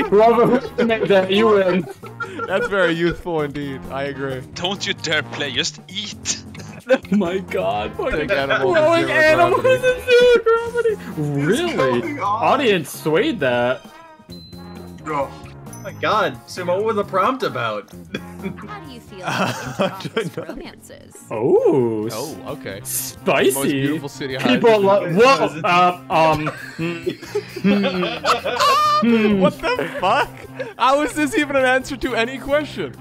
Whoever made that, you win. That's very youthful indeed. I agree. Don't you dare play. Just eat. Oh my god, fucking animals in zero gravity! Really? Audience swayed that. Oh my god, Sumo, what was the prompt about? How do you feel about romances? Oh, okay. Spicy! Most beautiful city people love- Whoa! What the fuck? How is this even an answer to any question?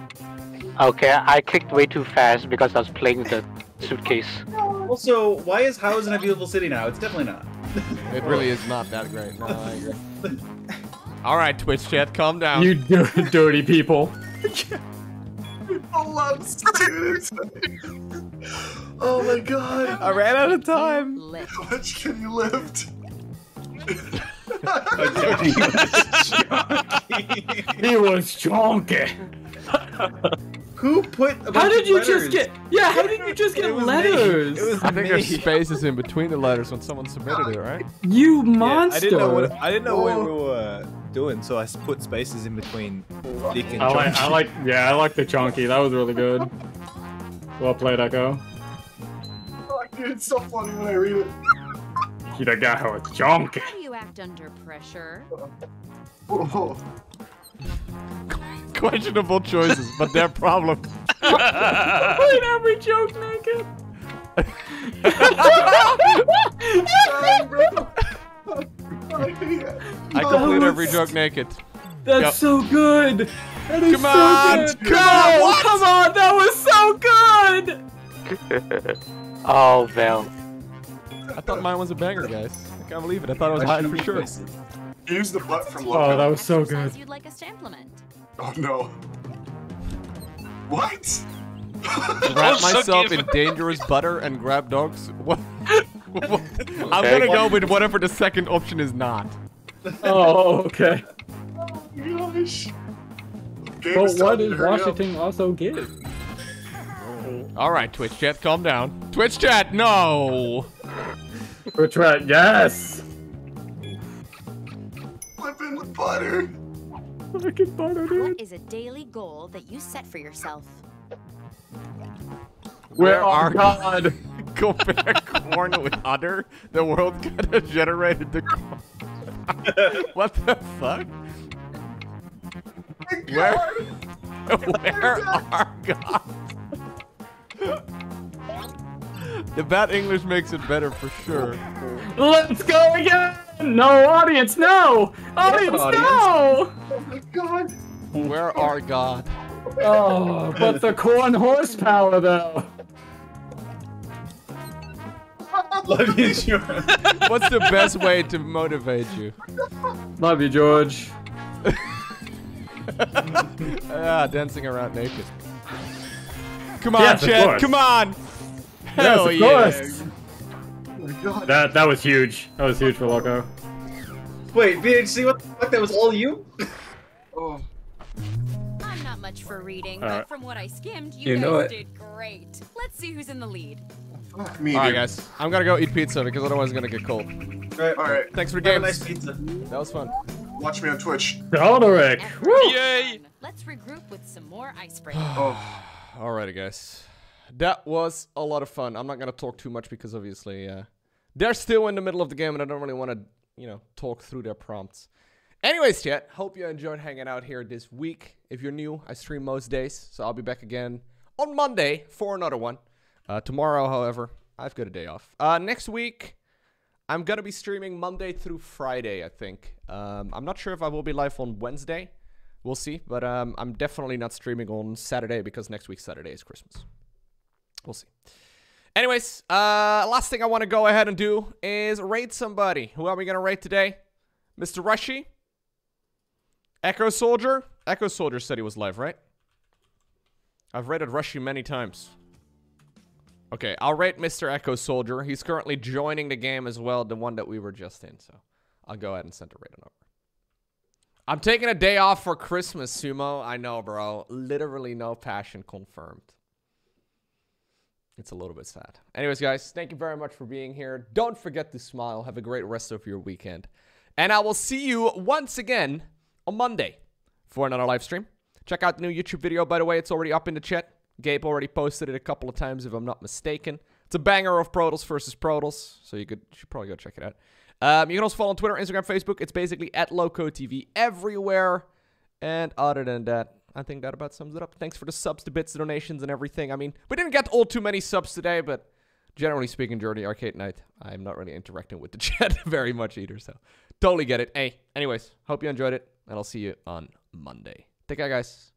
Okay, I clicked way too fast because I was playing the suitcase. Also, why is How's in a Beautiful City now? It's definitely not. It really is not that great. No, I agree. Alright, Twitch chat, calm down. You dirty people. People love students. Oh my god. I ran out of time. How much can you lift? He was chonky. Who put a bunch of letters? How did you just get letters? I think there's spaces in between the letters when someone submitted it, right? You monster! Yeah, I didn't know what we were doing, so I put spaces in between Dick and Chonky. I like the Chonky. That was really good. Well played, Echo. Oh, dude, it's so funny when I read it. You the guy who is Chonky. How do you act under pressure? Questionable choices, but their problem. Played every joke naked. I complete every joke naked. That's so good. That is Come on, that was so good. Oh, Vel. I thought mine was a banger, guys. I can't believe it. I thought it was hiding for sure. Use the butt from Loco. Oh, that was so good. You'd like us to implement. Oh no! What? Wrap myself in dangerous butter and grab dogs. What? What? I'm gonna go with whatever the second option is not. Oh, okay. Oh my gosh. But what does Washington also give? All right, Twitch chat, calm down. Twitch chat, no. Twitch chat, yes. Flipping with butter. What is a daily goal that you set for yourself? Where are God? Compare corn with udder? The world could have generated the corn. What the fuck? Where are God? The bad English makes it better for sure. Let's go again! No, audience, no! Audience, no! Oh my god. Where are God? Oh, but the corn horsepower, though. Love you, George. What's the best way to motivate you? Love you, George. Dancing around naked. Come on, Chad, come on! Hell yes, of course. God. That was huge. That was huge for Loco. Wait, BHC, what the fuck? That was all you? Oh. I'm not much for reading, but from what I skimmed, you guys did great. Great. Let's see who's in the lead. Fuck me, dude. All right, guys. I'm gonna go eat pizza because otherwise it's gonna get cold. All right. Thanks for games. Have a nice pizza. That was fun. Watch me on Twitch. Soderic. Yay! Let's regroup with some more icebreakers. Oh. Alrighty, guys. That was a lot of fun. I'm not gonna talk too much because obviously they're still in the middle of the game and I don't really want to, you know, talk through their prompts. Anyways, chat, hope you enjoyed hanging out here this week. If you're new, I stream most days, so I'll be back again on Monday for another one. Tomorrow, however, I've got a day off. Next week, I'm gonna be streaming Monday through Friday, I think. I'm not sure if I will be live on Wednesday. We'll see, but I'm definitely not streaming on Saturday because next week Saturday is Christmas. We'll see. Anyways, last thing I want to go ahead and do is raid somebody. Who are we going to raid today? Mr. Rushy? Echo Soldier? Echo Soldier said he was live, right? I've raided Rushy many times. Okay, I'll raid Mr. Echo Soldier. He's currently joining the game as well, the one that we were just in. So I'll go ahead and send a raid on over. I'm taking a day off for Christmas, Sumo. I know, bro. Literally no passion confirmed. It's a little bit sad. Anyways, guys, thank you very much for being here. Don't forget to smile. Have a great rest of your weekend. And I will see you once again on Monday for another live stream. Check out the new YouTube video, by the way. It's already up in the chat. Gabe already posted it a couple of times, if I'm not mistaken. It's a banger of Protoss versus Protoss, so you should probably go check it out. You can also follow on Twitter, Instagram, Facebook. It's basically at LocoTV everywhere. And other than that, I think that about sums it up. Thanks for the subs, the bits, the donations, and everything. I mean, we didn't get all too many subs today, but generally speaking, during the arcade night, I'm not really interacting with the chat very much either. So totally get it. Hey, anyways, hope you enjoyed it, and I'll see you on Monday. Take care, guys.